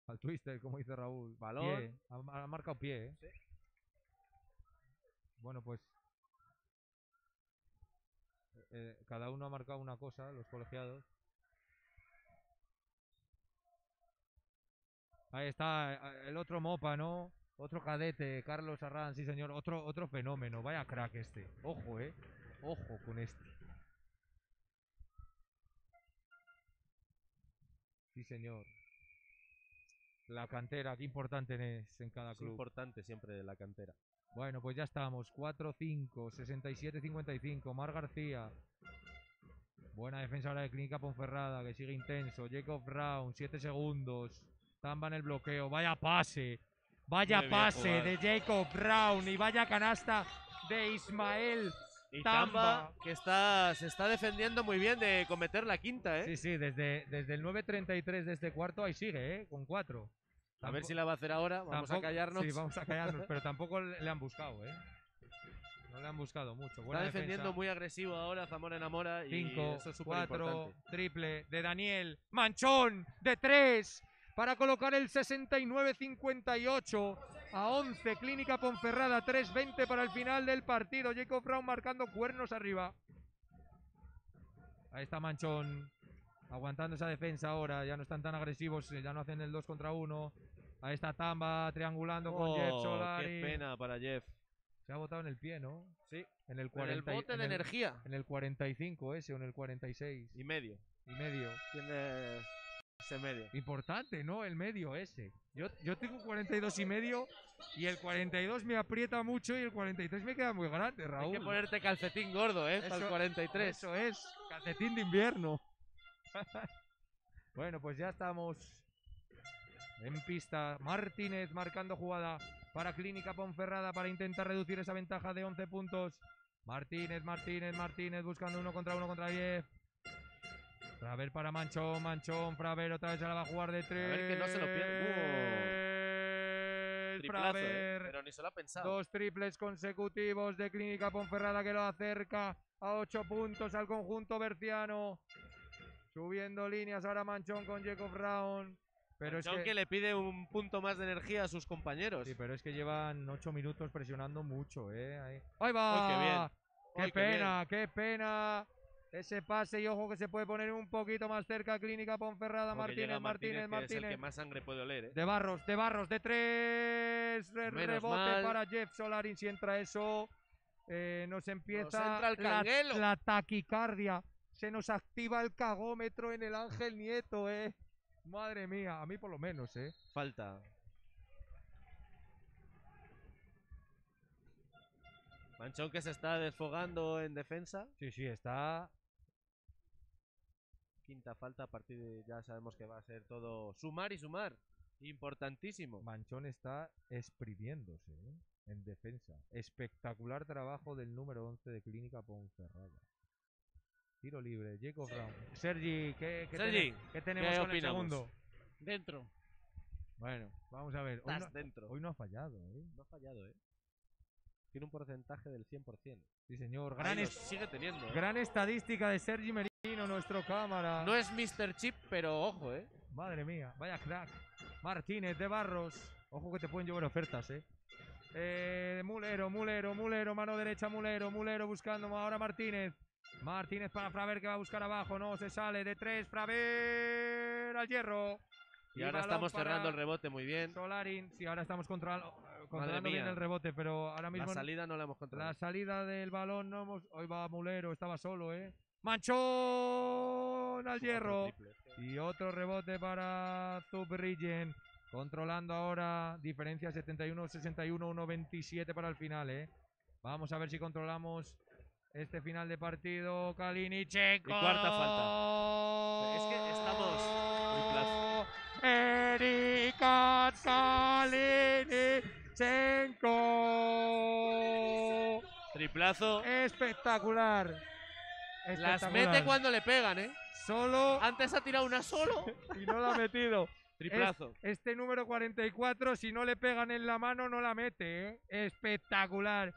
al twister, como dice Raúl. Balón. Ha, ha marcado pie, ¿eh? Sí. Bueno, pues eh, cada uno ha marcado una cosa, los colegiados. Ahí está el otro mopa, ¿no? Otro cadete, Carlos Arrán, sí señor. Otro, otro fenómeno, vaya crack este. Ojo, eh, ojo con este. Sí señor. La cantera, qué importante es en cada club. Es importante siempre la cantera. Bueno, pues ya estamos, cuatro cinco, sesenta y siete cincuenta y cinco, Mar García. Buena defensa ahora de Clínica Ponferrada, que sigue intenso. Jacob Brown, siete segundos. Tamba en el bloqueo, vaya pase. Vaya Muy pase de Jacob Brown y vaya canasta de Ismael y Tamba. Tamba, que está, se está defendiendo muy bien de cometer la quinta, ¿eh? Sí, sí, desde, desde el nueve treinta y tres de este cuarto ahí sigue, ¿eh? Con cuatro. Tampoco, a ver si la va a hacer ahora, vamos tampoco, a callarnos. Sí, vamos a callarnos, pero tampoco le han buscado, ¿eh? No le han buscado mucho. Buena está defendiendo defensa. Muy agresivo ahora Zamora enamora. cinco, eso es cuatro, triple de Daniel Manchón de tres para colocar el sesenta y nueve cincuenta y ocho a once. Clínica Ponferrada, tres veinte para el final del partido. Jacob Brown marcando cuernos arriba. Ahí está Manchón aguantando esa defensa ahora. Ya no están tan agresivos, ya no hacen el dos contra uno. Ahí está Tamba triangulando oh, con Jeff Solarin. Qué pena para Jeff. Se ha botado en el pie, ¿no? Sí. En el, cuarenta, en el bote en de el, energía. En el cuarenta y cinco ese o en el cuarenta y seis. Y medio. Y medio. Tiene... ese medio. Importante, ¿no? El medio ese. Yo, yo tengo cuarenta y dos y medio y el cuarenta y dos me aprieta mucho y el cuarenta y tres me queda muy grande, Raúl. Hay que ponerte calcetín gordo, ¿eh? Eso, para el cuarenta y tres. Eso es. Calcetín de invierno. Bueno, pues ya estamos en pista. Martínez marcando jugada para Clínica Ponferrada para intentar reducir esa ventaja de once puntos. Martínez, Martínez, Martínez buscando uno contra uno contra diez. Fraver para Manchón, Manchón, Fraver otra vez ya la va a jugar de tres. A ver que no se lo pierda. Uh, Fraver, eh, pero ni se lo ha pensado. Dos triples consecutivos de Clínica Ponferrada que lo acerca a ocho puntos al conjunto berciano. Subiendo líneas ahora Manchón con Jacob Brown. Pero Manchón es que... que le pide un punto más de energía a sus compañeros. Sí, pero es que llevan ocho minutos presionando mucho, ¿eh? Ahí, ¡ahí va! ¡Qué bien! ¡Qué Ay, pena, qué, bien. qué pena! Ese pase y ojo que se puede poner un poquito más cerca Clínica Ponferrada. Martínez, Martínez, Martínez, Martínez. Es el que más sangre puede oler, ¿eh? De Barros, de Barros, de tres. Re Menos rebote mal. Para Jeff Solarin. Si entra eso, eh, nos empieza nos entra el canguelo. La, la taquicardia. Se nos activa el cagómetro en el Ángel Nieto, ¿eh? Madre mía, a mí por lo menos, ¿eh? Falta. Manchón que se está desfogando en defensa. Sí, sí, está... Quinta falta, a partir de ya sabemos que va a ser todo sumar y sumar. Importantísimo. Manchón está exprimiéndose, ¿eh? En defensa. Espectacular trabajo del número once de Clínica Ponferrada. Tiro libre, Jacob Brown. Sergi, ¿qué, qué, Sergi, ten ¿qué tenemos ¿qué con opinamos? El segundo? Dentro. Bueno, vamos a ver. Hoy no, dentro. hoy no ha fallado, ¿eh? No ha fallado, ¿eh? Tiene un porcentaje del cien por cien. Sí, señor. Gran, est sigue teniendo, ¿eh? Gran estadística de Sergi Merino. Nuestro cámara. No es mister Chip, pero ojo, eh. Madre mía, vaya crack. Martínez de Barros. Ojo que te pueden llevar ofertas, eh. eh Mulero, Mulero, Mulero, mano derecha, Mulero, Mulero buscando ahora Martínez. Martínez para Fraver que va a buscar abajo. No, se sale de tres. Fraver al hierro. Y, y ahora estamos cerrando el rebote muy bien. Solarin, sí, ahora estamos contra... controlando bien el rebote, pero ahora mismo... La salida no la hemos controlado. La salida del balón no hemos... Hoy va Mulero, estaba solo, eh. Manchón al hierro y otro rebote para Zubrigen, controlando ahora diferencia setenta y uno sesenta y uno, uno veintisiete para el final, ¿eh? Vamos a ver si controlamos este final de partido. Kalinichenko, cuarta falta. Es que estamos Erikas Kalinichenko, triplazo espectacular. Las mete cuando le pegan, ¿eh? Solo. Antes ha tirado una solo y no la ha metido. Triplazo. Es, este número cuarenta y cuatro, si no le pegan en la mano, no la mete, ¿eh? Espectacular.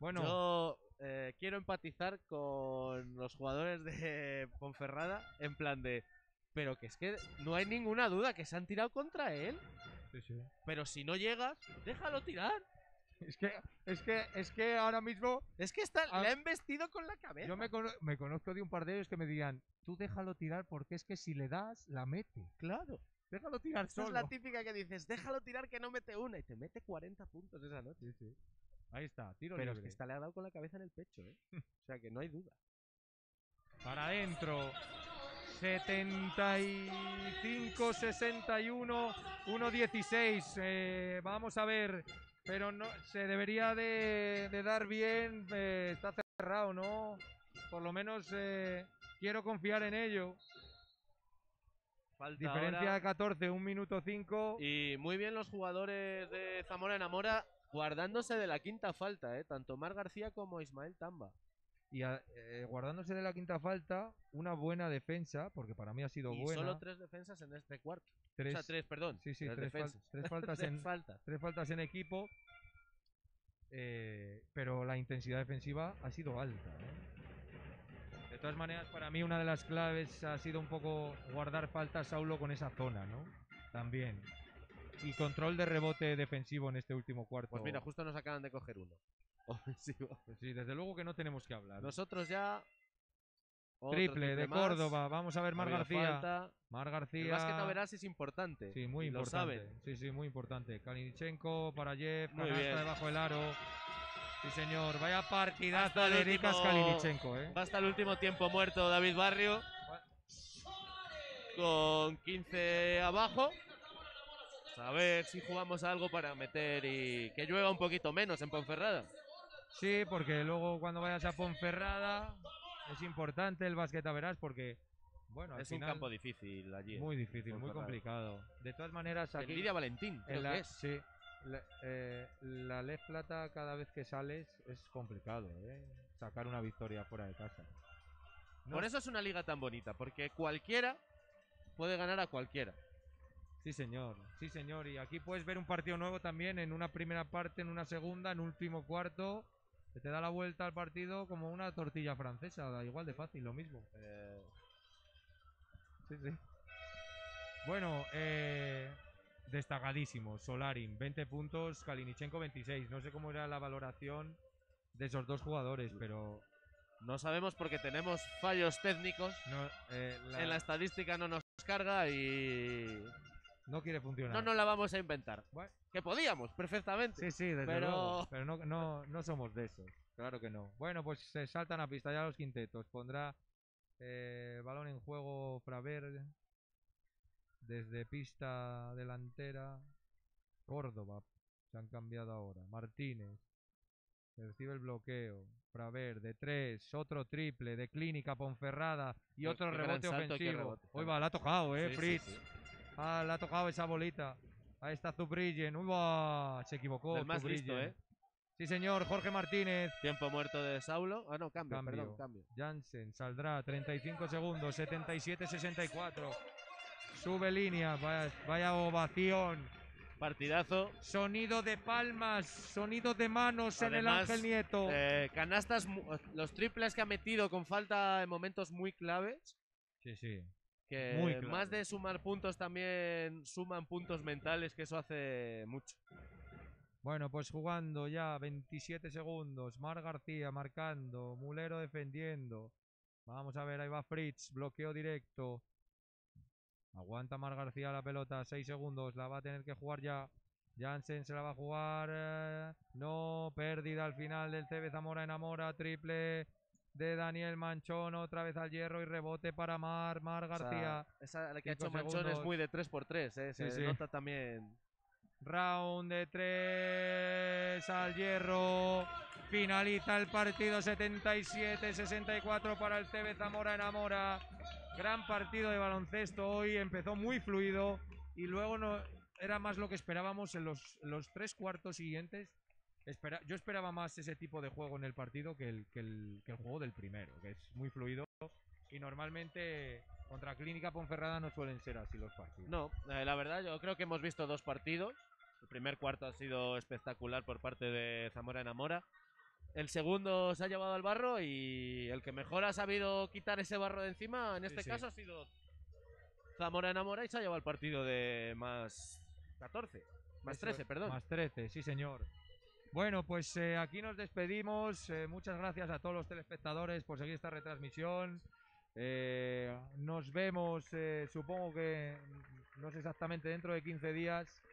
Bueno. Yo eh, quiero empatizar con los jugadores de Ponferrada, en plan de... Pero que es que no hay ninguna duda que se han tirado contra él. Sí, sí. Pero si no llegas, déjalo tirar. Es que, es que, es que ahora mismo... Es que está, ah, le han vestido con la cabeza. Yo me, cono me conozco de un par de ellos que me dirían, tú déjalo tirar porque es que si le das, la mete. Claro. Déjalo tirar solo. Esa es la típica que dices, déjalo tirar que no mete una. Y te mete cuarenta puntos esa noche. Sí, sí. Ahí está, tiro libre. Pero es que esta le ha dado con la cabeza en el pecho, ¿eh? O sea que no hay duda. Para adentro... setenta y cinco sesenta y uno, uno dieciséis. Eh, vamos a ver, pero no se debería de, de dar bien. Eh, está cerrado, ¿no? Por lo menos eh, quiero confiar en ello. Falta diferencia de catorce, un minuto cinco. Y muy bien los jugadores de Zamora Enamora guardándose de la quinta falta, ¿eh? Tanto Mar García como Ismael Tamba. Y a, eh, guardándose de la quinta falta, una buena defensa, porque para mí ha sido y buena. Solo tres defensas en este cuarto. Tres, o sea, tres, perdón. Sí, sí, tres, fal tres, faltas en, falta. tres faltas en equipo. Eh, pero la intensidad defensiva ha sido alta, ¿eh? De todas maneras, para mí una de las claves ha sido un poco guardar falta a Saulo con esa zona, ¿no? También. Y control de rebote defensivo en este último cuarto. Pues mira, justo nos acaban de coger uno. Ofensivo. Sí, desde luego que no tenemos que hablar. Nosotros ya... Triple de más. Córdoba. Vamos a ver Mar García. Falta. Mar García. El básquet a verás es importante. Sí, muy importante. Lo saben. Sí, sí, muy importante. Kalinichenko para Jeff. Canasta debajo del aro. Sí, señor. Vaya partidaza de Erikas Kalinichenko, ¿eh? Va hasta el último tiempo muerto David Barrio. Con quince abajo. A ver si jugamos algo para meter y que llueva un poquito menos en Ponferrada. Sí, porque luego cuando vayas a Ponferrada es importante el básquet, verás, porque bueno, al es final, un campo difícil allí. Muy difícil, muy complicado. De todas maneras, aquí... Lidia Valentín, creo la, que es. Sí, la, eh, la Lez Plata cada vez que sales es complicado, ¿eh? Sacar una victoria fuera de casa. No. Por eso es una liga tan bonita, porque cualquiera puede ganar a cualquiera. Sí, señor. Sí, señor. Y aquí puedes ver un partido nuevo también en una primera parte, en una segunda, en último cuarto. Se te da la vuelta al partido como una tortilla francesa. Da igual de fácil, lo mismo. Eh... Sí, sí. Bueno, eh... destacadísimo. Solarin, veinte puntos. Kalinichenko, veintiséis. No sé cómo era la valoración de esos dos jugadores, pero... No sabemos porque tenemos fallos técnicos. No, eh, la... En la estadística no nos carga y... No quiere funcionar. No nos la vamos a inventar. Bueno. Que podíamos, perfectamente. Sí, sí, desde pero... luego. Pero no, no, no somos de esos. Claro que no. Bueno, pues se saltan a pista ya los quintetos. Pondrá eh, balón en juego Fraver. Desde pista delantera. Córdoba. Se han cambiado ahora. Martínez. Recibe el bloqueo. Fraver de tres. Otro triple de Clínica Ponferrada. Y qué, otro qué rebote ofensivo. Hoy va, la ha tocado, ¿eh? Sí, Fritz. Sí, sí. Ah, le ha tocado esa bolita. Ahí está Zubrigen. ¡Uy, va! Se equivocó. El más listo, ¿eh? Sí, señor. Jorge Martínez. Tiempo muerto de Saulo. Ah, no, cambio, cambio. Perdón, cambio. Janssen saldrá. treinta y cinco segundos. setenta y siete sesenta y cuatro. Sube línea. Vaya, vaya ovación. Partidazo. Sonido de palmas. Sonido de manos. Además, en el Ángel Nieto. Eh, canastas. Los triples que ha metido con falta en momentos muy claves. Sí, sí. Que muy claro. Más de sumar puntos también suman puntos mentales, que eso hace mucho. Bueno, pues jugando ya veintisiete segundos. Mar García marcando, Mulero defendiendo. Vamos a ver, ahí va Fritz, bloqueo directo. Aguanta Mar García la pelota, seis segundos, la va a tener que jugar ya. Janssen se la va a jugar, eh, no, pérdida al final del C B Zamora Enamora, triple... de Daniel Manchón, otra vez al hierro y rebote para Mar, Mar García. O sea, esa la que ha hecho segundos. Manchón es muy de tres por tres, ¿eh? Se sí, sí. nota también. Round de tres al hierro. Finaliza el partido setenta y siete sesenta y cuatro para el C B Zamora Enamora. Gran partido de baloncesto hoy, empezó muy fluido y luego no era más lo que esperábamos en los, los tres cuartos siguientes. Espera, yo esperaba más ese tipo de juego en el partido que el, que, el, que el juego del primero, que es muy fluido. Y normalmente contra Clínica Ponferrada no suelen ser así los partidos. No, eh, la verdad yo creo que hemos visto dos partidos. El primer cuarto ha sido espectacular por parte de Zamora Enamora. El segundo se ha llevado al barro y el que mejor ha sabido quitar ese barro de encima, en este sí, sí. caso, ha sido Zamora Enamora y se ha llevado el partido de más catorce. Más Eso, trece, perdón. Más trece, sí señor. Bueno, pues eh, aquí nos despedimos. Eh, muchas gracias a todos los telespectadores por seguir esta retransmisión. Eh, nos vemos, eh, supongo que, no sé exactamente, dentro de quince días.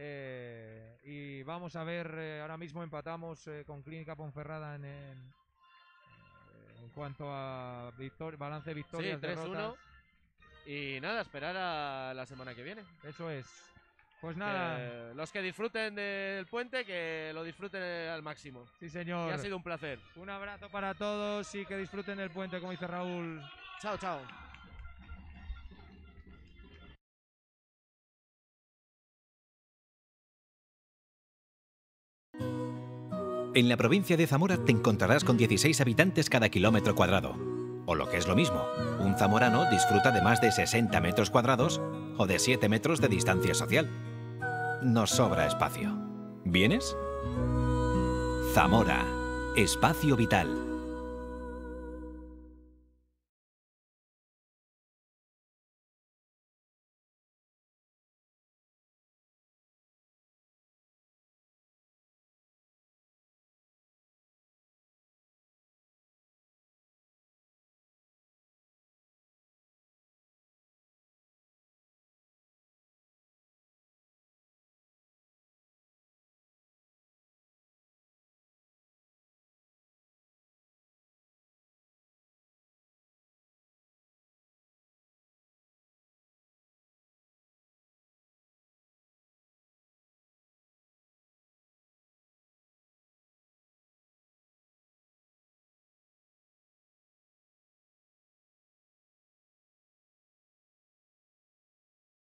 Eh, y vamos a ver, eh, ahora mismo empatamos eh, con Clínica Ponferrada en, en, en cuanto a victor balance de victorias. Sí, tres uno. Y nada, esperar a la semana que viene. Eso es. Pues nada. Que los que disfruten del puente, que lo disfruten al máximo. Sí, señor. Y ha sido un placer. Un abrazo para todos y que disfruten del puente, como dice Raúl. Chao, chao. En la provincia de Zamora te encontrarás con dieciséis habitantes cada kilómetro cuadrado. O lo que es lo mismo, un zamorano disfruta de más de sesenta metros cuadrados o de siete metros de distancia social. Nos sobra espacio. ¿Vienes? Zamora, espacio vital.